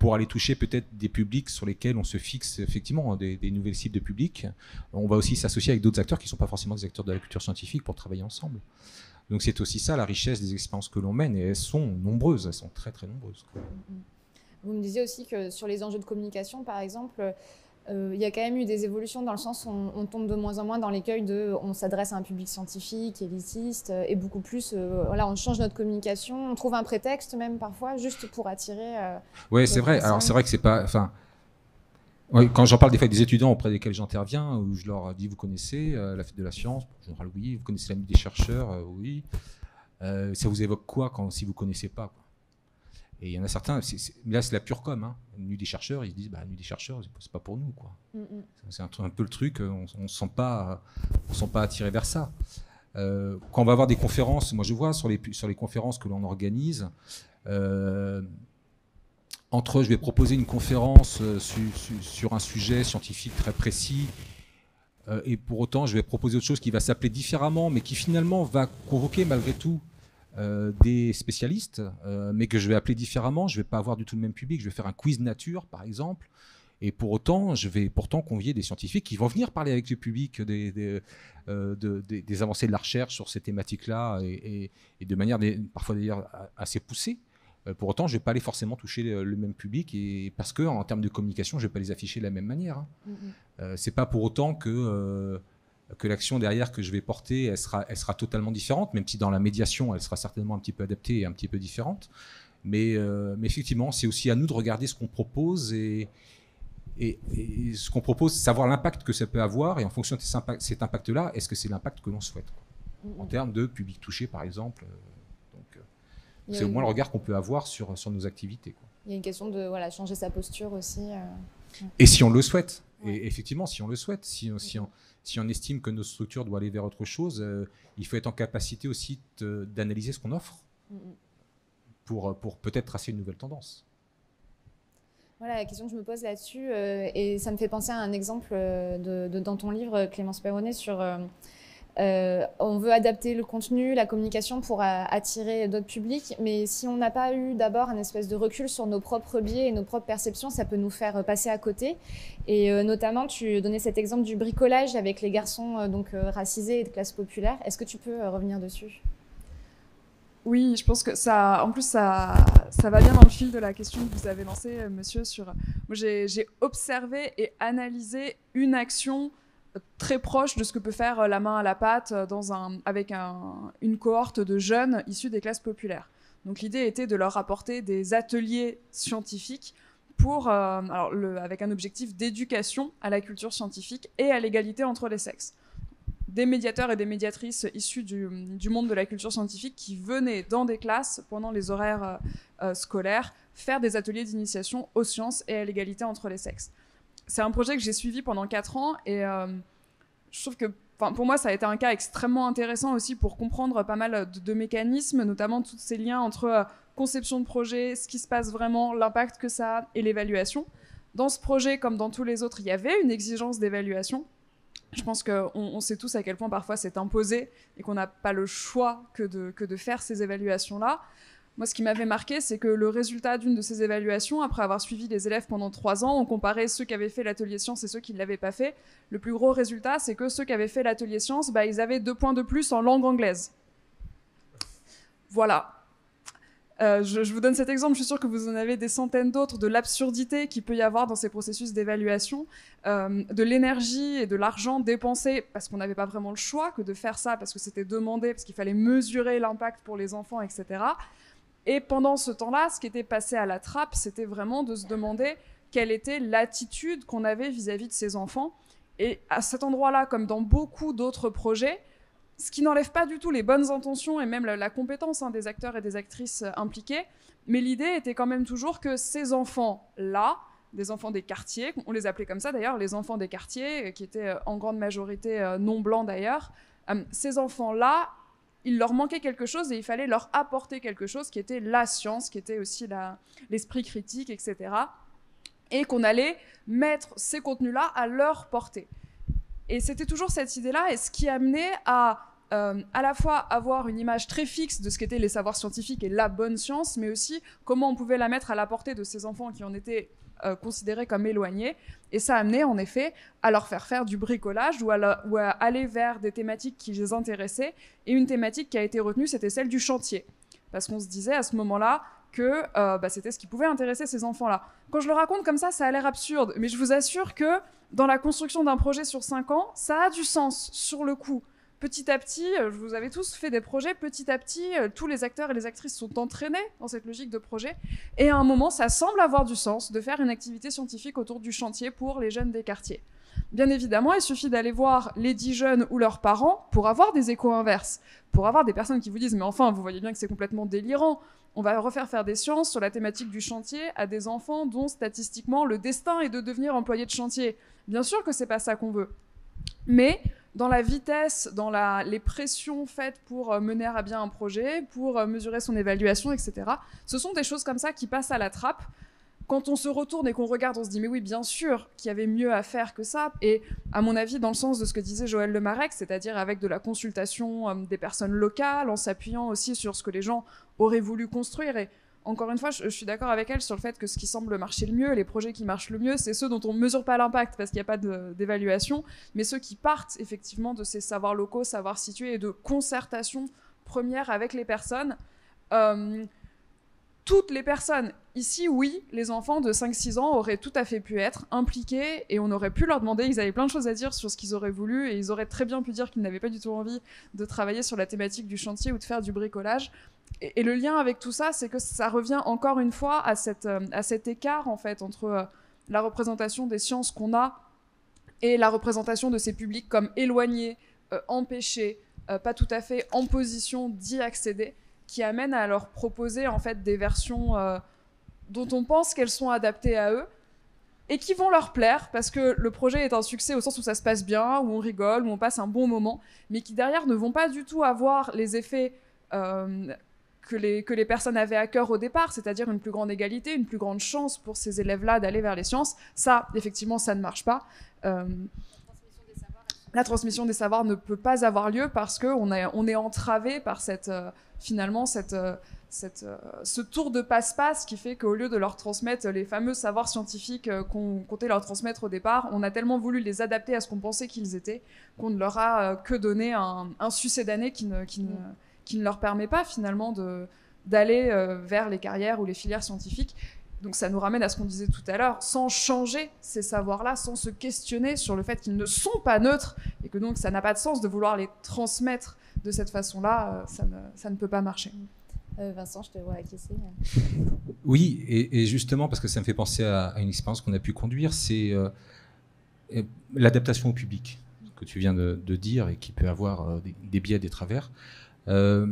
pour aller toucher peut-être des publics sur lesquels on se fixe effectivement des, des nouvelles cibles de public. On va aussi s'associer avec d'autres acteurs qui ne sont pas forcément des acteurs de la culture scientifique pour travailler ensemble. Donc c'est aussi ça la richesse des expériences que l'on mène, et elles sont nombreuses, elles sont très très nombreuses. Vous me disiez aussi que sur les enjeux de communication, par exemple, euh, il y a quand même eu des évolutions dans le sens où on, on tombe de moins en moins dans l'écueil de on s'adresse à un public scientifique, élitiste, et beaucoup plus, euh, voilà, on change notre communication, on trouve un prétexte même parfois, juste pour attirer... Euh, oui, c'est vrai. Alors c'est vrai que c'est pas... Enfin, ouais, quand j'en parle des fois des étudiants auprès desquels j'interviens, où je leur dis, vous connaissez euh, la Fête de la Science, en général, oui, vous connaissez la nuit des chercheurs, euh, oui, euh, ça vous évoque quoi quand, si vous ne connaissez pas, quoi. Et il y en a certains, c'est, c'est, là c'est la pure com, hein. Nuit des chercheurs, ils se disent, bah, nuit des chercheurs, c'est pas pour nous, quoi. Mm-hmm. C'est un, un peu le truc, on ne se sent pas attiré vers ça. Euh, quand on va avoir des conférences, moi je vois sur les, sur les conférences que l'on organise, euh, entre je vais proposer une conférence su, su, sur un sujet scientifique très précis, euh, et pour autant je vais proposer autre chose qui va s'appeler différemment, mais qui finalement va convoquer malgré tout Euh, des spécialistes, euh, mais que je vais appeler différemment, je ne vais pas avoir du tout le même public, je vais faire un quiz nature par exemple, et pour autant, je vais pourtant convier des scientifiques qui vont venir parler avec le public des, des, euh, de, des, des avancées de la recherche sur ces thématiques-là, et, et, et de manière des, parfois d'ailleurs assez poussée. Euh, pour autant, je ne vais pas aller forcément toucher le, le même public, et, parce que en termes de communication, je ne vais pas les afficher de la même manière. Hein. Mm-hmm. euh, c'est pas pour autant que... Euh, que l'action derrière que je vais porter, elle sera, elle sera totalement différente, même si dans la médiation, elle sera certainement un petit peu adaptée et un petit peu différente. Mais, euh, mais effectivement, c'est aussi à nous de regarder ce qu'on propose et, et, et ce qu'on propose, savoir l'impact que ça peut avoir, et en fonction de cet, impact, cet impact-là, est-ce que c'est l'impact que l'on souhaite, quoi, mmh. en termes de public touché, par exemple. Donc, c'est au moins une... le regard qu'on peut avoir sur, sur nos activités, quoi. Il y a une question de voilà, changer sa posture aussi. Euh... Et si on le souhaite, ouais. et effectivement, si on le souhaite, si, si on... Si on estime que nos structures doivent aller vers autre chose, euh, il faut être en capacité aussi de, d'analyser ce qu'on offre pour, pour peut-être tracer une nouvelle tendance. Voilà la question que je me pose là-dessus, euh, et ça me fait penser à un exemple de, de, dans ton livre, Clémence Perronnet, sur euh, euh, on veut adapter le contenu, la communication pour à, attirer d'autres publics, mais si on n'a pas eu d'abord un espèce de recul sur nos propres biais et nos propres perceptions, ça peut nous faire passer à côté. Et euh, notamment, tu donnais cet exemple du bricolage avec les garçons euh, donc, euh, racisés et de classe populaire. Est-ce que tu peux euh, revenir dessus ? Oui, je pense que ça, en plus, ça, ça va bien dans le fil de la question que vous avez lancée, euh, monsieur, sur... Moi, j'ai, j'ai observé et analysé une action très proche de ce que peut faire la main à la pâte dans un, avec un, une cohorte de jeunes issus des classes populaires. Donc l'idée était de leur apporter des ateliers scientifiques pour, euh, alors le, avec un objectif d'éducation à la culture scientifique et à l'égalité entre les sexes. Des médiateurs et des médiatrices issus du, du monde de la culture scientifique qui venaient dans des classes pendant les horaires euh, scolaires faire des ateliers d'initiation aux sciences et à l'égalité entre les sexes. C'est un projet que j'ai suivi pendant quatre ans, et euh, je trouve que pour moi, ça a été un cas extrêmement intéressant aussi pour comprendre pas mal de, de mécanismes, notamment tous ces liens entre euh, conception de projet, ce qui se passe vraiment, l'impact que ça a et l'évaluation. Dans ce projet, comme dans tous les autres, il y avait une exigence d'évaluation, Je pense qu'on on sait tous à quel point parfois c'est imposé et qu'on n'a pas le choix que de, que de faire ces évaluations-là. Moi, ce qui m'avait marqué, c'est que le résultat d'une de ces évaluations, après avoir suivi les élèves pendant trois ans, on comparait ceux qui avaient fait l'atelier sciences et ceux qui ne l'avaient pas fait. Le plus gros résultat, c'est que ceux qui avaient fait l'atelier sciences, bah, ils avaient deux points de plus en langue anglaise. Voilà. Euh, je, je vous donne cet exemple, je suis sûre que vous en avez des centaines d'autres, de l'absurdité qu'il peut y avoir dans ces processus d'évaluation, euh, de l'énergie et de l'argent dépensé, parce qu'on n'avait pas vraiment le choix que de faire ça, parce que c'était demandé, parce qu'il fallait mesurer l'impact pour les enfants, et cetera. Et pendant ce temps-là, ce qui était passé à la trappe, c'était vraiment de se demander quelle était l'attitude qu'on avait vis-à-vis de ces enfants. Et à cet endroit-là, comme dans beaucoup d'autres projets, ce qui n'enlève pas du tout les bonnes intentions et même la, la compétence hein, des acteurs et des actrices euh, impliqués. Mais l'idée était quand même toujours que ces enfants-là, des enfants des quartiers, on les appelait comme ça d'ailleurs, les enfants des quartiers, euh, qui étaient euh, en grande majorité euh, non blancs d'ailleurs, euh, ces enfants-là, il leur manquait quelque chose et il fallait leur apporter quelque chose qui était la science, qui était aussi la, l'esprit critique, et cetera. Et qu'on allait mettre ces contenus-là à leur portée. Et c'était toujours cette idée-là, et ce qui amenait à Euh, à la fois avoir une image très fixe de ce qu'étaient les savoirs scientifiques et la bonne science, mais aussi comment on pouvait la mettre à la portée de ces enfants qui en étaient euh, considérés comme éloignés. Et ça amenait en effet à leur faire faire du bricolage ou à, la, ou à aller vers des thématiques qui les intéressaient. Et une thématique qui a été retenue, c'était celle du chantier. Parce qu'on se disait à ce moment-là que euh, bah, c'était ce qui pouvait intéresser ces enfants-là. Quand je le raconte comme ça, ça a l'air absurde. Mais je vous assure que dans la construction d'un projet sur cinq ans, ça a du sens sur le coup. Petit à petit, je vous avais tous fait des projets, petit à petit, tous les acteurs et les actrices sont entraînés dans cette logique de projet. Et à un moment, ça semble avoir du sens de faire une activité scientifique autour du chantier pour les jeunes des quartiers. Bien évidemment, il suffit d'aller voir les dix jeunes ou leurs parents pour avoir des échos inverses, pour avoir des personnes qui vous disent « mais enfin, vous voyez bien que c'est complètement délirant, on va refaire faire des sciences sur la thématique du chantier à des enfants dont statistiquement le destin est de devenir employé de chantier ». Bien sûr que c'est pas ça qu'on veut, mais dans la vitesse, dans la, les pressions faites pour mener à bien un projet, pour mesurer son évaluation, et cetera. Ce sont des choses comme ça qui passent à la trappe. Quand on se retourne et qu'on regarde, on se dit « mais oui, bien sûr qu'il y avait mieux à faire que ça ». Et à mon avis, dans le sens de ce que disait Joëlle Le Marec, c'est-à-dire avec de la consultation des personnes locales, en s'appuyant aussi sur ce que les gens auraient voulu construire. Et encore une fois, je, je suis d'accord avec elle sur le fait que ce qui semble marcher le mieux, les projets qui marchent le mieux, c'est ceux dont on ne mesure pas l'impact parce qu'il n'y a pas d'évaluation, mais ceux qui partent effectivement de ces savoirs locaux, savoirs situés et de concertation première avec les personnes. Euh, toutes les personnes. Ici, oui, les enfants de cinq six ans auraient tout à fait pu être impliqués et on aurait pu leur demander, ils avaient plein de choses à dire sur ce qu'ils auraient voulu et ils auraient très bien pu dire qu'ils n'avaient pas du tout envie de travailler sur la thématique du chantier ou de faire du bricolage. Et le lien avec tout ça, c'est que ça revient encore une fois à, cette, à cet écart en fait, entre la représentation des sciences qu'on a et la représentation de ces publics comme éloignés, euh, empêchés, euh, pas tout à fait en position d'y accéder, qui amène à leur proposer en fait, des versions euh, dont on pense qu'elles sont adaptées à eux et qui vont leur plaire parce que le projet est un succès au sens où ça se passe bien, où on rigole, où on passe un bon moment, mais qui derrière ne vont pas du tout avoir les effets Euh, Que les, que les personnes avaient à cœur au départ, c'est-à-dire une plus grande égalité, une plus grande chance pour ces élèves-là d'aller vers les sciences. Ça, effectivement, ça ne marche pas. Euh, la transmission des savoirs ne peut pas avoir lieu parce qu'on est, on est entravé par cette, euh, finalement cette, euh, cette, euh, ce tour de passe-passe qui fait qu'au lieu de leur transmettre les fameux savoirs scientifiques qu'on comptait leur transmettre au départ, on a tellement voulu les adapter à ce qu'on pensait qu'ils étaient qu'on ne leur a que donné un, un sucédané qui ne... Qui ne qui ne leur permet pas finalement d'aller euh, vers les carrières ou les filières scientifiques. Donc ça nous ramène à ce qu'on disait tout à l'heure, sans changer ces savoirs-là, sans se questionner sur le fait qu'ils ne sont pas neutres et que donc ça n'a pas de sens de vouloir les transmettre de cette façon-là, euh, ça, ne, ça ne peut pas marcher. Euh, Vincent, je te vois acquiescer. Oui, et, et justement, parce que ça me fait penser à, à une expérience qu'on a pu conduire, c'est euh, l'adaptation au public, ce que tu viens de, de dire et qui peut avoir euh, des, des biais, des travers. Euh,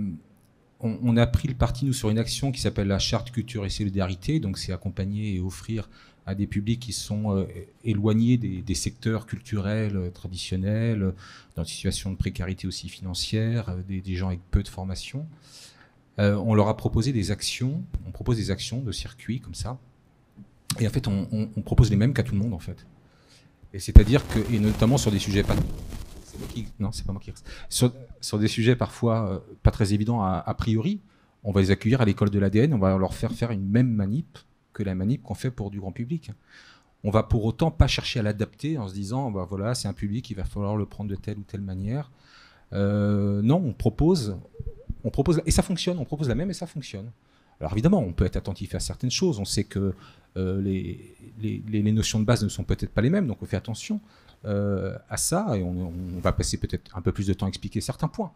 on, on a pris le parti, nous, sur une action qui s'appelle la charte culture et solidarité. Donc, c'est accompagner et offrir à des publics qui sont euh, éloignés des, des secteurs culturels euh, traditionnels, dans des situations de précarité aussi financière, euh, des, des gens avec peu de formation. Euh, on leur a proposé des actions. On propose des actions de circuits comme ça. Et en fait, on, on, on propose les mêmes qu'à tout le monde, en fait. Et c'est-à-dire que, et notamment sur des sujets pas... C'est moi qui... Non, c'est pas moi qui... Sur, sur des sujets parfois euh, pas très évidents a, a priori, on va les accueillir à l'école de l'A D N, on va leur faire faire une même manip que la manip qu'on fait pour du grand public. On va pour autant pas chercher à l'adapter en se disant, bah voilà, c'est un public, il va falloir le prendre de telle ou telle manière. Euh, non, on propose, on propose, et ça fonctionne, on propose la même et ça fonctionne. Alors évidemment, on peut être attentif à certaines choses, on sait que euh, les, les, les notions de base ne sont peut-être pas les mêmes, donc on fait attention euh, à ça, et on, on va passer peut-être un peu plus de temps à expliquer certains points,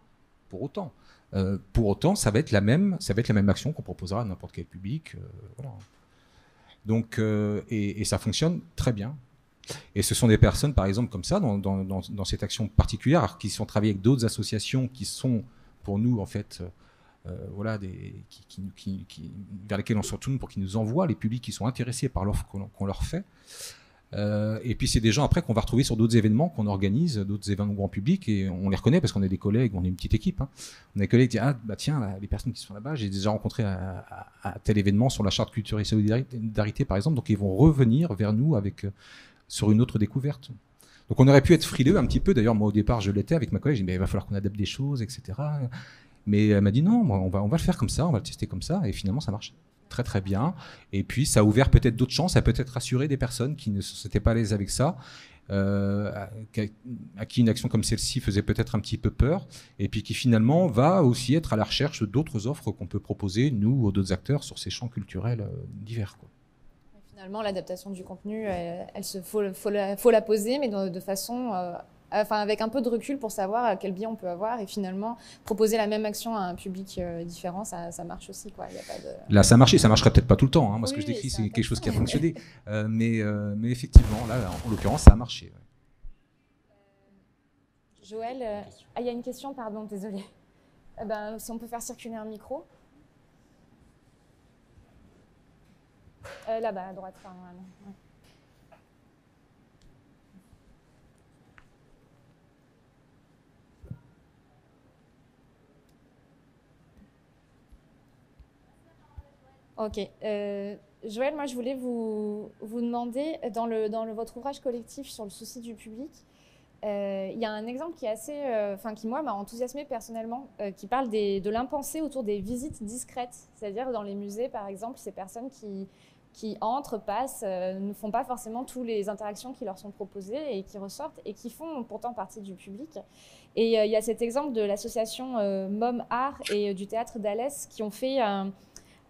pour autant. Euh, pour autant, ça va être la même, ça va être la même action qu'on proposera à n'importe quel public, euh, voilà. Donc, euh, et, et ça fonctionne très bien. Et ce sont des personnes, par exemple, comme ça, dans, dans, dans, dans cette action particulière, qui sont travaillées avec d'autres associations qui sont, pour nous, en fait, euh, voilà, des, qui, qui, qui, qui, vers lesquelles on se retourne pour qu'ils nous envoient les publics qui sont intéressés par l'offre qu'on qu'on leur fait. Euh, et puis, c'est des gens, après, qu'on va retrouver sur d'autres événements qu'on organise, d'autres événements grand public, et on les reconnaît parce qu'on est des collègues, on est une petite équipe. Hein. On est des collègues qui disent « Ah, bah tiens, là, les personnes qui sont là-bas, j'ai déjà rencontré à, à, à tel événement sur la charte culture et solidarité, par exemple. » Donc, ils vont revenir vers nous avec... Euh, sur une autre découverte. Donc on aurait pu être frileux un petit peu, d'ailleurs moi au départ je l'étais avec ma collègue, j'ai dit mais il va falloir qu'on adapte des choses, et cetera. Mais elle m'a dit non, on va, on va le faire comme ça, on va le tester comme ça, et finalement ça marche très très bien. Et puis ça a ouvert peut-être d'autres chances, ça a peut-être rassuré des personnes qui ne s'étaient pas à l'aise avec ça, euh, à, à qui une action comme celle-ci faisait peut-être un petit peu peur, et puis qui finalement va aussi être à la recherche d'autres offres qu'on peut proposer, nous ou d'autres acteurs, sur ces champs culturels divers, quoi. Finalement, l'adaptation du contenu, elle, elle se, faut, faut, la, faut la poser, mais de, de façon, euh, enfin, avec un peu de recul pour savoir quel biais on peut avoir. Et finalement, proposer la même action à un public euh, différent, ça, ça marche aussi, quoi. Y a pas de... Là, ça marchait, ça marcherait peut-être pas tout le temps. Hein. Moi, oui, ce que je décris, c'est quelque chose qui a fonctionné. euh, mais, euh, mais effectivement, là, en, en l'occurrence, ça a marché. Ouais. Joëlle, euh... ah, il y a une question, pardon, désolée. Eh ben, si on peut faire circuler un micro. Euh, Là-bas, à droite, enfin, voilà. Ouais. Ok. Euh, Joëlle, moi, je voulais vous, vous demander, dans, le, dans le, votre ouvrage collectif sur le souci du public, euh, il y a un exemple qui est assez, euh, enfin, qui, moi, m'a enthousiasmée personnellement, euh, qui parle des, de l'impensé autour des visites discrètes. C'est-à-dire, dans les musées, par exemple, ces personnes qui... qui entrent, passent, euh, ne font pas forcément toutes les interactions qui leur sont proposées et qui ressortent et qui font pourtant partie du public. Et euh, il y a cet exemple de l'association euh, Mom Art et euh, du théâtre d'Alès qui ont fait euh,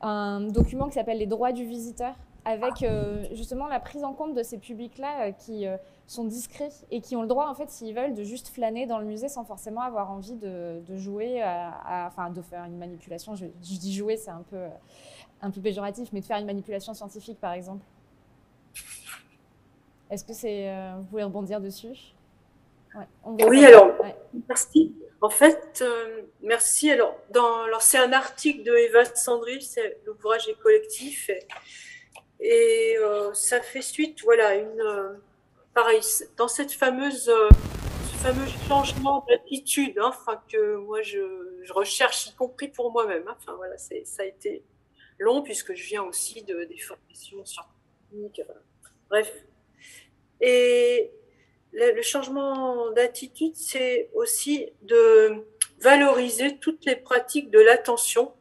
un document qui s'appelle « Les droits du visiteur » avec euh, justement la prise en compte de ces publics-là euh, qui euh, sont discrets et qui ont le droit, en fait, s'ils veulent, de juste flâner dans le musée sans forcément avoir envie de, de jouer, à, à, enfin, de faire une manipulation. Je, je dis « jouer », c'est un peu... Euh, un peu péjoratif, mais de faire une manipulation scientifique, par exemple. Est-ce que c'est... Euh, vous pouvez rebondir dessus? Ouais, on Oui, parler. alors, ouais. merci. En fait, euh, merci. Alors, alors c'est un article de Eva Sandry, l'ouvrage est collectif, et, et euh, ça fait suite, voilà, une... Euh, pareil, dans cette fameuse... Euh, ce fameux changement d'attitude, hein, que moi, je, je recherche, y compris pour moi-même. Enfin, hein, voilà, ça a été... long, puisque je viens aussi de, des formations scientifiques, euh, bref. Et le, le changement d'attitude, c'est aussi de valoriser toutes les pratiques de l'attention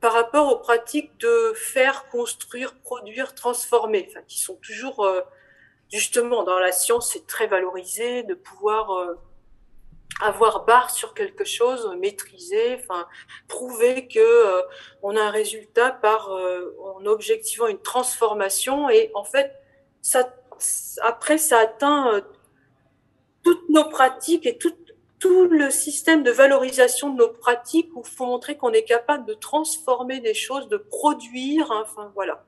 par rapport aux pratiques de faire, construire, produire, transformer, enfin, qui sont toujours, euh, justement, dans la science, c'est très valorisé de pouvoir... Euh, avoir barre sur quelque chose, maîtriser, enfin prouver que euh, on a un résultat par euh, en objectivant une transformation, et en fait ça après ça atteint euh, toutes nos pratiques et tout tout le système de valorisation de nos pratiques où il faut montrer qu'on est capable de transformer des choses, de produire, hein, enfin voilà.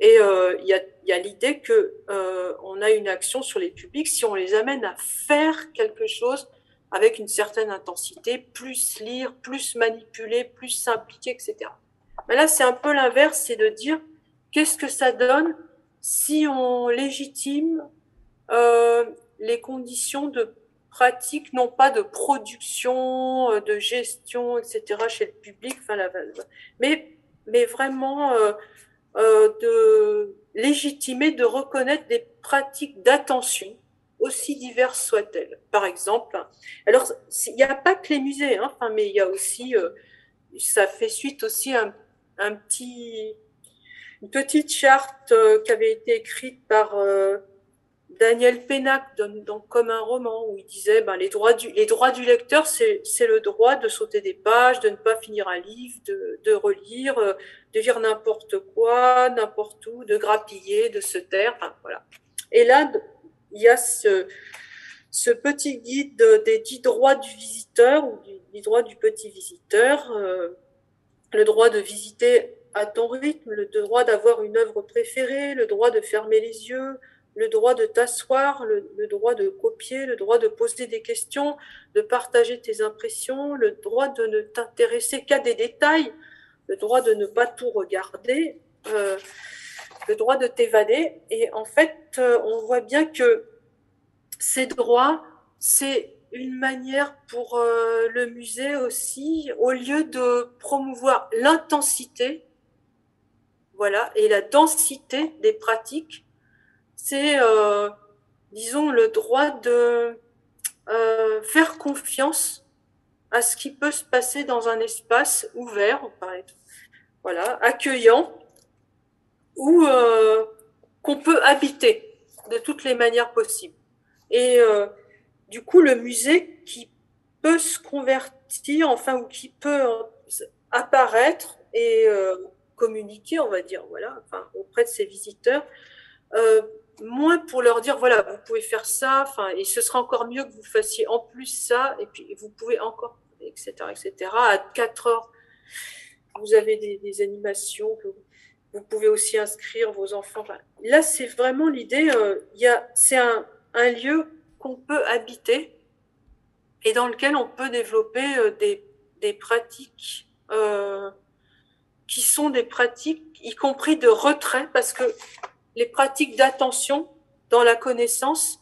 Et il euh, y a, y a l'idée que euh, on a une action sur les publics si on les amène à faire quelque chose avec une certaine intensité, plus lire, plus manipuler, plus s'impliquer, et cetera. Mais là, c'est un peu l'inverse, c'est de dire qu'est-ce que ça donne si on légitime euh, les conditions de pratique, non pas de production, de gestion, et cetera, chez le public, enfin, la, mais, mais vraiment euh, euh, de légitimer, de reconnaître des pratiques d'attention, aussi diverses soient-elles. Par exemple, alors il n'y a pas que les musées, hein, mais il y a aussi, euh, ça fait suite aussi à un, un petit, une petite charte euh, qui avait été écrite par euh, Daniel Pénac dans, dans Comme un roman, où il disait ben, les, droits du, les droits du lecteur, c'est, c'est le droit de sauter des pages, de ne pas finir un livre, de, de relire, euh, de lire n'importe quoi, n'importe où, de grappiller, de se taire, enfin, voilà. Et là, il y a ce, ce petit guide des dix droits du visiteur ou du droit du petit visiteur, euh, le droit de visiter à ton rythme, le droit d'avoir une œuvre préférée, le droit de fermer les yeux, le droit de t'asseoir, le, le droit de copier, le droit de poser des questions, de partager tes impressions, le droit de ne t'intéresser qu'à des détails, le droit de ne pas tout regarder, euh, le droit de t'évader. Et en fait, on voit bien que ces droits, c'est une manière pour le musée aussi, au lieu de promouvoir l'intensité, voilà, et la densité des pratiques, c'est, euh, disons, le droit de euh, faire confiance à ce qui peut se passer dans un espace ouvert, voilà, accueillant, ou euh, qu'on peut habiter de toutes les manières possibles. Et euh, du coup, le musée qui peut se convertir, enfin, ou qui peut apparaître et euh, communiquer, on va dire, voilà, enfin, auprès de ses visiteurs, euh, moins pour leur dire, voilà, vous pouvez faire ça, enfin, et ce sera encore mieux que vous fassiez en plus ça, et puis vous pouvez encore, et cetera, et cetera. À quatre heures, vous avez des, des animations que vous... Vous pouvez aussi inscrire vos enfants. Là, c'est vraiment l'idée, euh, y a, c'est un, un lieu qu'on peut habiter et dans lequel on peut développer euh, des, des pratiques euh, qui sont des pratiques, y compris de retrait, parce que les pratiques d'attention dans la connaissance,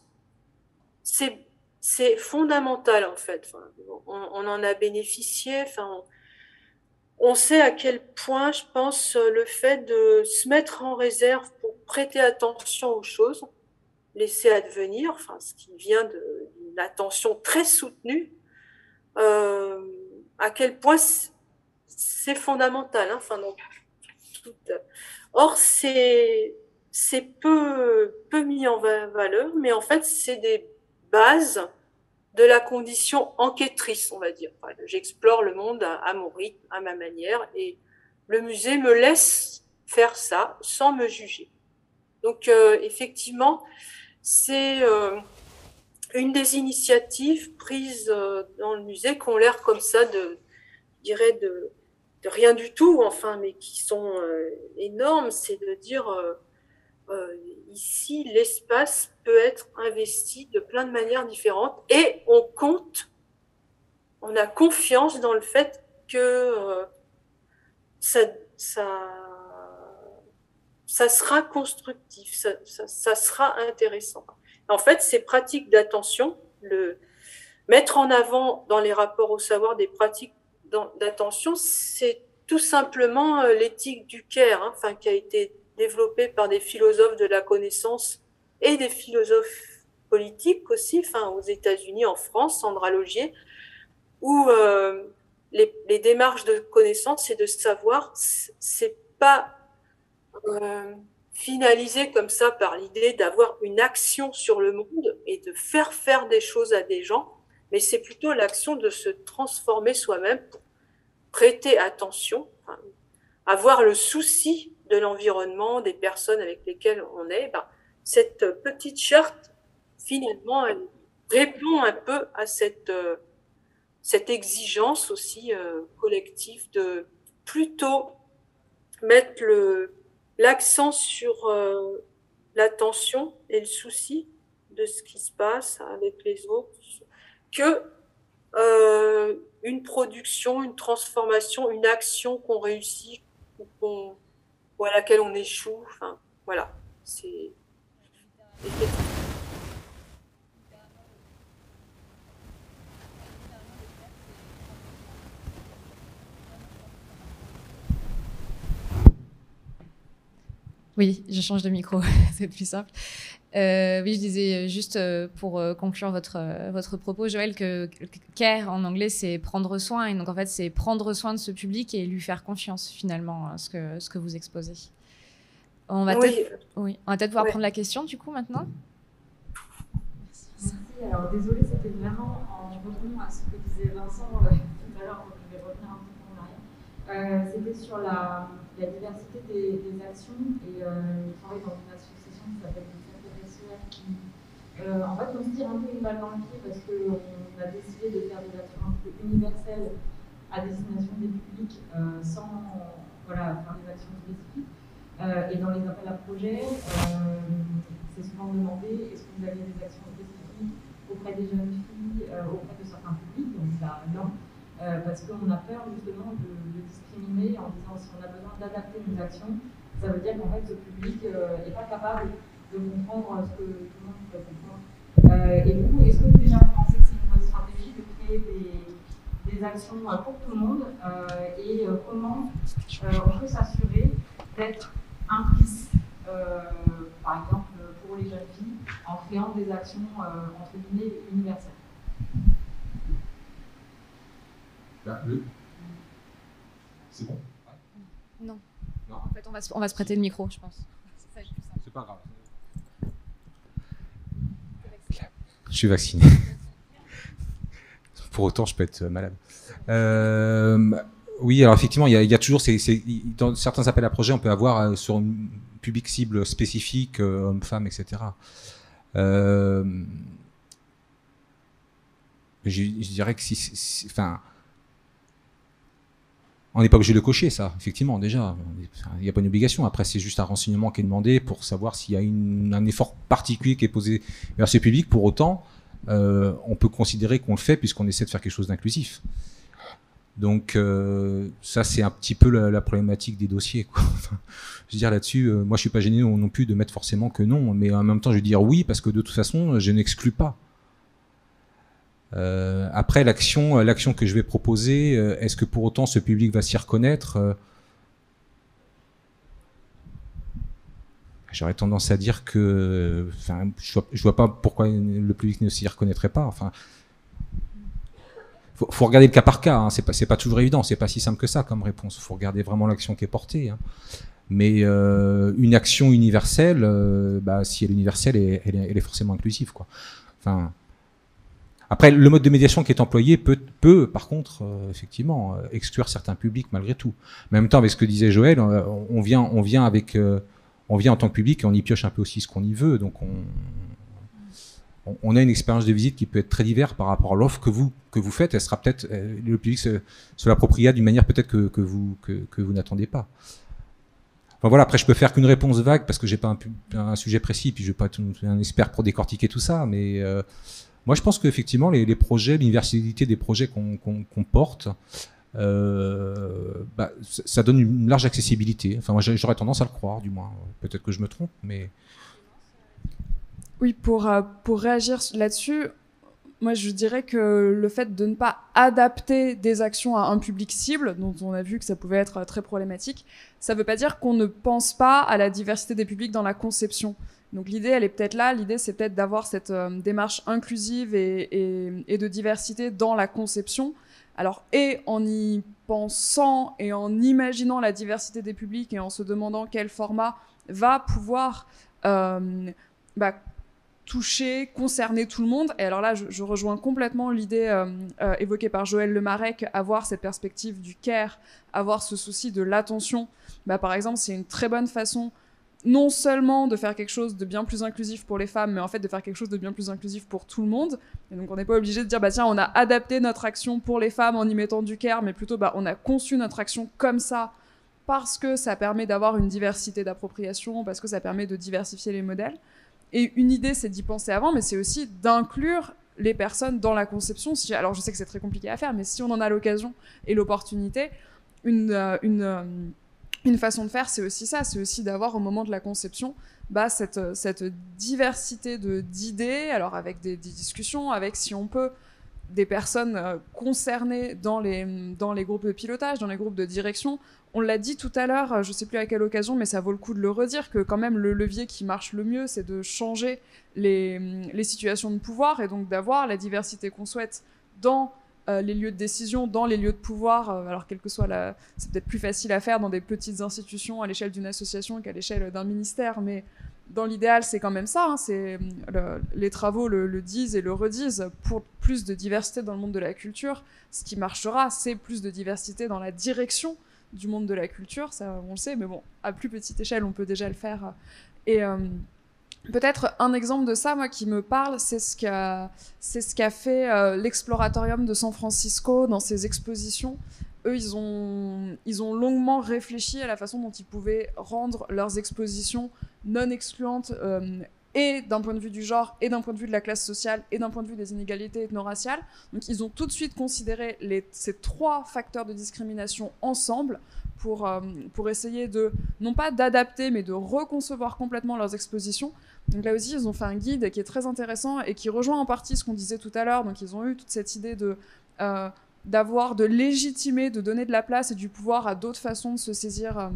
c'est, c'est fondamental en fait. Enfin, on, on en a bénéficié, enfin, on, On sait à quel point, je pense, le fait de se mettre en réserve pour prêter attention aux choses, laisser advenir, enfin, ce qui vient d'une attention très soutenue, euh, à quel point c'est fondamental. Hein, enfin, non, tout, or, c'est, c'est peu, peu mis en valeur, mais en fait, c'est des bases de la condition enquêtrice, on va dire. Enfin, j'explore le monde à, à mon rythme, à ma manière, et le musée me laisse faire ça sans me juger. Donc, euh, effectivement, c'est euh, une des initiatives prises euh, dans le musée qui ont l'air comme ça de, je dirais, de, de rien du tout, enfin, mais qui sont euh, énormes, c'est de dire... Euh, Euh, ici, l'espace peut être investi de plein de manières différentes et on compte, on a confiance dans le fait que euh, ça, ça, ça sera constructif, ça, ça, ça sera intéressant. En fait, ces pratiques d'attention, le, mettre en avant dans les rapports au savoir des pratiques dans, d'attention, c'est tout simplement euh, l'éthique du care, hein, enfin, qui a été développé par des philosophes de la connaissance et des philosophes politiques aussi, enfin, aux États-Unis, en France, Sandra Logier, où euh, les, les démarches de connaissance et de savoir, c'est pas euh, finalisé comme ça par l'idée d'avoir une action sur le monde et de faire faire des choses à des gens, mais c'est plutôt l'action de se transformer soi-même, pour prêter attention, enfin, avoir le souci de l'environnement, des personnes avec lesquelles on est, ben, cette petite charte, finalement, elle répond un peu à cette, euh, cette exigence aussi euh, collective de plutôt mettre le, l'accent sur euh, l'attention et le souci de ce qui se passe avec les autres, que euh, une production, une transformation, une action qu'on réussit ou qu'on... ou à laquelle on échoue, enfin, voilà, c'est... Oui, je change de micro, c'est plus simple. Euh, oui, je disais juste pour conclure votre, votre propos, Joëlle, que care en anglais, c'est prendre soin. Et donc, en fait, c'est prendre soin de ce public et lui faire confiance, finalement, ce que, ce que vous exposez. On va oui. peut-être oui, peut pouvoir oui. prendre la question, du coup, maintenant. Merci. Alors, désolée, c'était vraiment en répondant à ce que disait Vincent euh, tout à l'heure, donc je vais revenir un peu en arrière. Euh, c'était sur la, la diversité des, des actions. Et je euh, travaille dans une association qui s'appelle Euh, en fait, on se tire un peu une balle dans le pied parce qu'on a décidé de faire des actions un peu universelles à destination des publics euh, sans voilà, faire des actions spécifiques. Euh, et dans les appels à projets, euh, c'est souvent demandé est-ce que vous avez des actions spécifiques auprès des jeunes filles, euh, auprès de certains publics, donc ça non, euh, parce qu'on a peur justement de, de discriminer en disant si on a besoin d'adapter nos actions, ça veut dire qu'en fait ce public n'est euh, pas capable de comprendre ce que tout le monde peut comprendre. Euh, et vous, est-ce que vous déjà pensez que c'est une bonne stratégie de créer des, des actions pour tout le monde euh, et euh, comment euh, on peut s'assurer d'être inclusif, euh, par exemple pour les jeunes filles, en créant des actions euh, entre guillemets universelles? Là, le... C'est bon? Non. non. En fait, on va, se, on va se prêter le micro, je pense. C'est pas grave. Je suis vacciné. Pour autant, je peux être malade. Euh, oui, alors effectivement, il y a, il y a toujours ces, ces, dans certains appels à projets, on peut avoir euh, sur un public cible spécifique, euh, hommes, femmes, et cetera. Euh, je, je dirais que si, si enfin, on n'est pas obligé de le cocher, ça. Effectivement, déjà, il n'y a pas une obligation. Après, c'est juste un renseignement qui est demandé pour savoir s'il y a une, un effort particulier qui est posé vers ce public. Pour autant, euh, on peut considérer qu'on le fait puisqu'on essaie de faire quelque chose d'inclusif. Donc, euh, ça, c'est un petit peu la, la problématique des dossiers, quoi. Enfin, je veux dire, là-dessus, euh, moi, je suis pas gêné non, non plus de mettre forcément que non, mais en même temps, je veux dire oui parce que de toute façon, je n'exclus pas. Euh, après, l'action l'action que je vais proposer, euh, est-ce que pour autant ce public va s'y reconnaître? euh, J'aurais tendance à dire que enfin, je vois, je vois pas pourquoi le public ne s'y reconnaîtrait pas. Enfin, faut, faut regarder le cas par cas, hein, c'est pas, c'est pas toujours évident, c'est pas si simple que ça comme réponse. Faut regarder vraiment l'action qui est portée, hein. Mais euh, une action universelle, euh, bah, si elle est universelle, elle, elle, elle est forcément inclusive, quoi. Enfin, après, le mode de médiation qui est employé peut, peut par contre, euh, effectivement, euh, exclure certains publics malgré tout. Mais en même temps, avec ce que disait Joëlle, euh, on, vient, on, vient avec, euh, on vient en tant que public et on y pioche un peu aussi ce qu'on y veut. Donc, on, on, on a une expérience de visite qui peut être très diverse par rapport à l'offre que vous, que vous faites. Elle sera peut-être, euh, le public se, se l'appropria d'une manière peut-être que, que vous, que, que vous n'attendez pas. Enfin, voilà, après, je peux faire qu'une réponse vague parce que j'ai pas un, un sujet précis, puis je ne suis pas un expert pour décortiquer tout ça, mais... Euh, moi, je pense qu'effectivement, les, les projets, l'universalité des projets qu'on qu'on, qu'on porte, euh, bah, ça donne une large accessibilité. Enfin, moi, j'aurais tendance à le croire, du moins. Peut-être que je me trompe, mais... Oui, pour, pour réagir là-dessus, moi, je dirais que le fait de ne pas adapter des actions à un public cible, dont on a vu que ça pouvait être très problématique, ça ne veut pas dire qu'on ne pense pas à la diversité des publics dans la conception. Donc l'idée, elle est peut-être là. L'idée, c'est peut-être d'avoir cette euh, démarche inclusive et, et, et de diversité dans la conception. Alors, et en y pensant et en imaginant la diversité des publics et en se demandant quel format va pouvoir euh, bah, toucher, concerner tout le monde. Et alors là, je, je rejoins complètement l'idée euh, euh, évoquée par Joëlle Le Marec, avoir cette perspective du care, avoir ce souci de l'attention. Bah, par exemple, c'est une très bonne façon... non seulement de faire quelque chose de bien plus inclusif pour les femmes, mais en fait de faire quelque chose de bien plus inclusif pour tout le monde. Et donc on n'est pas obligé de dire, bah tiens, on a adapté notre action pour les femmes en y mettant du care, mais plutôt, bah on a conçu notre action comme ça, parce que ça permet d'avoir une diversité d'appropriation, parce que ça permet de diversifier les modèles. Et une idée, c'est d'y penser avant, mais c'est aussi d'inclure les personnes dans la conception. Si, alors je sais que c'est très compliqué à faire, mais si on en a l'occasion et l'opportunité, une... Euh, une euh, Une façon de faire, c'est aussi ça, c'est aussi d'avoir au moment de la conception bah, cette, cette diversité de, d'idées, alors avec des, des discussions, avec si on peut des personnes concernées dans les, dans les groupes de pilotage, dans les groupes de direction. On l'a dit tout à l'heure, je ne sais plus à quelle occasion, mais ça vaut le coup de le redire, que quand même le levier qui marche le mieux, c'est de changer les, les situations de pouvoir et donc d'avoir la diversité qu'on souhaite dans euh, les lieux de décision, dans les lieux de pouvoir. Euh, alors quelle que soit la... C'est peut-être plus facile à faire dans des petites institutions à l'échelle d'une association qu'à l'échelle d'un ministère, mais dans l'idéal, c'est quand même ça. Hein, c'est, le, les travaux le, le disent et le redisent. Pour plus de diversité dans le monde de la culture, ce qui marchera, c'est plus de diversité dans la direction du monde de la culture, ça on le sait, mais bon, à plus petite échelle, on peut déjà le faire. Et euh, peut-être un exemple de ça, moi, qui me parle, c'est ce qu'a, c'est ce qu'a fait euh, l'Exploratorium de San Francisco dans ses expositions. Eux, ils ont, ils ont longuement réfléchi à la façon dont ils pouvaient rendre leurs expositions non excluantes, euh, et d'un point de vue du genre, et d'un point de vue de la classe sociale, et d'un point de vue des inégalités ethno-raciales. Donc ils ont tout de suite considéré les, ces trois facteurs de discrimination ensemble pour, euh, pour essayer de, non pas d'adapter, mais de reconcevoir complètement leurs expositions. Donc là aussi, ils ont fait un guide qui est très intéressant et qui rejoint en partie ce qu'on disait tout à l'heure. Donc ils ont eu toute cette idée de... Euh, d'avoir, de légitimer, de donner de la place et du pouvoir à d'autres façons de se saisir euh,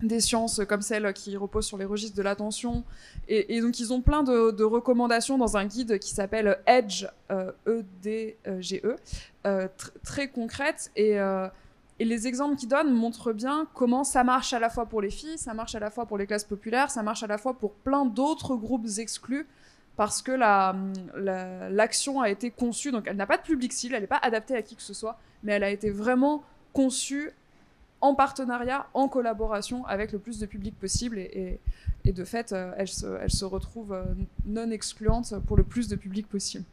des sciences, comme celles qui reposent sur les registres de l'attention. Et, et donc, ils ont plein de, de recommandations dans un guide qui s'appelle EDGE, euh, E D G E, euh, tr- très concrète. Et, euh, et les exemples qu'ils donnent montrent bien comment ça marche à la fois pour les filles, ça marche à la fois pour les classes populaires, ça marche à la fois pour plein d'autres groupes exclus, parce que la, la, l'action a été conçue, donc elle n'a pas de public cible, elle n'est pas adaptée à qui que ce soit, mais elle a été vraiment conçue en partenariat, en collaboration avec le plus de public possible, et, et, et de fait, elle se, elle se retrouve non excluante pour le plus de public possible.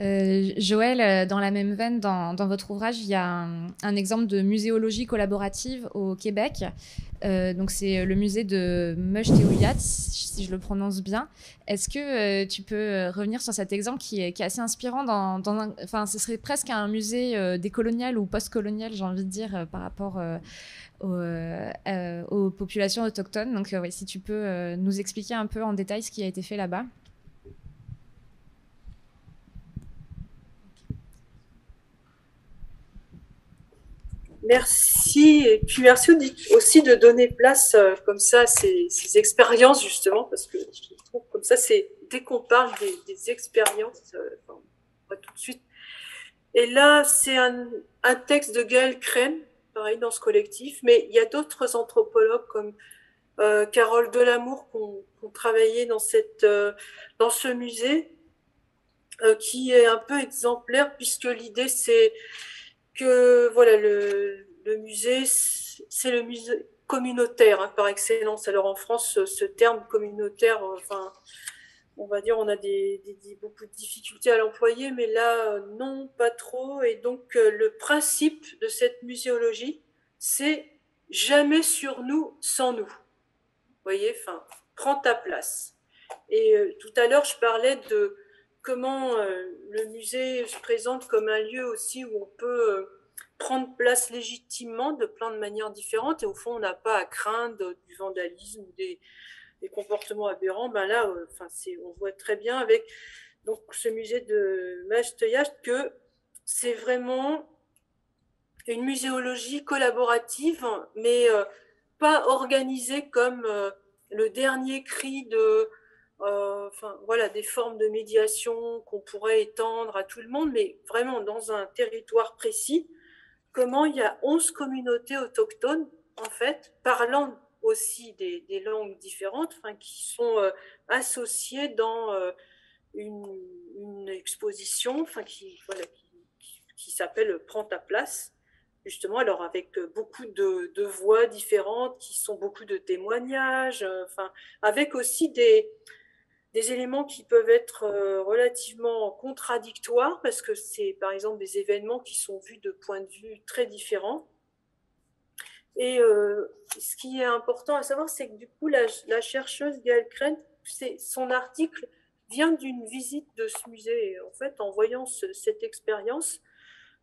Euh, Joëlle, dans la même veine, dans, dans votre ouvrage, il y a un, un exemple de muséologie collaborative au Québec. Euh, donc c'est le musée de Mashteuiatsh, si je le prononce bien. Est-ce que euh, tu peux revenir sur cet exemple qui est, qui est assez inspirant dans, dans un, enfin, ce serait presque un musée euh, décolonial ou postcolonial, j'ai envie de dire, euh, par rapport euh, aux, euh, aux populations autochtones. Donc euh, ouais, si tu peux euh, nous expliquer un peu en détail ce qui a été fait là-bas. Merci, et puis merci aussi de donner place euh, comme ça à ces, ces expériences, justement, parce que je trouve comme ça, c'est dès qu'on parle des, des expériences, euh, enfin, on va tout de suite. Et là, c'est un, un texte de Gaël Crème, pareil, dans ce collectif, mais il y a d'autres anthropologues comme euh, Carole Delamour qui ont, qui ont travaillé dans, cette, euh, dans ce musée, euh, qui est un peu exemplaire, puisque l'idée, c'est... que voilà, le, le musée, c'est le musée communautaire, hein, par excellence. Alors en France, ce, ce terme communautaire, enfin, on va dire, on a des, des, des, beaucoup de difficultés à l'employer, mais là, non, pas trop. Et donc, le principe de cette muséologie, c'est jamais sur nous, sans nous. Vous voyez, enfin, prends ta place. Et euh, tout à l'heure, je parlais de comment euh, le musée se présente comme un lieu aussi où on peut euh, prendre place légitimement de plein de manières différentes, et au fond on n'a pas à craindre du vandalisme ou des, des comportements aberrants. Ben là, euh, c'est, on voit très bien avec donc, ce musée de Mashteuiatsh que c'est vraiment une muséologie collaborative, mais euh, pas organisée comme euh, le dernier cri de... Euh, enfin, voilà, des formes de médiation qu'on pourrait étendre à tout le monde, mais vraiment dans un territoire précis, comment il y a onze communautés autochtones, en fait, parlant aussi des, des langues différentes, enfin, qui sont euh, associées dans euh, une, une exposition, enfin, qui, voilà, qui, qui, qui s'appelle « Prends ta place ». Justement, alors avec beaucoup de, de voix différentes, qui sont beaucoup de témoignages, euh, enfin, avec aussi des... des éléments qui peuvent être relativement contradictoires, parce que c'est par exemple des événements qui sont vus de points de vue très différents. Et euh, ce qui est important à savoir, c'est que du coup, la, la chercheuse Gaëlle Crène, c'est, son article vient d'une visite de ce musée. Et en fait, en voyant ce, cette expérience,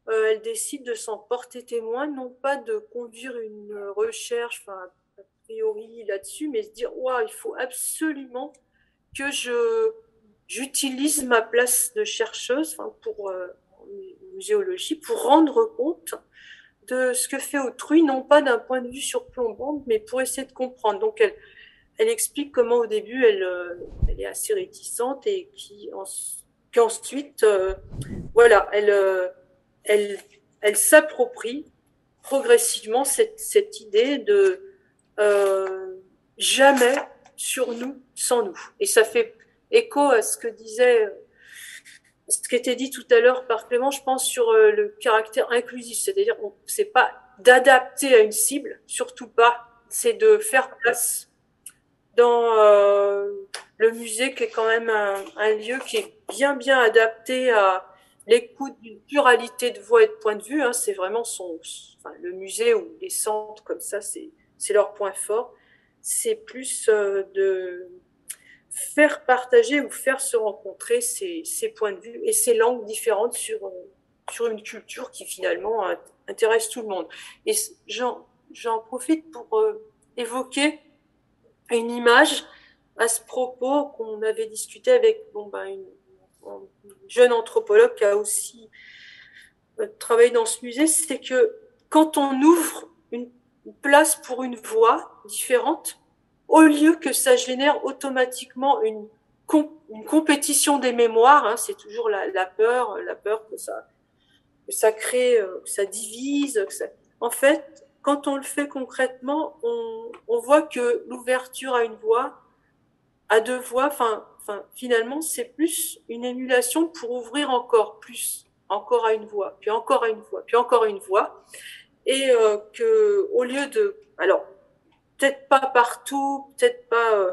euh, elle décide de s'en porter témoin, non pas de conduire une recherche, enfin, a priori là-dessus, mais se dire, waouh, il faut absolument que je j'utilise ma place de chercheuse hein, pour euh, muséologie pour rendre compte de ce que fait autrui, non pas d'un point de vue surplombant, mais pour essayer de comprendre. Donc elle, elle explique comment au début elle, euh, elle est assez réticente et qui en, qu'ensuite euh, voilà elle euh, elle elle s'approprie progressivement cette cette idée de euh, jamais sur nous, sans nous. Et ça fait écho à ce que disait, ce qui était dit tout à l'heure par Clément, je pense, sur le caractère inclusif. C'est-à-dire, c'est pas d'adapter à une cible, surtout pas. C'est de faire place dans euh, le musée, qui est quand même un, un lieu qui est bien, bien adapté à l'écoute d'une pluralité de voix et de points de vue. Hein. C'est vraiment son, enfin, le musée ou les centres comme ça, c'est, c'est leur point fort. C'est plus euh, de faire partager ou faire se rencontrer ces, ces points de vue et ces langues différentes sur, euh, sur une culture qui finalement int- intéresse tout le monde. Et j'en, j'en profite pour euh, évoquer une image à ce propos qu'on avait discuté avec bon, ben, une, une jeune anthropologue qui a aussi euh, travaillé dans ce musée, c'est que quand on ouvre une place pour une voix différente, au lieu que ça génère automatiquement une, comp- une compétition des mémoires, hein, c'est toujours la, la peur, la peur que ça, que ça crée, que ça divise. Que ça... En fait, quand on le fait concrètement, on, on voit que l'ouverture à une voix, à deux voix, fin, fin, finalement, c'est plus une émulation pour ouvrir encore plus, encore à une voix, puis encore à une voix, puis encore à une voix. Et euh, que au lieu de, alors peut-être pas partout, peut-être pas, euh,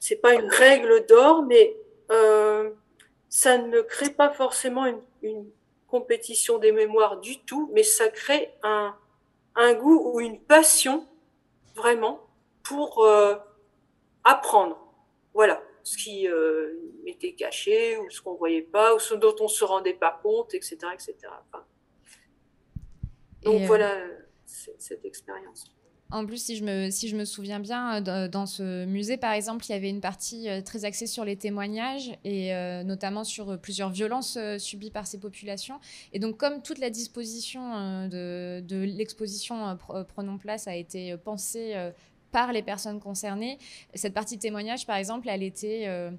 c'est pas une règle d'or, mais euh, ça ne crée pas forcément une, une compétition des mémoires du tout, mais ça crée un un goût ou une passion vraiment pour euh, apprendre, voilà, ce qui euh, était caché ou ce qu'on voyait pas ou ce dont on se rendait pas compte, et cetera, et cetera. Enfin, donc euh, voilà cette, cette expérience. En plus, si je me, si je me souviens bien, dans ce musée, par exemple, il y avait une partie très axée sur les témoignages et euh, notamment sur plusieurs violences subies par ces populations. Et donc, comme toute la disposition de, de l'exposition prenant place a été pensée par les personnes concernées, cette partie témoignage, par exemple, elle était... Euh,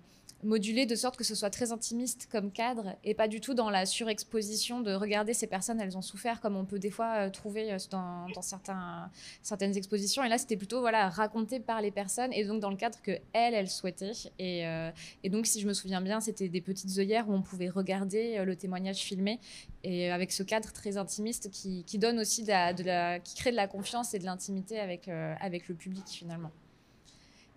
modulé de sorte que ce soit très intimiste comme cadre et pas du tout dans la surexposition de regarder ces personnes, elles ont souffert comme on peut des fois trouver dans, dans certains, certaines expositions. Et là, c'était plutôt voilà, raconté par les personnes et donc dans le cadre qu'elles, elles souhaitaient. Et, euh, et donc, si je me souviens bien, c'était des petites œillères où on pouvait regarder le témoignage filmé et avec ce cadre très intimiste qui, qui donne aussi de la, de la, qui crée de la confiance et de l'intimité avec, euh, avec le public finalement.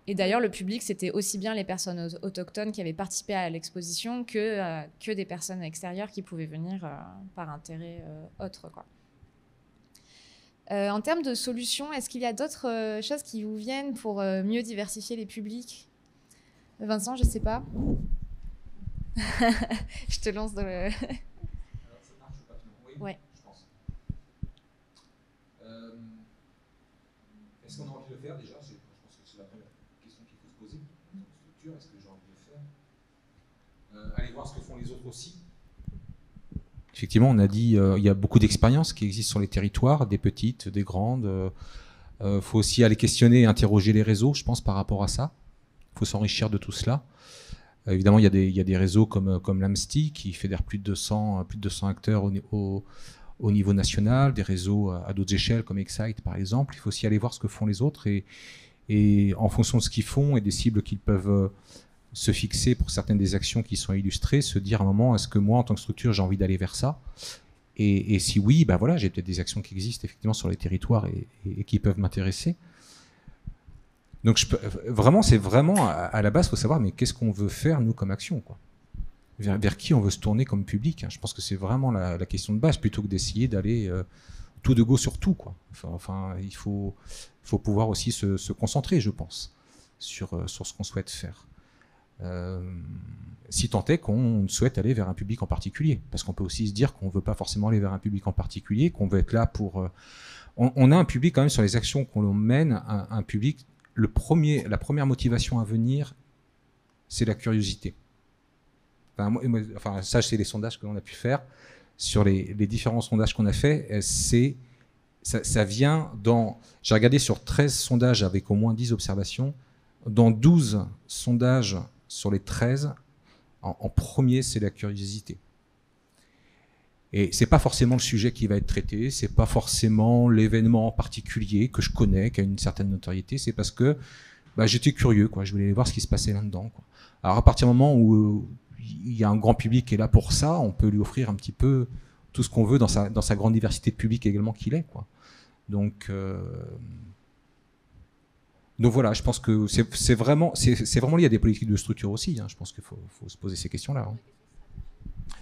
Et d'ailleurs, le public, c'était aussi bien les personnes autochtones qui avaient participé à l'exposition que, euh, que des personnes extérieures qui pouvaient venir euh, par intérêt euh, autre, quoi. Euh, en termes de solutions, est-ce qu'il y a d'autres euh, choses qui vous viennent pour euh, mieux diversifier les publics ? Vincent, je ne sais pas. Je te lance dans le... Oui, je pense. Euh, est-ce qu'on a envie de le faire déjà ? Est-ce que j'ai envie de faire euh, Allez voir ce que font les autres aussi. Effectivement, on a dit euh, il y a beaucoup d'expériences qui existent sur les territoires, des petites, des grandes. Il euh, faut aussi aller questionner, interroger les réseaux, je pense, par rapport à ça. Il faut s'enrichir de tout cela. Euh, évidemment, il y a des, il y a des réseaux comme, comme l'A M S T I qui fédère plus de deux cents, plus de deux cents acteurs au, au, au niveau national, des réseaux à, à d'autres échelles comme Excite, par exemple. Il faut aussi aller voir ce que font les autres et Et en fonction de ce qu'ils font et des cibles qu'ils peuvent se fixer pour certaines des actions qui sont illustrées, se dire à un moment, est-ce que moi, en tant que structure, j'ai envie d'aller vers ça ? Et, et si oui, ben voilà, j'ai peut-être des actions qui existent effectivement sur les territoires et, et, et qui peuvent m'intéresser. Donc je peux, vraiment, c'est vraiment, à, à la base, il faut savoir, mais qu'est-ce qu'on veut faire, nous, comme action, quoi ? Vers, vers qui on veut se tourner comme public, hein ? Je pense que c'est vraiment la, la question de base, plutôt que d'essayer d'aller... Euh, tout de go sur tout, quoi. Enfin, il faut, faut pouvoir aussi se, se concentrer, je pense, sur, sur ce qu'on souhaite faire. Euh, si tant est qu'on souhaite aller vers un public en particulier, parce qu'on peut aussi se dire qu'on ne veut pas forcément aller vers un public en particulier, qu'on veut être là pour... Euh, on, on a un public, quand même, sur les actions qu'on mène, un, un public... Le premier, la première motivation à venir, c'est la curiosité. Enfin, moi, enfin ça, c'est les sondages que l'on a pu faire. Sur les, les différents sondages qu'on a faits, c'est... Ça, ça vient dans... J'ai regardé sur treize sondages avec au moins dix observations. Dans douze sondages sur les treize, en, en premier, c'est la curiosité. Et ce n'est pas forcément le sujet qui va être traité, ce n'est pas forcément l'événement en particulier que je connais, qui a une certaine notoriété, c'est parce que bah, j'étais curieux, quoi. Je voulais aller voir ce qui se passait là-dedans. Alors à partir du moment où il y a un grand public qui est là pour ça, on peut lui offrir un petit peu... tout ce qu'on veut dans sa, dans sa grande diversité de public également qu'il est. Quoi. Donc, euh... Donc voilà, je pense que c'est vraiment, vraiment lié à des politiques de structure aussi. Hein. Je pense qu'il faut, faut se poser ces questions-là. Hein.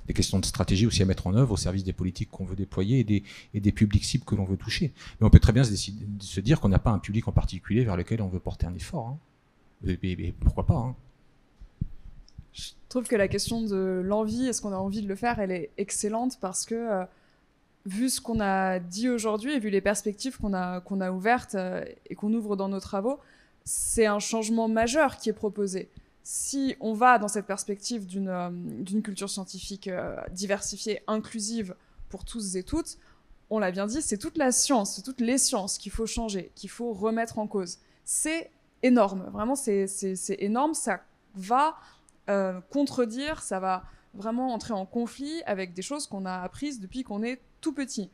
Des questions de stratégie aussi à mettre en œuvre au service des politiques qu'on veut déployer et des, et des publics cibles que l'on veut toucher. Mais on peut très bien se, décider, se dire qu'on n'a pas un public en particulier vers lequel on veut porter un effort. Hein. Et, et, et pourquoi pas hein. Je trouve que la question de l'envie, est-ce qu'on a envie de le faire, elle est excellente parce que euh, vu ce qu'on a dit aujourd'hui et vu les perspectives qu'on a, qu'on a ouvertes euh, et qu'on ouvre dans nos travaux, c'est un changement majeur qui est proposé. Si on va dans cette perspective d'une euh, d'une culture scientifique euh, diversifiée, inclusive pour tous et toutes, on l'a bien dit, c'est toute la science, c'est toutes les sciences qu'il faut changer, qu'il faut remettre en cause. C'est énorme, vraiment c'est énorme, ça va... Euh, contredire, ça va vraiment entrer en conflit avec des choses qu'on a apprises depuis qu'on est tout petit.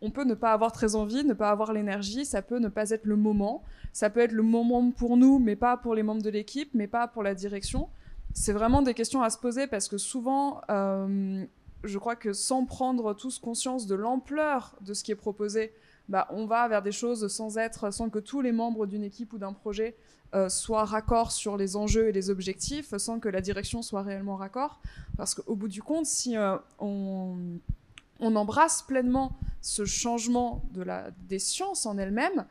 On peut ne pas avoir très envie, ne pas avoir l'énergie, ça peut ne pas être le moment, ça peut être le moment pour nous, mais pas pour les membres de l'équipe, mais pas pour la direction. C'est vraiment des questions à se poser parce que souvent, euh, je crois que sans prendre tous conscience de l'ampleur de ce qui est proposé, bah, on va vers des choses sans être, sans que tous les membres d'une équipe ou d'un projet euh, soient raccord sur les enjeux et les objectifs, sans que la direction soit réellement raccord. Parce qu'au bout du compte, si euh, on, on embrasse pleinement ce changement de la, des sciences en elles-mêmes,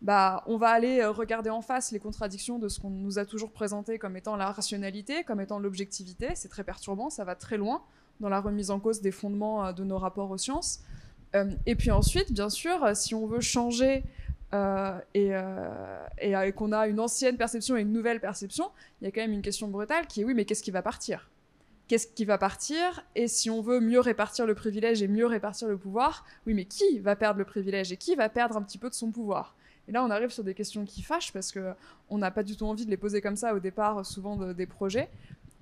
bah, on va aller regarder en face les contradictions de ce qu'on nous a toujours présenté comme étant la rationalité, comme étant l'objectivité. C'est très perturbant, ça va très loin dans la remise en cause des fondements de nos rapports aux sciences. Et puis ensuite, bien sûr, si on veut changer euh, et, euh, et, et qu'on a une ancienne perception et une nouvelle perception, il y a quand même une question brutale qui est oui, mais qu'est-ce qui va partir? Qu'est-ce qui va partir? Et si on veut mieux répartir le privilège et mieux répartir le pouvoir, oui, mais qui va perdre le privilège et qui va perdre un petit peu de son pouvoir? Et là, on arrive sur des questions qui fâchent parce qu'on n'a pas du tout envie de les poser comme ça au départ, souvent de, des projets.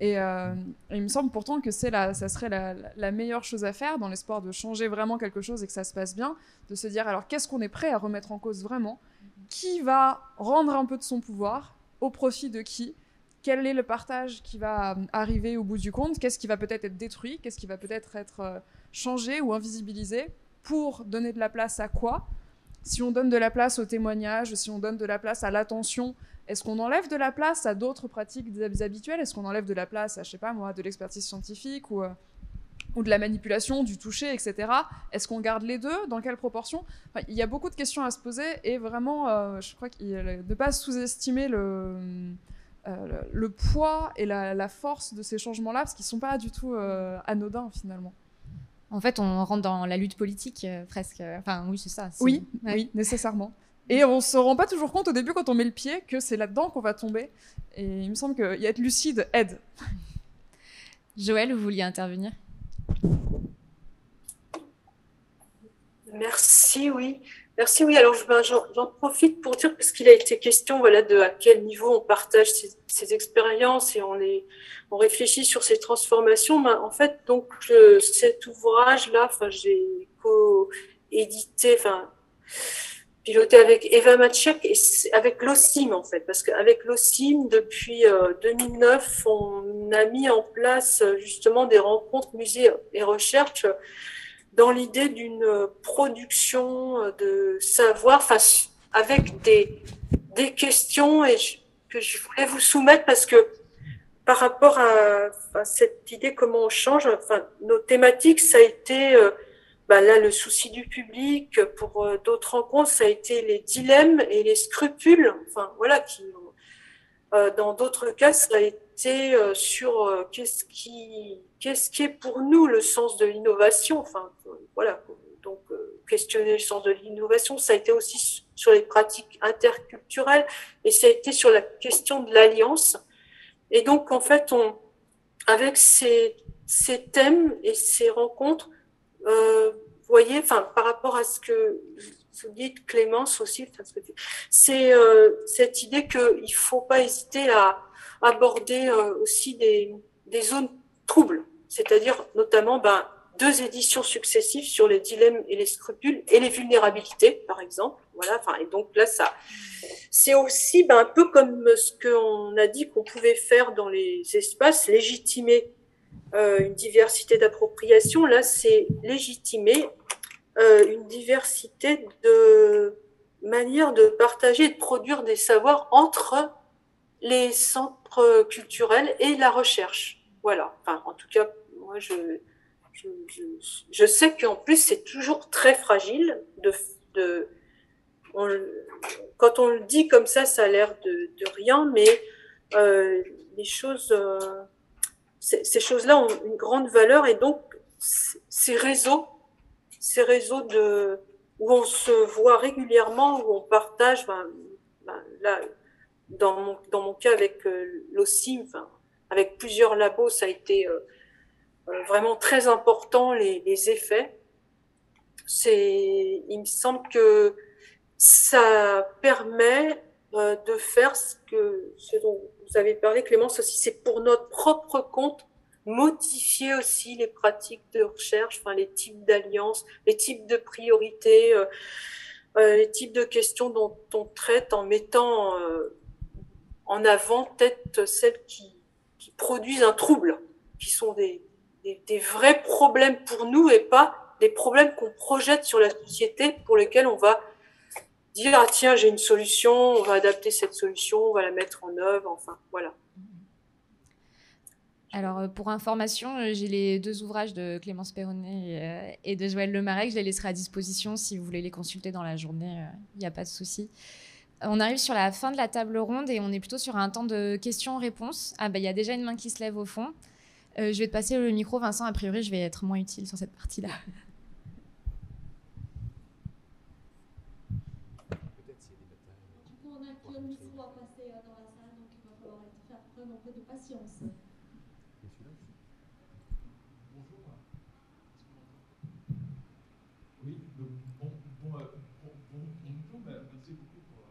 Et, euh, et il me semble pourtant que c'est la, ça serait la, la meilleure chose à faire dans l'espoir de changer vraiment quelque chose et que ça se passe bien, de se dire alors qu'est-ce qu'on est prêt à remettre en cause vraiment, qui va rendre un peu de son pouvoir, au profit de qui, quel est le partage qui va arriver au bout du compte, qu'est-ce qui va peut-être être détruit, qu'est-ce qui va peut-être être changé ou invisibilisé pour donner de la place à quoi? Si on donne de la place au témoignage, si on donne de la place à l'attention, est-ce qu'on enlève de la place à d'autres pratiques habituelles? Est-ce qu'on enlève de la place à, je sais pas moi, de l'expertise scientifique ou, euh, ou de la manipulation, du toucher, et cetera. Est-ce qu'on garde les deux? Dans quelle proportion? Enfin, il y a beaucoup de questions à se poser et vraiment, euh, je crois qu'il ne pas sous-estimer le, euh, le, le poids et la, la force de ces changements-là parce qu'ils ne sont pas du tout euh, anodins finalement. En fait, on rentre dans la lutte politique euh, presque. Enfin, oui, c'est ça. Oui, ouais. Oui, nécessairement. Et on ne se rend pas toujours compte au début, quand on met le pied, que c'est là-dedans qu'on va tomber. Et il me semble qu'y être lucide aide. Joëlle, vous vouliez intervenir? Merci, oui. Merci, oui. Alors, j'en profite pour dire, parce qu'il a été question voilà, de à quel niveau on partage ces, ces expériences et on les... on réfléchit sur ces transformations. Ben, en fait, donc, je, cet ouvrage-là, j'ai co-édité, piloté avec Eva Maczek et avec l'O C I M, en fait, parce qu'avec l'O C I M, depuis euh, deux mille neuf, on a mis en place justement des rencontres musées et recherche dans l'idée d'une production de savoir avec des, des questions et je, que je voulais vous soumettre parce que par rapport à, à cette idée comment on change, enfin, nos thématiques, ça a été euh, ben là le souci du public. Pour euh, d'autres rencontres, ça a été les dilemmes et les scrupules. Enfin voilà, qui euh, dans d'autres cas, ça a été euh, sur euh, qu'est-ce qui qu'est-ce qui est pour nous le sens de l'innovation. Enfin euh, voilà, donc euh, questionner le sens de l'innovation. Ça a été aussi sur les pratiques interculturelles et ça a été sur la question de l'alliance. Et donc, en fait, on, avec ces, ces thèmes et ces rencontres, euh, vous voyez, enfin, par rapport à ce que vous dites, Clémence aussi, c'est euh, cette idée qu'il faut pas hésiter à aborder euh, aussi des, des zones troubles, c'est-à-dire notamment ben, deux éditions successives sur les dilemmes et les scrupules et les vulnérabilités, par exemple. Voilà, enfin, et donc là, ça, c'est aussi ben, un peu comme ce qu'on a dit qu'on pouvait faire dans les espaces, légitimer euh, une diversité d'appropriation. Là, c'est légitimer euh, une diversité de manières de partager et de produire des savoirs entre les centres culturels et la recherche. Voilà, enfin, en tout cas, moi, je... Je, je, je sais qu'en plus, c'est toujours très fragile. De, de, on, quand on le dit comme ça, ça a l'air de, de rien, mais euh, les choses, euh, ces choses-là ont une grande valeur. Et donc, ces réseaux, ces réseaux de, où on se voit régulièrement, où on partage, ben, ben, là, dans, mon, dans mon cas avec euh, l'O C I M, enfin, avec plusieurs labos, ça a été... Euh, vraiment très important, les, les effets. C'est, il me semble que ça permet euh, de faire ce que, ce dont vous avez parlé, Clémence, aussi, c'est pour notre propre compte, modifier aussi les pratiques de recherche, enfin, les types d'alliances, les types de priorités, euh, euh, les types de questions dont on traite en mettant euh, en avant peut-être celles qui, qui produisent un trouble, qui sont des Des, des vrais problèmes pour nous et pas des problèmes qu'on projette sur la société pour lesquels on va dire « Ah tiens, j'ai une solution, on va adapter cette solution, on va la mettre en œuvre, enfin, voilà. » Alors, pour information, j'ai les deux ouvrages de Clémence Perronnet et de Joëlle Le Marec, je les laisserai à disposition si vous voulez les consulter dans la journée, il n'y a pas de souci. On arrive sur la fin de la table ronde et on est plutôt sur un temps de questions-réponses. Ah ben, il y a déjà une main qui se lève au fond. Euh, je vais te passer le micro, Vincent. A priori, je vais être moins utile sur cette partie-là. Du coup, on a qu'un micro à passer euh, dans la salle, donc il va falloir faire preuve un peu de patience. Bonjour. Oui, donc, bon, bon, euh, bon, bon, bon, bon, merci beaucoup pour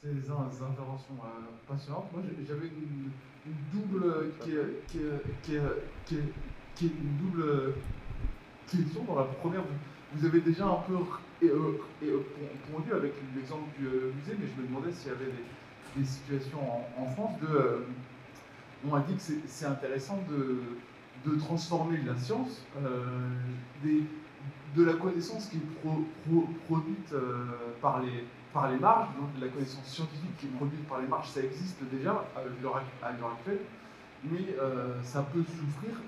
ces interventions euh, passionnantes. Moi, j'avais une. Double, qui est, qui, est, qui, est, qui, est, qui est une double question. Dans la première, vous, vous avez déjà un peu et, et, pondu avec l'exemple du musée, mais je me demandais s'il y avait des, des situations en, en France de. Euh, on a dit que c'est intéressant de, de transformer la science, euh, des, de la connaissance qui est pro, pro, produite euh, par les. par les marges, donc la connaissance scientifique qui est produite par les marges, ça existe déjà à l'heure actuelle, mais euh, ça peut souffrir,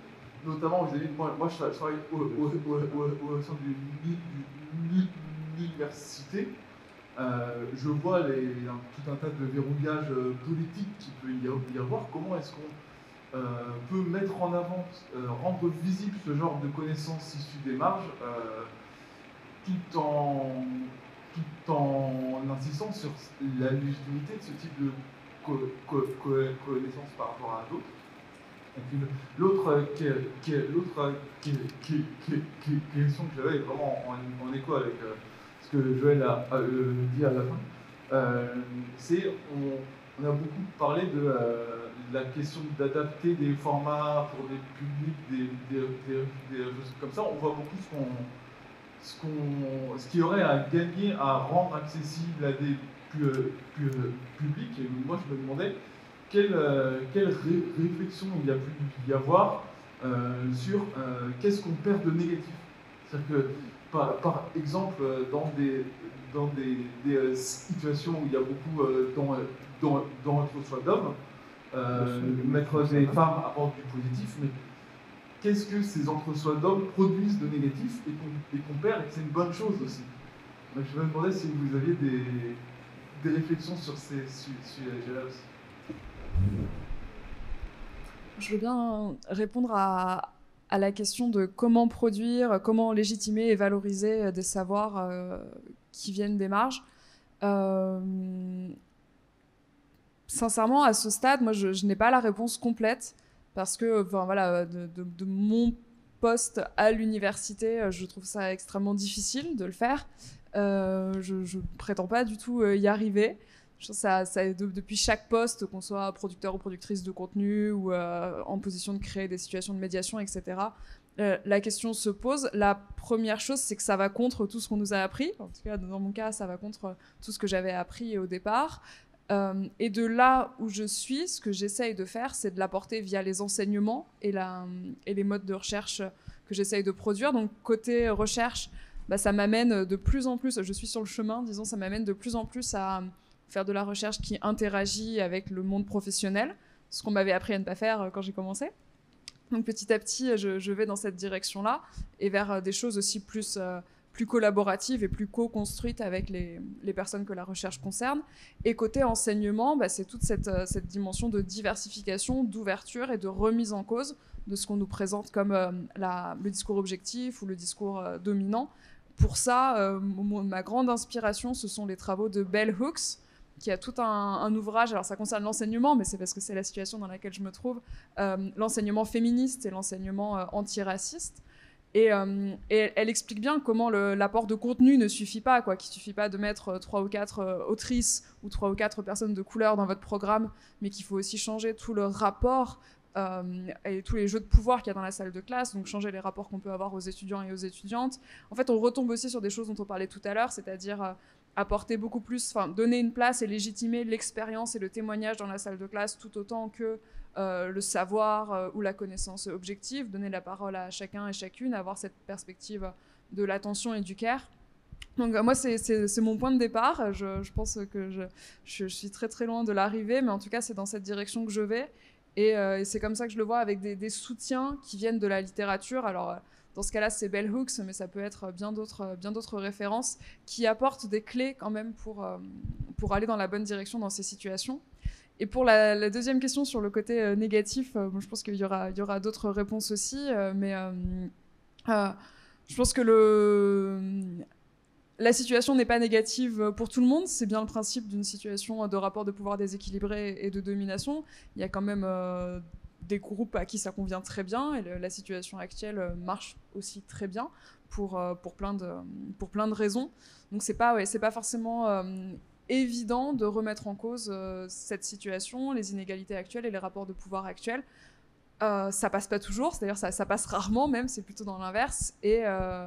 notamment vis-à-vis de moi. Moi, je travaille au, au, au, au, au sein de l'université, euh, je vois les, un, tout un tas de verrouillages politiques qu'il peut y avoir. Comment est-ce qu'on euh, peut mettre en avant, euh, rendre visible ce genre de connaissances issues des marges, euh, tout en... tout en insistant sur la légitimité de ce type de co co co connaissance par rapport à d'autres. Et puis l'autre question que j'avais est vraiment en, en écho avec euh, ce que Joëlle a euh, dit à la fin, euh, c'est on, on a beaucoup parlé de euh, la question d'adapter des formats pour des publics, des, des, des, des, des choses comme ça. On voit beaucoup ce qu'on Ce, qu'on, ce qu'il y aurait à gagner à rendre accessible à des pu, pu, publics. Et moi, je me demandais quelle, euh, quelle ré, réflexion il y a pu y avoir euh, sur euh, qu'est-ce qu'on perd de négatif. C'est-à-dire que, par, par exemple, dans des, dans des, des situations où il y a beaucoup euh, dans, dans, dans notre choix d'hommes, euh, mettre des femmes apporte du positif, mais qu'est-ce que ces entre-soi d'hommes produisent de négatif et qu'on perd, et que c'est une bonne chose aussi. Donc je me demandais si vous aviez des, des réflexions sur ces sujets-là aussi. Je veux bien répondre à, à la question de comment produire, comment légitimer et valoriser des savoirs euh, qui viennent des marges. Euh, sincèrement, à ce stade, moi, je, je n'ai pas la réponse complète parce que, enfin, voilà, de, de, de mon poste à l'université, je trouve ça extrêmement difficile de le faire. Euh, je, je prétends pas du tout y arriver. Je pense que ça, ça, de, depuis chaque poste, qu'on soit producteur ou productrice de contenu ou euh, en position de créer des situations de médiation, et cetera, euh, la question se pose. La première chose, c'est que ça va contre tout ce qu'on nous a appris. En tout cas, dans mon cas, ça va contre tout ce que j'avais appris au départ. Euh, et de là où je suis, ce que j'essaye de faire, c'est de l'apporter via les enseignements et, la, et les modes de recherche que j'essaye de produire. Donc, côté recherche, bah, ça m'amène de plus en plus, je suis sur le chemin, disons, ça m'amène de plus en plus à faire de la recherche qui interagit avec le monde professionnel, ce qu'on m'avait appris à ne pas faire quand j'ai commencé. Donc, petit à petit, je, je vais dans cette direction-là et vers des choses aussi plus... Euh, plus collaborative et plus co-construite avec les, les personnes que la recherche concerne. Et côté enseignement, bah, c'est toute cette, cette dimension de diversification, d'ouverture et de remise en cause de ce qu'on nous présente comme euh, la, le discours objectif ou le discours euh, dominant. Pour ça, euh, ma grande inspiration, ce sont les travaux de Bell Hooks, qui a tout un, un ouvrage, alors ça concerne l'enseignement, mais c'est parce que c'est la situation dans laquelle je me trouve, euh, l'enseignement féministe et l'enseignement euh, antiraciste. Et, euh, et elle explique bien comment l'apport de contenu ne suffit pas, quoi, qu'il ne suffit pas de mettre trois ou quatre autrices ou trois ou quatre personnes de couleur dans votre programme, mais qu'il faut aussi changer tout le rapport euh, et tous les jeux de pouvoir qu'il y a dans la salle de classe, donc changer les rapports qu'on peut avoir aux étudiants et aux étudiantes. En fait, on retombe aussi sur des choses dont on parlait tout à l'heure, c'est-à-dire euh, apporter beaucoup plus, enfin donner une place et légitimer l'expérience et le témoignage dans la salle de classe tout autant que... Euh, le savoir euh, ou la connaissance objective, donner la parole à chacun et chacune, avoir cette perspective de l'attention et du care. Donc euh, moi, c'est mon point de départ. Je, je pense que je, je, je suis très très loin de l'arrivée, mais en tout cas, c'est dans cette direction que je vais. Et, euh, et c'est comme ça que je le vois avec des, des soutiens qui viennent de la littérature. Alors, euh, dans ce cas-là, c'est Bell Hooks, mais ça peut être bien d'autres bien d'autres références qui apportent des clés quand même pour, euh, pour aller dans la bonne direction dans ces situations. Et pour la, la deuxième question sur le côté euh, négatif, euh, bon, je pense qu'il y aura, il y aura d'autres réponses aussi, euh, mais euh, euh, je pense que le, la situation n'est pas négative pour tout le monde. C'est bien le principe d'une situation de rapport de pouvoir déséquilibré et de domination. Il y a quand même euh, des groupes à qui ça convient très bien, et le, la situation actuelle marche aussi très bien pour, euh, pour, plein, de, pour plein de raisons. Donc c'est pas, ouais, c'est pas forcément... Euh, évident de remettre en cause euh, cette situation, les inégalités actuelles et les rapports de pouvoir actuels. Euh, ça passe pas toujours, c'est-à-dire ça, ça passe rarement même, c'est plutôt dans l'inverse, et, euh,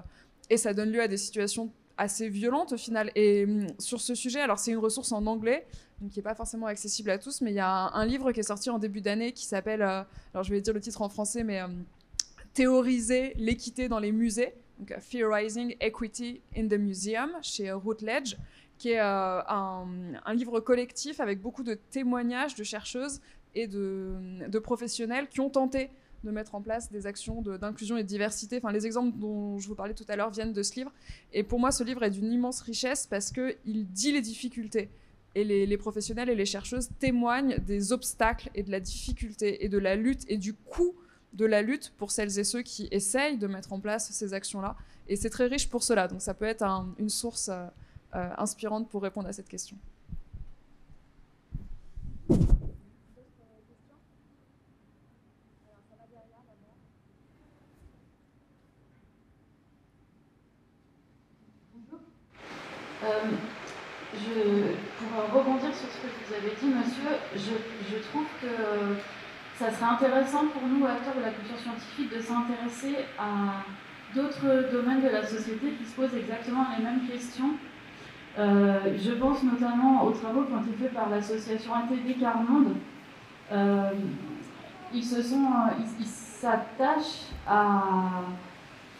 et ça donne lieu à des situations assez violentes au final. Et euh, sur ce sujet, alors c'est une ressource en anglais, donc qui n'est pas forcément accessible à tous, mais il y a un, un livre qui est sorti en début d'année qui s'appelle, euh, alors je vais dire le titre en français, mais euh, « Théoriser l'équité dans les musées », donc « Theorizing Equity in the Museum » chez Routledge, qui est euh, un, un livre collectif avec beaucoup de témoignages de chercheuses et de, de professionnels qui ont tenté de mettre en place des actions d'inclusion de, et de diversité. Enfin, les exemples dont je vous parlais tout à l'heure viennent de ce livre. Et pour moi, ce livre est d'une immense richesse parce qu'il dit les difficultés. Et les, les professionnels et les chercheuses témoignent des obstacles et de la difficulté et de la lutte et du coût de la lutte pour celles et ceux qui essayent de mettre en place ces actions-là. Et c'est très riche pour cela. Donc ça peut être un, une source... Euh, Euh, inspirante pour répondre à cette question. Bonjour. Euh, je, pour rebondir sur ce que vous avez dit, monsieur, je, je trouve que ça serait intéressant pour nous, acteurs de la culture scientifique, de s'intéresser à d'autres domaines de la société qui se posent exactement les mêmes questions. Euh, je pense notamment aux travaux qui ont été faits par l'association A T V Carmonde. Euh, ils s'attachent à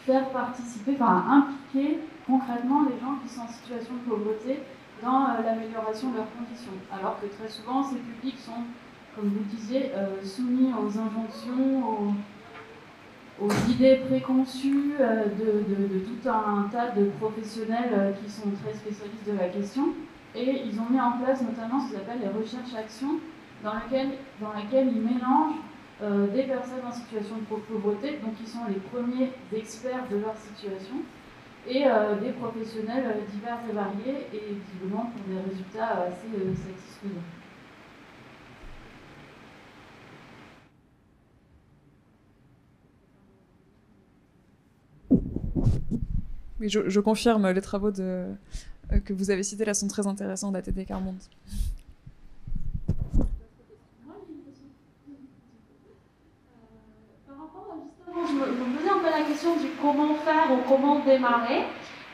faire participer, enfin à impliquer concrètement les gens qui sont en situation de pauvreté dans euh, l'amélioration de leurs conditions. Alors que très souvent, ces publics sont, comme vous le disiez, euh, soumis aux injonctions, aux... aux idées préconçues euh, de, de, de tout un tas de professionnels euh, qui sont très spécialistes de la question. Et ils ont mis en place notamment ce qu'ils appellent les recherches-actions, dans lesquelles dans ils mélangent euh, des personnes en situation de pauvreté, donc qui sont les premiers experts de leur situation, et euh, des professionnels euh, divers et variés, et visiblement pour des résultats assez euh, satisfaisants. Oui, je, je confirme, les travaux de, euh, que vous avez cités là sont très intéressants d'A T D Carmonde. Par rapport, justement, je me, me posais un peu la question du comment faire ou comment démarrer.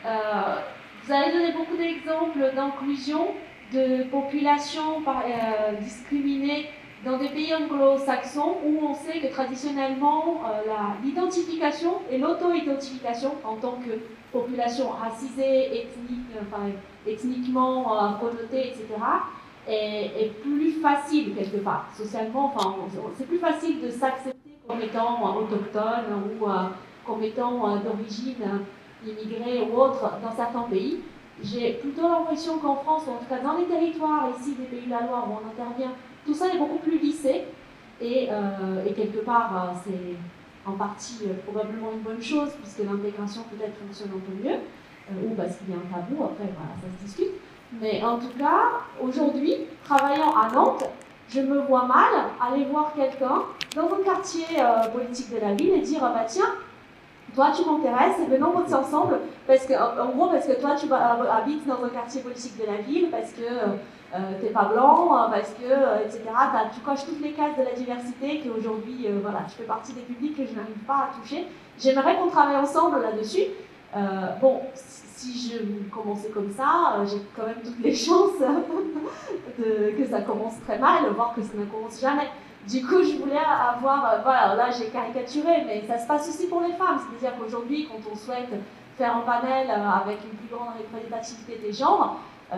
Euh, vous avez donné beaucoup d'exemples d'inclusion de populations euh, discriminées dans des pays anglo-saxons où on sait que traditionnellement euh, l'identification et l'auto-identification en tant que population racisée, ethnique, enfin, ethniquement euh, connotée, et cetera est, est plus facile quelque part, socialement, enfin, c'est plus facile de s'accepter comme étant euh, autochtone ou euh, comme étant euh, d'origine euh, immigrée ou autre dans certains pays. J'ai plutôt l'impression qu'en France, ou en tout cas dans les territoires ici des Pays-de-la-Loire où on intervient, tout ça est beaucoup plus lissé et, euh, et quelque part euh, c'est en partie euh, probablement une bonne chose puisque l'intégration peut-être fonctionne un peu mieux euh, ou parce qu'il y a un tabou, après voilà, ça se discute. Mais en tout cas, aujourd'hui, travaillant à Nantes, je me vois mal aller voir quelqu'un dans un quartier euh, politique de la ville et dire ah, bah tiens, toi tu m'intéresses, venons bosser ensemble, parce que, en gros parce que toi tu habites dans un quartier politique de la ville, parce que euh, t'es pas blanc, parce que, euh, et cetera. Tu coches toutes les cases de la diversité qui aujourd'hui, euh, voilà, tu fais partie des publics que je n'arrive pas à toucher. J'aimerais qu'on travaille ensemble là-dessus. Euh, bon, si je commençais comme ça, j'ai quand même toutes les chances de, que ça commence très mal, voire que ça ne commence jamais. Du coup, je voulais avoir, euh, voilà, là j'ai caricaturé, mais ça se passe aussi pour les femmes. C'est-à-dire qu'aujourd'hui, quand on souhaite faire un panel euh, avec une plus grande représentativité des genres, euh,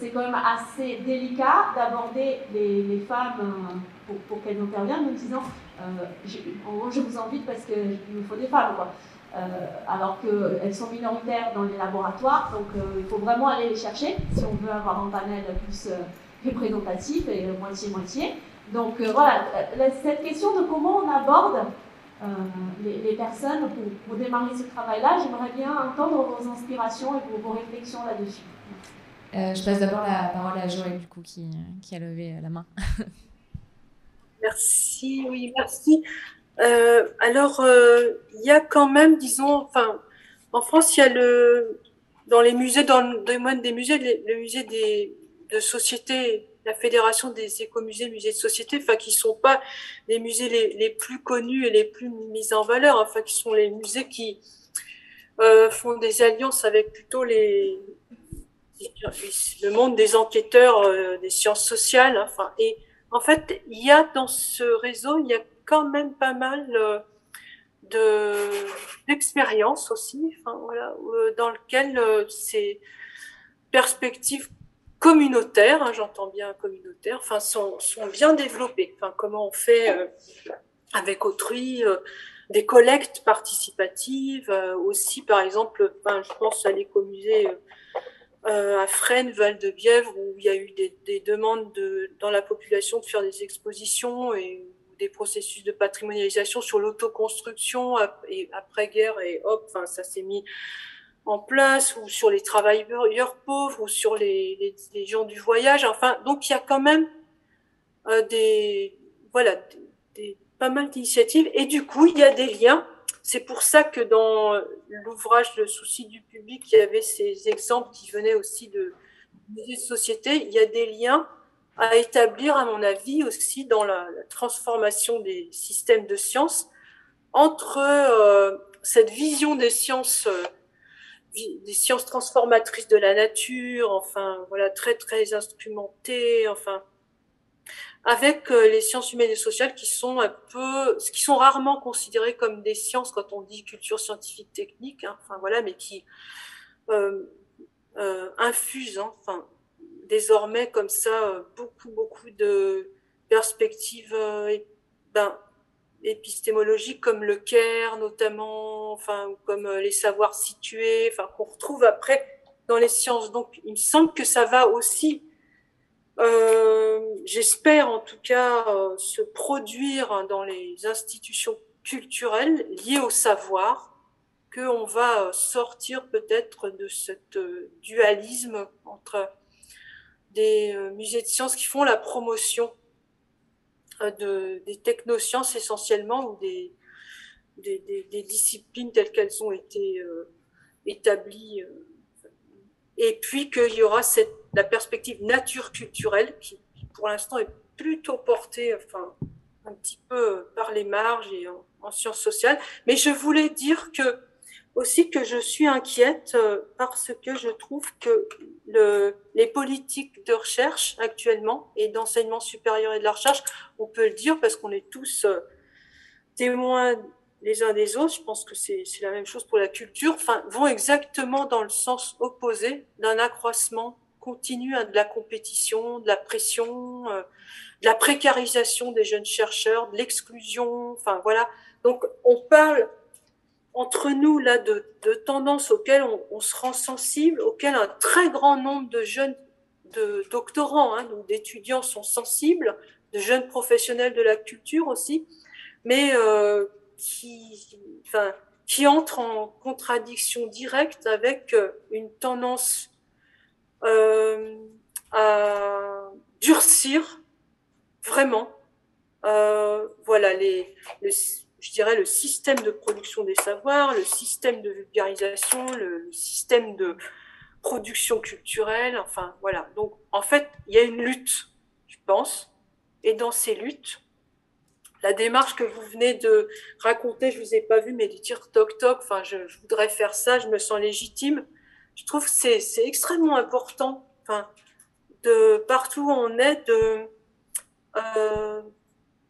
c'est quand même assez délicat d'aborder les, les femmes euh, pour, pour qu'elles interviennent, en disant euh, je, en gros, je vous invite parce qu'il me faut des femmes, quoi. Euh, alors qu'elles sont minoritaires dans les laboratoires, donc euh, il faut vraiment aller les chercher si on veut avoir un panel plus euh, représentatif et moitié-moitié. Donc euh, voilà, cette question de comment on aborde euh, les, les personnes pour, pour démarrer ce travail-là, j'aimerais bien entendre vos inspirations et vos, vos réflexions là-dessus. Euh, je passe d'abord la parole à Joëlle, du coup, qui, qui a levé la main. Merci, oui, merci. Euh, alors, il euh, y a quand même, disons, enfin, en France, il y a le, dans les musées, dans le domaine des musées, le, le musée des, de société, la Fédération des écomusées, musées de société, enfin, qui ne sont pas les musées les, les plus connus et les plus mis en valeur, enfin, qui sont les musées qui euh, font des alliances avec plutôt les, le monde des enquêteurs euh, des sciences sociales. Enfin, et en fait, il y a dans ce réseau, il y a quand même pas mal euh, d'expériences de, aussi, enfin, voilà, euh, dans lequel euh, ces perspectives communautaires, hein, j'entends bien communautaires, enfin sont, sont bien développés. Enfin, comment on fait euh, avec autrui, euh, des collectes participatives, euh, aussi par exemple, enfin, je pense à l'écomusée euh, à Fresnes, Val-de-Bièvre, où il y a eu des, des demandes de, dans la population de faire des expositions et des processus de patrimonialisation sur l'autoconstruction et après-guerre, et hop, enfin, ça s'est mis en place, ou sur les travailleurs pauvres, ou sur les, les, les gens du voyage, enfin, donc il y a quand même euh, des, voilà, des, des, pas mal d'initiatives, et du coup, il y a des liens, c'est pour ça que dans l'ouvrage Le souci du public, il y avait ces exemples qui venaient aussi de musées de société, il y a des liens à établir, à mon avis, aussi dans la, la transformation des systèmes de sciences, entre euh, cette vision des sciences euh, des sciences transformatrices de la nature, enfin, voilà, très, très instrumentées, enfin, avec euh, les sciences humaines et sociales qui sont un peu, qui sont rarement considérées comme des sciences quand on dit culture scientifique technique, hein, enfin, voilà, mais qui euh, euh, infusent, hein, enfin, désormais, comme ça, beaucoup, beaucoup de perspectives euh, ben, épistémologiques comme le C A I R notamment, enfin comme les savoirs situés, enfin qu'on retrouve après dans les sciences. Donc il me semble que ça va aussi, euh, j'espère en tout cas, euh, se produire dans les institutions culturelles liées au savoir, qu'on va sortir peut-être de cet euh, dualisme entre des euh, musées de sciences qui font la promotion De, des technosciences essentiellement, ou des, des, des, des disciplines telles qu'elles ont été euh, établi. Et puis qu'il y aura cette, la perspective nature culturelle qui, qui pour l'instant, est plutôt portée enfin, un petit peu par les marges et en, en sciences sociales. Mais je voulais dire que, aussi que je suis inquiète parce que je trouve que le, les politiques de recherche actuellement et d'enseignement supérieur et de la recherche, on peut le dire parce qu'on est tous témoins les uns des autres, je pense que c'est la même chose pour la culture, enfin, vont exactement dans le sens opposé d'un accroissement continu à de la compétition, de la pression, euh, de la précarisation des jeunes chercheurs, de l'exclusion, enfin voilà. Donc on parle entre nous là de, de tendances auxquelles on, on se rend sensible, auxquelles un très grand nombre de jeunes de doctorants, hein, donc d'étudiants sont sensibles, de jeunes professionnels de la culture aussi, mais euh, Qui, enfin, qui entre en contradiction directe avec une tendance euh, à durcir vraiment, euh, voilà, les, le, je dirais le système de production des savoirs, le système de vulgarisation, le système de production culturelle, enfin voilà. Donc en fait, il y a une lutte, je pense, et dans ces luttes, la démarche que vous venez de raconter, je vous ai pas vu, mais de dire toc toc, enfin, je, je voudrais faire ça, je me sens légitime. Je trouve que c'est, c'est extrêmement important, enfin, de partout où on est, de euh,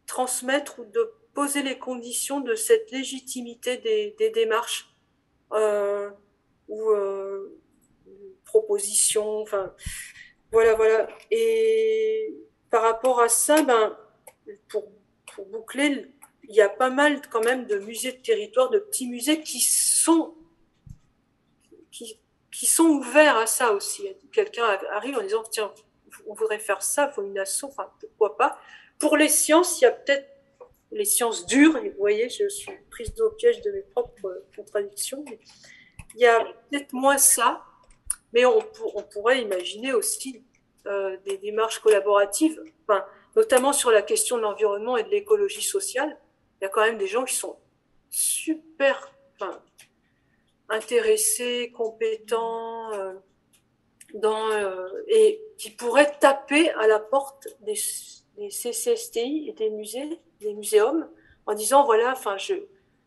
transmettre ou de poser les conditions de cette légitimité des, des démarches euh, ou euh, propositions, enfin, voilà, voilà. Et par rapport à ça, ben, pour Pour boucler, il y a pas mal quand même de musées de territoire, de petits musées qui sont, qui, qui sont ouverts à ça aussi. Quelqu'un arrive en disant, tiens, on voudrait faire ça, il faut une asso, enfin, pourquoi pas. Pour les sciences, il y a peut-être les sciences dures, et vous voyez, je suis prise au piège de mes propres contradictions, mais il y a peut-être moins ça, mais on, on pourrait imaginer aussi euh, des démarches collaboratives, enfin, notamment sur la question de l'environnement et de l'écologie sociale, il y a quand même des gens qui sont super enfin, intéressés, compétents, euh, dans, euh, et qui pourraient taper à la porte des, des C C S T I et des musées, des muséums, en disant voilà, enfin, je,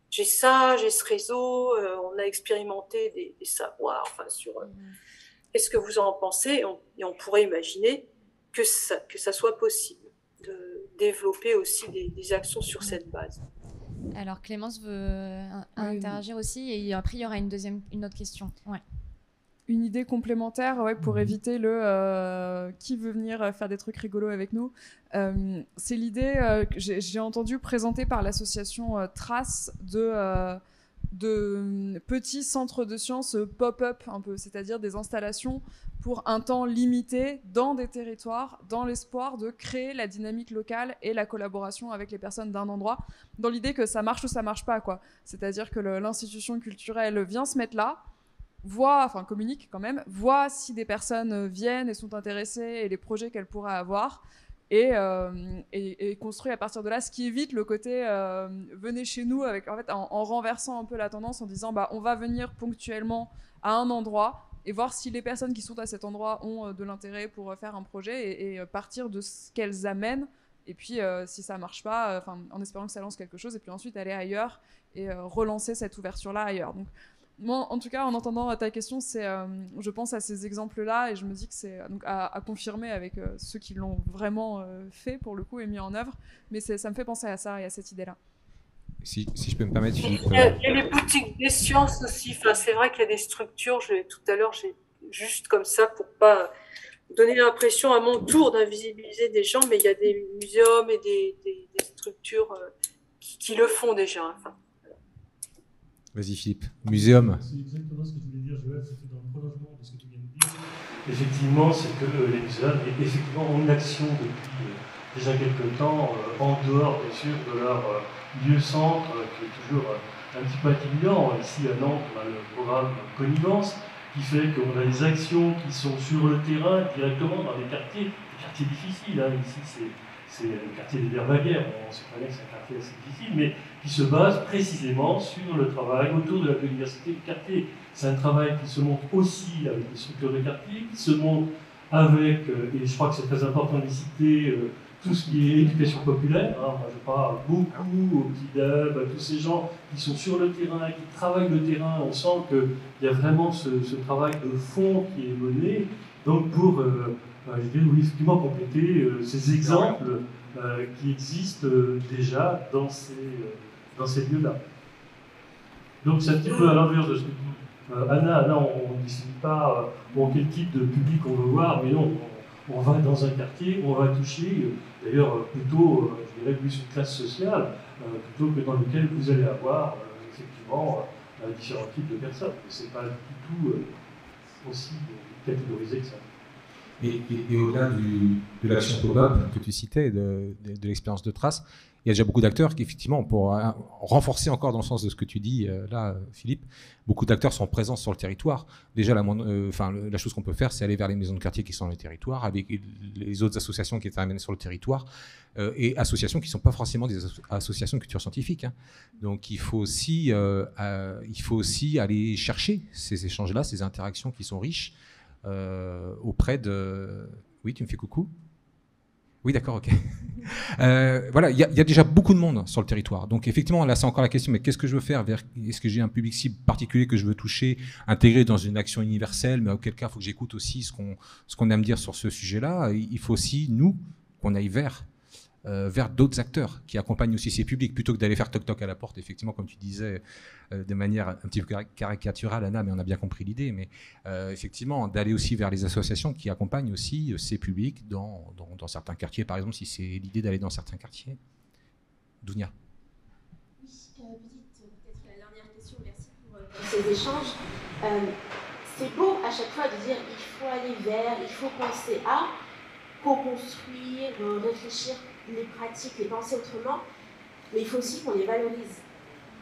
j'ai ça, j'ai ce réseau, euh, on a expérimenté des, des savoirs, enfin, sur euh, qu'est-ce que vous en pensez, et on, et on pourrait imaginer que ça, que ça soit possible. De développer aussi des, des actions sur cette base. Alors Clémence veut interagir aussi et après il y aura une deuxième, une autre question. Ouais. Une idée complémentaire ouais, pour éviter le euh, qui veut venir faire des trucs rigolos avec nous. Euh, c'est l'idée euh, que j'ai entendu présentée par l'association euh, Trace de... Euh, de petits centres de sciences pop-up un peu, c'est-à-dire des installations pour un temps limité dans des territoires, dans l'espoir de créer la dynamique locale et la collaboration avec les personnes d'un endroit, dans l'idée que ça marche ou ça marche pas, quoi. C'est-à-dire que l'institution culturelle vient se mettre là, voit, enfin communique quand même, voit si des personnes viennent et sont intéressées et les projets qu'elles pourraient avoir, Et, euh, et, et construit à partir de là, ce qui évite le côté euh, venez chez nous avec, en fait, en, en renversant un peu la tendance en disant bah, on va venir ponctuellement à un endroit et voir si les personnes qui sont à cet endroit ont euh, de l'intérêt pour euh, faire un projet et, et partir de ce qu'elles amènent et puis euh, si ça marche pas, euh, en espérant que ça lance quelque chose et puis ensuite aller ailleurs et euh, relancer cette ouverture là ailleurs. Donc, moi, en tout cas, en entendant ta question, c'est, euh, je pense à ces exemples-là et je me dis que c'est donc, à, à confirmer avec euh, ceux qui l'ont vraiment euh, fait pour le coup et mis en œuvre. Mais ça me fait penser à ça et à cette idée-là. Si, si je peux me permettre. Il y a, il y a les boutiques des sciences aussi. Enfin, c'est vrai qu'il y a des structures. Je, tout à l'heure, j'ai juste comme ça pour pas donner l'impression à mon tour d'invisibiliser des gens, mais il y a des muséums et des, des, des structures euh, qui, qui le font déjà. Hein. Enfin, vas-y Philippe, muséum. C'est exactement ce que je voulais dire, Joël, c'était dans le prolongement de ce que tu viens de dire. Effectivement, c'est que les muséums est effectivement en action depuis déjà quelques temps, en dehors bien sûr de leur lieu-centre, qui est toujours un petit peu intimidant. Ici à Nantes, on a le programme Connivence, qui fait qu'on a des actions qui sont sur le terrain directement dans les quartiers, des quartiers difficiles, hein, ici c'est le quartier des Verbaguères, on sait très bien que c'est un quartier assez difficile, mais qui se base précisément sur le travail autour de la biodiversité du quartier. C'est un travail qui se monte aussi avec les structures de quartier, qui se monte avec, et je crois que c'est très important de citer, tout ce qui est éducation populaire, hein, moi je parle beaucoup aux petits dabs, à tous ces gens qui sont sur le terrain, qui travaillent le terrain, on sent qu'il y a vraiment ce, ce travail de fond qui est mené, donc pour, euh, bah, je dirais, oui, effectivement compléter euh, ces exemples euh, qui existent euh, déjà dans ces, euh, dans ces lieux-là. Donc c'est un petit peu à l'inverse de ce que dit euh, Anna, Anna, on ne décide pas euh, bon, quel type de public on veut voir, mais non, on va dans un quartier, on va toucher, d'ailleurs plutôt, je dirais, plus une classe sociale, plutôt que dans lequel vous allez avoir, effectivement, différents types de personnes. Ce n'est pas du tout aussi catégorisé que ça. Et, et, et au-delà de l'action pop-up que tu citais, de, de, de l'expérience de trace, il y a déjà beaucoup d'acteurs qui, effectivement, pour hein, renforcer encore dans le sens de ce que tu dis euh, là, Philippe, beaucoup d'acteurs sont présents sur le territoire. Déjà, la, euh, la chose qu'on peut faire, c'est aller vers les maisons de quartier qui sont dans le territoire, avec les autres associations qui étaient amenées sur le territoire, euh, et associations qui ne sont pas forcément des asso associations de culture scientifique. Hein. Donc, il faut, aussi, euh, euh, il faut aussi aller chercher ces échanges-là, ces interactions qui sont riches euh, auprès de... Oui, tu me fais coucou ? Oui, d'accord, ok. Euh, voilà, il y, y a déjà beaucoup de monde sur le territoire. Donc, effectivement, là, c'est encore la question, mais qu'est-ce que je veux faire vers, est-ce que j'ai un public cible particulier que je veux toucher, intégrer dans une action universelle, mais auquel cas, il faut que j'écoute aussi ce qu'on ce qu'on aime dire sur ce sujet-là. Il faut aussi, nous, qu'on aille vers, euh, vers d'autres acteurs qui accompagnent aussi ces publics, plutôt que d'aller faire toc-toc à la porte, effectivement, comme tu disais, euh, de manière un petit peu caricaturale, Anna, mais on a bien compris l'idée, mais euh, effectivement, d'aller aussi vers les associations qui accompagnent aussi ces publics dans, dans, dans certains quartiers, par exemple, si c'est l'idée d'aller dans certains quartiers. Dounia. Oui, euh, peut-être la dernière question, merci pour, euh, pour ces échanges. Euh, c'est beau à chaque fois de dire il faut aller vers, il faut penser à, co-construire, euh, réfléchir les pratiques, les penser autrement, mais il faut aussi qu'on les valorise.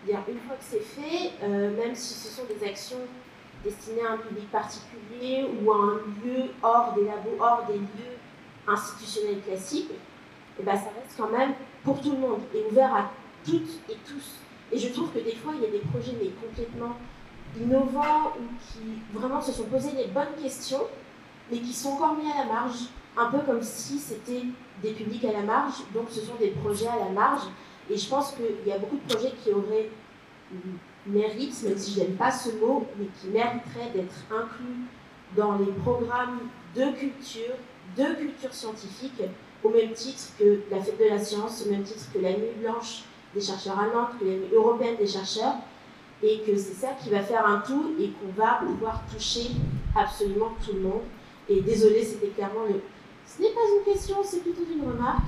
Une fois que c'est fait, euh, même si ce sont des actions destinées à un public particulier ou à un lieu hors des labos, hors des lieux institutionnels classiques, et ben ça reste quand même pour tout le monde et ouvert à toutes et tous. Et je trouve que des fois, il y a des projets mais complètement innovants ou qui vraiment se sont posés les bonnes questions, mais qui sont encore mis à la marge, un peu comme si c'était des publics à la marge, donc ce sont des projets à la marge. Et je pense qu'il y a beaucoup de projets qui auraient mérite, même si je n'aime pas ce mot, mais qui mériteraient d'être inclus dans les programmes de culture, de culture scientifique, au même titre que la Fête de la Science, au même titre que la Nuit Blanche des chercheurs à Nantes, que la Nuit Européenne des chercheurs, et que c'est ça qui va faire un tout et qu'on va pouvoir toucher absolument tout le monde. Et désolé, c'était clairement le... Ce n'est pas une question, c'est plutôt une remarque,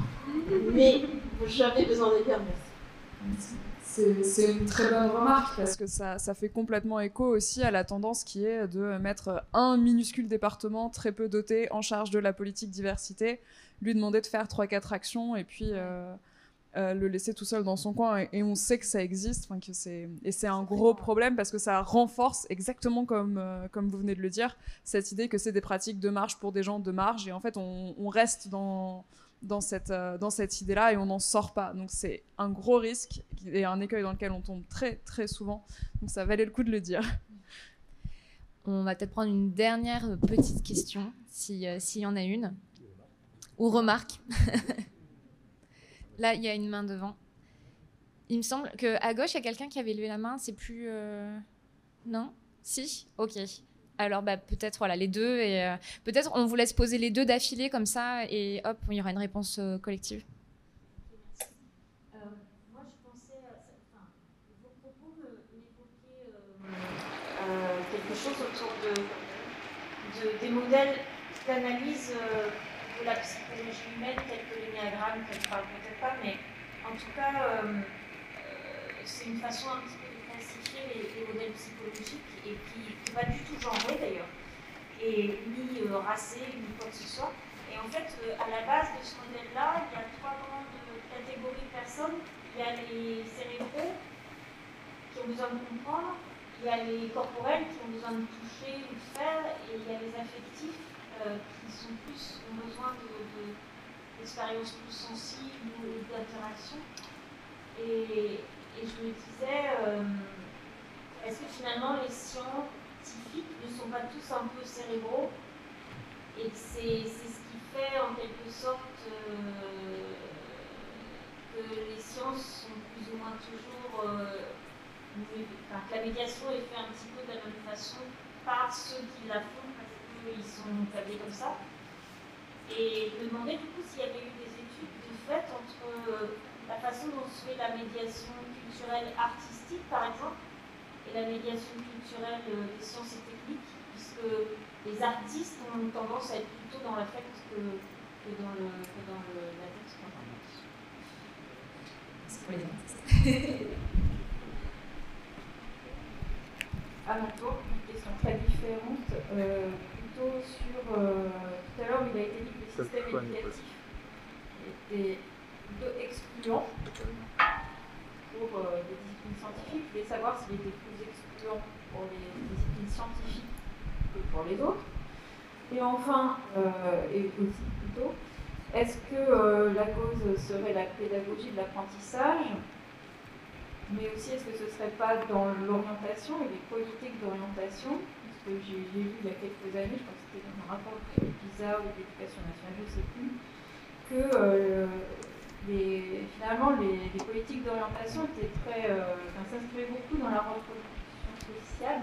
mais... J'avais besoin de dire merci. C'est une très bonne remarque parce que ça, ça fait complètement écho aussi à la tendance qui est de mettre un minuscule département très peu doté en charge de la politique diversité, lui demander de faire trois quatre actions et puis euh, euh, le laisser tout seul dans son coin. Et, et on sait que ça existe, enfin que c'est, et c'est un gros problème parce que ça renforce exactement comme, euh, comme vous venez de le dire, cette idée que c'est des pratiques de marge pour des gens de marge et en fait on, on reste dans... dans cette, euh, dans cette idée-là et on n'en sort pas. Donc c'est un gros risque et un écueil dans lequel on tombe très très souvent. Donc ça valait le coup de le dire. On va peut-être prendre une dernière petite question, si, euh, s'il y en a une. Ou remarque. Là, il y a une main devant. Il me semble qu'à gauche, il y a quelqu'un qui avait levé la main. C'est plus... Euh... Non ? Si ? Ok. Alors bah, peut-être voilà, les deux, et euh, peut-être on vous laisse poser les deux d'affilée comme ça, et hop, il y aura une réponse euh, collective. Euh, moi je pensais, à, enfin, vos propos m'évoquaient euh, euh, quelque chose autour de, de, des modèles d'analyse euh, de la psychologie humaine, tels que l'énéagramme, que je parle peut-être pas, mais en tout cas, euh, euh, c'est une façon un petit peu Les, les modèles psychologiques et qui n'est pas du tout genré d'ailleurs, et ni euh, racé, ni quoi que ce soit. Et en fait, euh, à la base de ce modèle-là, il y a trois grandes catégories de personnes. Il y a les cérébraux qui ont besoin de comprendre, il Il y a les corporels qui ont besoin de toucher ou de faire, et il y a les affectifs euh, qui sont plus, ont besoin d'expériences de, de, plus sensibles ou d'interaction. Et, et je me disais, euh, est-ce que finalement les scientifiques ne sont pas tous un peu cérébraux? Et c'est ce qui fait en quelque sorte euh, que les sciences sont plus ou moins toujours... Euh, Enfin, que la médiation est faite un petit peu de la même façon par ceux qui la font, parce qu'ils sont tablés comme ça. Et je me demandais du coup s'il y avait eu des études de fait entre la façon dont se fait la médiation culturelle artistique, par exemple, et la médiation culturelle des sciences et techniques, puisque les artistes ont tendance à être plutôt dans l'affect que, que dans, le, que dans le, la texte. C'est pour les artistes. À mon tour, une question très différente, euh, plutôt sur, euh, tout à l'heure il a été dit que le système éducatif était plutôt excluant pour euh, les disciplines scientifiques. Je voulais savoir s'il était plus excluant pour les disciplines scientifiques que pour les autres. Et enfin, euh, et aussi plutôt, est-ce que euh, la cause serait la pédagogie de l'apprentissage? Mais aussi, est-ce que ce ne serait pas dans l'orientation et les politiques d'orientation? Parce que j'ai lu il y a quelques années, je pense que c'était dans un rapport de PISA ou de l'éducation nationale, je ne sais plus, que euh, les, finalement les, les politiques d'orientation étaient très, euh, enfin, s'inscrivaient beaucoup dans la reproduction sociale.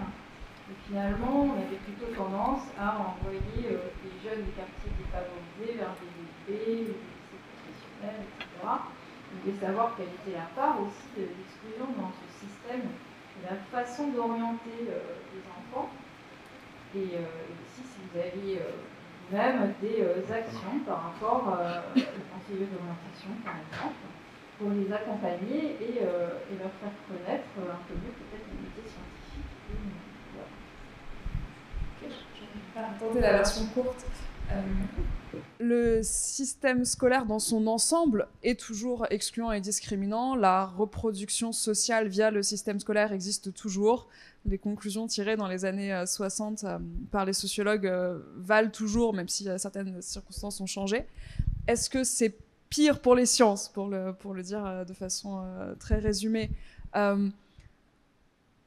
Et finalement, on avait plutôt tendance à envoyer euh, les jeunes des quartiers défavorisés vers des lycées, des lycées professionnels, et cetera. Je voulais savoir quelle était la part aussi de l'exclusion dans ce système, la façon d'orienter euh, les enfants, et euh, aussi si vous aviez euh, même des euh, actions par rapport euh, aux conseillers d'orientation, par exemple, pour les accompagner et, euh, et leur faire connaître euh, un peu mieux peut-être les métiers scientifiques. Voilà. Okay. Je vais tenter la version courte. Le système scolaire dans son ensemble est toujours excluant et discriminant. La reproduction sociale via le système scolaire existe toujours. Les conclusions tirées dans les années soixante par les sociologues valent toujours, même si certaines circonstances ont changé. Est-ce que c'est pire pour les sciences, pour le, pour le dire de façon très résumée? euh,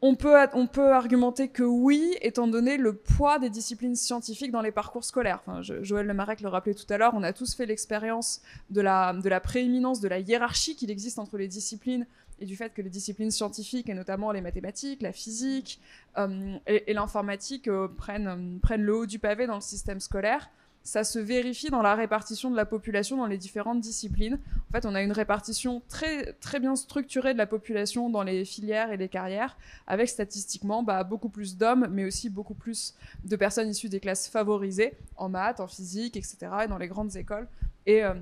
On peut, on peut argumenter que oui, étant donné le poids des disciplines scientifiques dans les parcours scolaires. Enfin, je, Joëlle Le Marec le rappelait tout à l'heure, on a tous fait l'expérience de la, de la prééminence, de la hiérarchie qu'il existe entre les disciplines et du fait que les disciplines scientifiques, et notamment les mathématiques, la physique euh, et, et l'informatique, euh, prennent, prennent le haut du pavé dans le système scolaire. Ça se vérifie dans la répartition de la population dans les différentes disciplines. En fait, on a une répartition très, très bien structurée de la population dans les filières et les carrières, avec statistiquement bah, beaucoup plus d'hommes, mais aussi beaucoup plus de personnes issues des classes favorisées, en maths, en physique, et cetera, et dans les grandes écoles, et euh,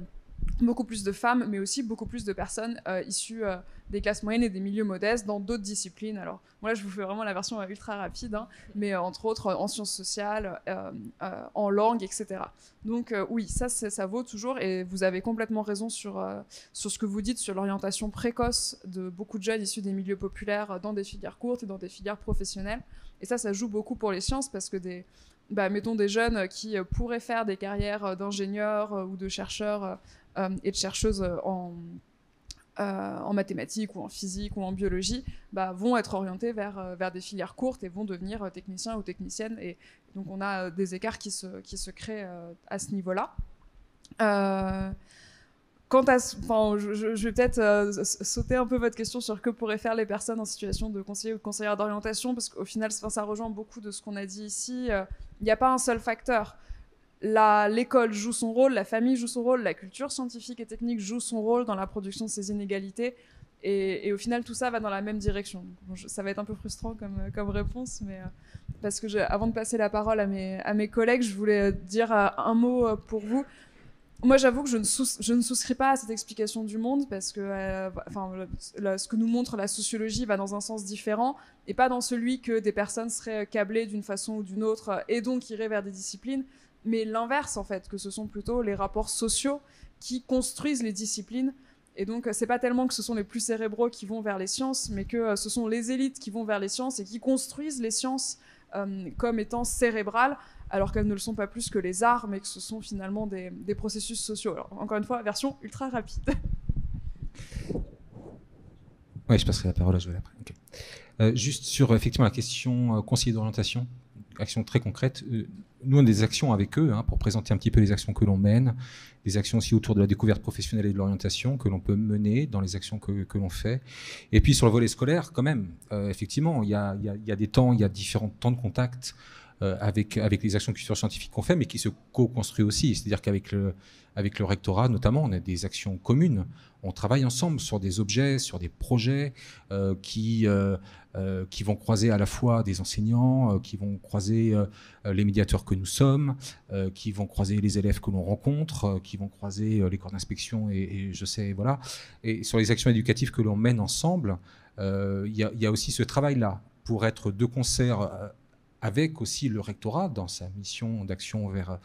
beaucoup plus de femmes, mais aussi beaucoup plus de personnes euh, issues euh, des classes moyennes et des milieux modestes dans d'autres disciplines. Alors, moi, là, je vous fais vraiment la version ultra rapide, hein, mais euh, entre autres en sciences sociales, euh, euh, en langue, et cetera. Donc, euh, oui, ça, ça vaut toujours, et vous avez complètement raison sur, euh, sur ce que vous dites, sur l'orientation précoce de beaucoup de jeunes issus des milieux populaires dans des filières courtes et dans des filières professionnelles. Et ça, ça joue beaucoup pour les sciences, parce que des... Bah, mettons des jeunes qui pourraient faire des carrières d'ingénieurs ou de chercheurs euh, et de chercheuses en, euh, en mathématiques ou en physique ou en biologie, bah, vont être orientés vers, vers des filières courtes et vont devenir techniciens ou techniciennes. Et donc on a des écarts qui se, qui se créent à ce niveau-là. Euh, Quant à, enfin, je, je vais peut-être euh, sauter un peu votre question sur que pourraient faire les personnes en situation de conseiller ou de conseillère d'orientation, parce qu'au final, ça, ça rejoint beaucoup de ce qu'on a dit ici. Euh, il n'y a pas un seul facteur. L'école joue son rôle, la famille joue son rôle, la culture scientifique et technique joue son rôle dans la production de ces inégalités. Et, et au final, tout ça va dans la même direction. Bon, je, ça va être un peu frustrant comme, comme réponse, mais euh, parce que je, avant de passer la parole à mes, à mes collègues, je voulais dire euh, un mot euh, pour vous. Moi, j'avoue que je ne, sous je ne souscris pas à cette explication du monde, parce que euh, enfin, la, ce que nous montre la sociologie va dans un sens différent, et pas dans celui que des personnes seraient câblées d'une façon ou d'une autre, et donc iraient vers des disciplines, mais l'inverse, en fait, que ce sont plutôt les rapports sociaux qui construisent les disciplines, Et donc, c'est pas tellement que ce sont les plus cérébraux qui vont vers les sciences, mais que ce sont les élites qui vont vers les sciences et qui construisent les sciences euh, comme étant cérébrales, alors qu'elles ne le sont pas plus que les arts, mais que ce sont finalement des, des processus sociaux. Alors, encore une fois, version ultra rapide. Oui, je passerai la parole à Joëlle après. Okay. Euh, juste sur, effectivement, la question euh, conseiller d'orientation, action très concrète. Euh, nous, on a des actions avec eux, hein, pour présenter un petit peu les actions que l'on mène, des actions aussi autour de la découverte professionnelle et de l'orientation que l'on peut mener dans les actions que, que l'on fait. Et puis, sur le volet scolaire, quand même, euh, effectivement, il y a, y a, y a des temps, il y a différents temps de contact, Avec, avec les actions culturelles scientifiques qu'on fait, mais qui se co-construit aussi. C'est-à-dire qu'avec le, avec le rectorat, notamment, on a des actions communes. On travaille ensemble sur des objets, sur des projets euh, qui, euh, euh, qui vont croiser à la fois des enseignants, euh, qui vont croiser euh, les médiateurs que nous sommes, euh, qui vont croiser les élèves que l'on rencontre, euh, qui vont croiser euh, les corps d'inspection et, et je sais, voilà. Et sur les actions éducatives que l'on mène ensemble, euh, y a, y a aussi ce travail-là pour être de concert euh, avec aussi le rectorat dans sa mission d'action vers,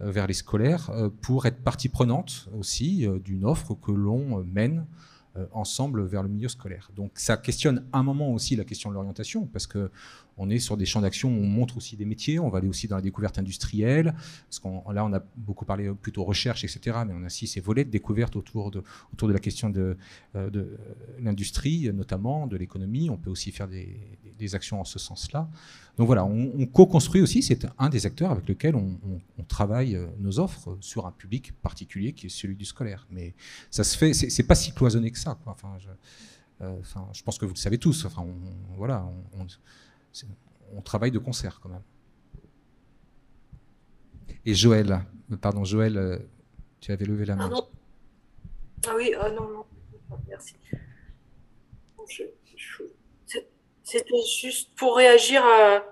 vers les scolaires, pour être partie prenante aussi d'une offre que l'on mène ensemble vers le milieu scolaire. Donc ça questionne un moment aussi la question de l'orientation, parce qu'on est sur des champs d'action où on montre aussi des métiers, on va aller aussi dans la découverte industrielle, parce qu'on là on a beaucoup parlé plutôt recherche, et cetera, mais on a aussi ces volets de découverte autour de, autour de la question de, de l'industrie, notamment de l'économie. On peut aussi faire des, des actions en ce sens-là. Donc voilà, on, on co-construit aussi, c'est un des acteurs avec lequel on, on, on travaille nos offres sur un public particulier qui est celui du scolaire. Mais ça se fait, c'est pas si cloisonné que ça, quoi. Enfin, je, euh, enfin, je pense que vous le savez tous. Enfin, on, voilà, on, on, on travaille de concert quand même. Et Joëlle, pardon Joëlle, tu avais levé la main. Ah, non. Ah oui, euh, non, non, merci. Je, je... C'était juste pour réagir à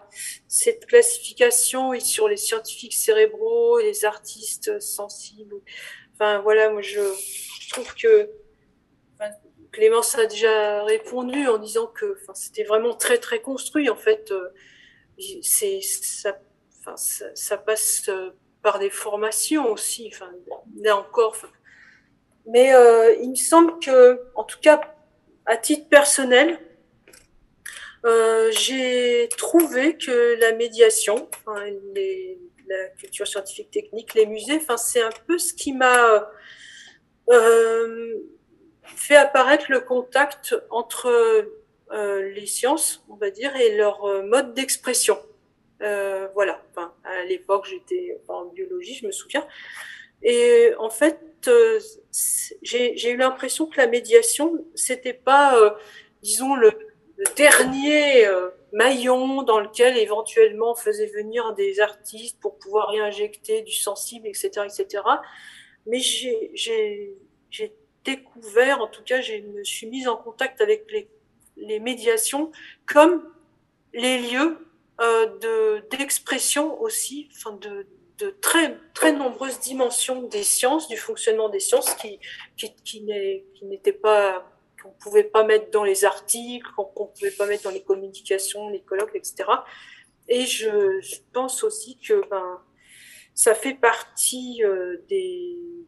cette classification oui, sur les scientifiques cérébraux, les artistes sensibles. Enfin, voilà, moi, je, je trouve que enfin, Clémence a déjà répondu en disant que enfin, c'était vraiment très, très construit. En fait, c'est, ça, enfin, ça, ça passe par des formations aussi. Enfin, là encore. Enfin. Mais euh, il me semble que, en tout cas, à titre personnel, Euh, j'ai trouvé que la médiation, enfin, les, la culture scientifique technique, les musées, enfin, c'est un peu ce qui m'a euh, fait apparaître le contact entre euh, les sciences, on va dire, et leur mode d'expression. Euh, voilà. Enfin, à l'époque, j'étais en biologie, je me souviens. Et en fait, euh, j'ai eu l'impression que la médiation, c'était pas, euh, disons, le le dernier euh, maillon dans lequel éventuellement on faisait venir des artistes pour pouvoir réinjecter du sensible, et cetera, et cetera. Mais j'ai découvert, en tout cas, je me suis mise en contact avec les, les médiations comme les lieux euh, d'expression de, aussi, enfin de, de très, très nombreuses dimensions des sciences, du fonctionnement des sciences qui, qui, qui n'étaient pas... qu'on ne pouvait pas mettre dans les articles, qu'on ne pouvait pas mettre dans les communications, les colloques, et cetera. Et je, je pense aussi que ben, ça fait partie euh, des,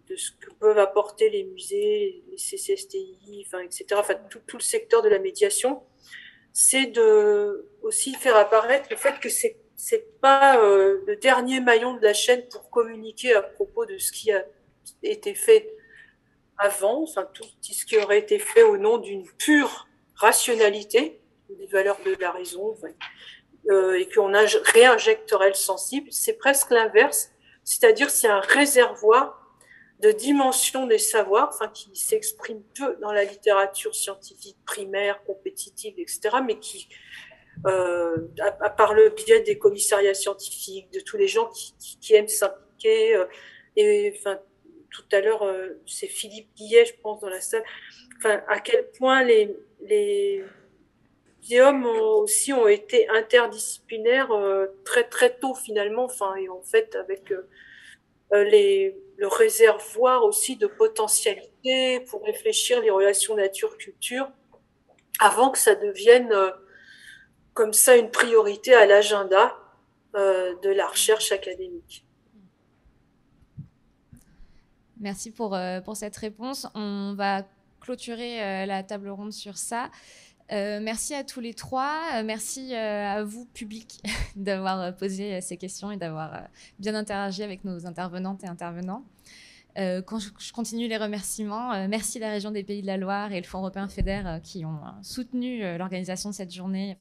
de ce que peuvent apporter les musées, les C S T I, enfin, et cetera. Enfin, tout, tout le secteur de la médiation, c'est de aussi faire apparaître le fait que c'est c'est pas euh, le dernier maillon de la chaîne pour communiquer à propos de ce qui a été fait avant, enfin, tout ce qui aurait été fait au nom d'une pure rationalité, des valeurs de la raison, enfin, euh, et qu'on réinjecterait le sensible, c'est presque l'inverse, c'est-à-dire c'est un réservoir de dimensions des savoirs, enfin, qui s'exprime peu dans la littérature scientifique primaire, compétitive, et cetera, mais qui, euh, à, à part le biais des commissariats scientifiques, de tous les gens qui, qui, qui aiment s'impliquer, euh, et enfin, tout à l'heure, c'est Philippe Guillet, je pense, dans la salle, enfin, à quel point les, les muséums ont, aussi ont été interdisciplinaires euh, très, très tôt, finalement, enfin, et en fait, avec euh, les, le réservoir aussi de potentialités pour réfléchir les relations nature-culture, avant que ça devienne euh, comme ça une priorité à l'agenda euh, de la recherche académique. Merci pour, euh, pour cette réponse. On va clôturer euh, la table ronde sur ça. Euh, merci à tous les trois. Euh, merci euh, à vous, public, d'avoir euh, posé euh, ces questions et d'avoir euh, bien interagi avec nos intervenantes et intervenants. Euh, quand je, je continue les remerciements, euh, merci à la région des Pays de la Loire et le Fonds européen FEDER euh, qui ont euh, soutenu euh, l'organisation de cette journée.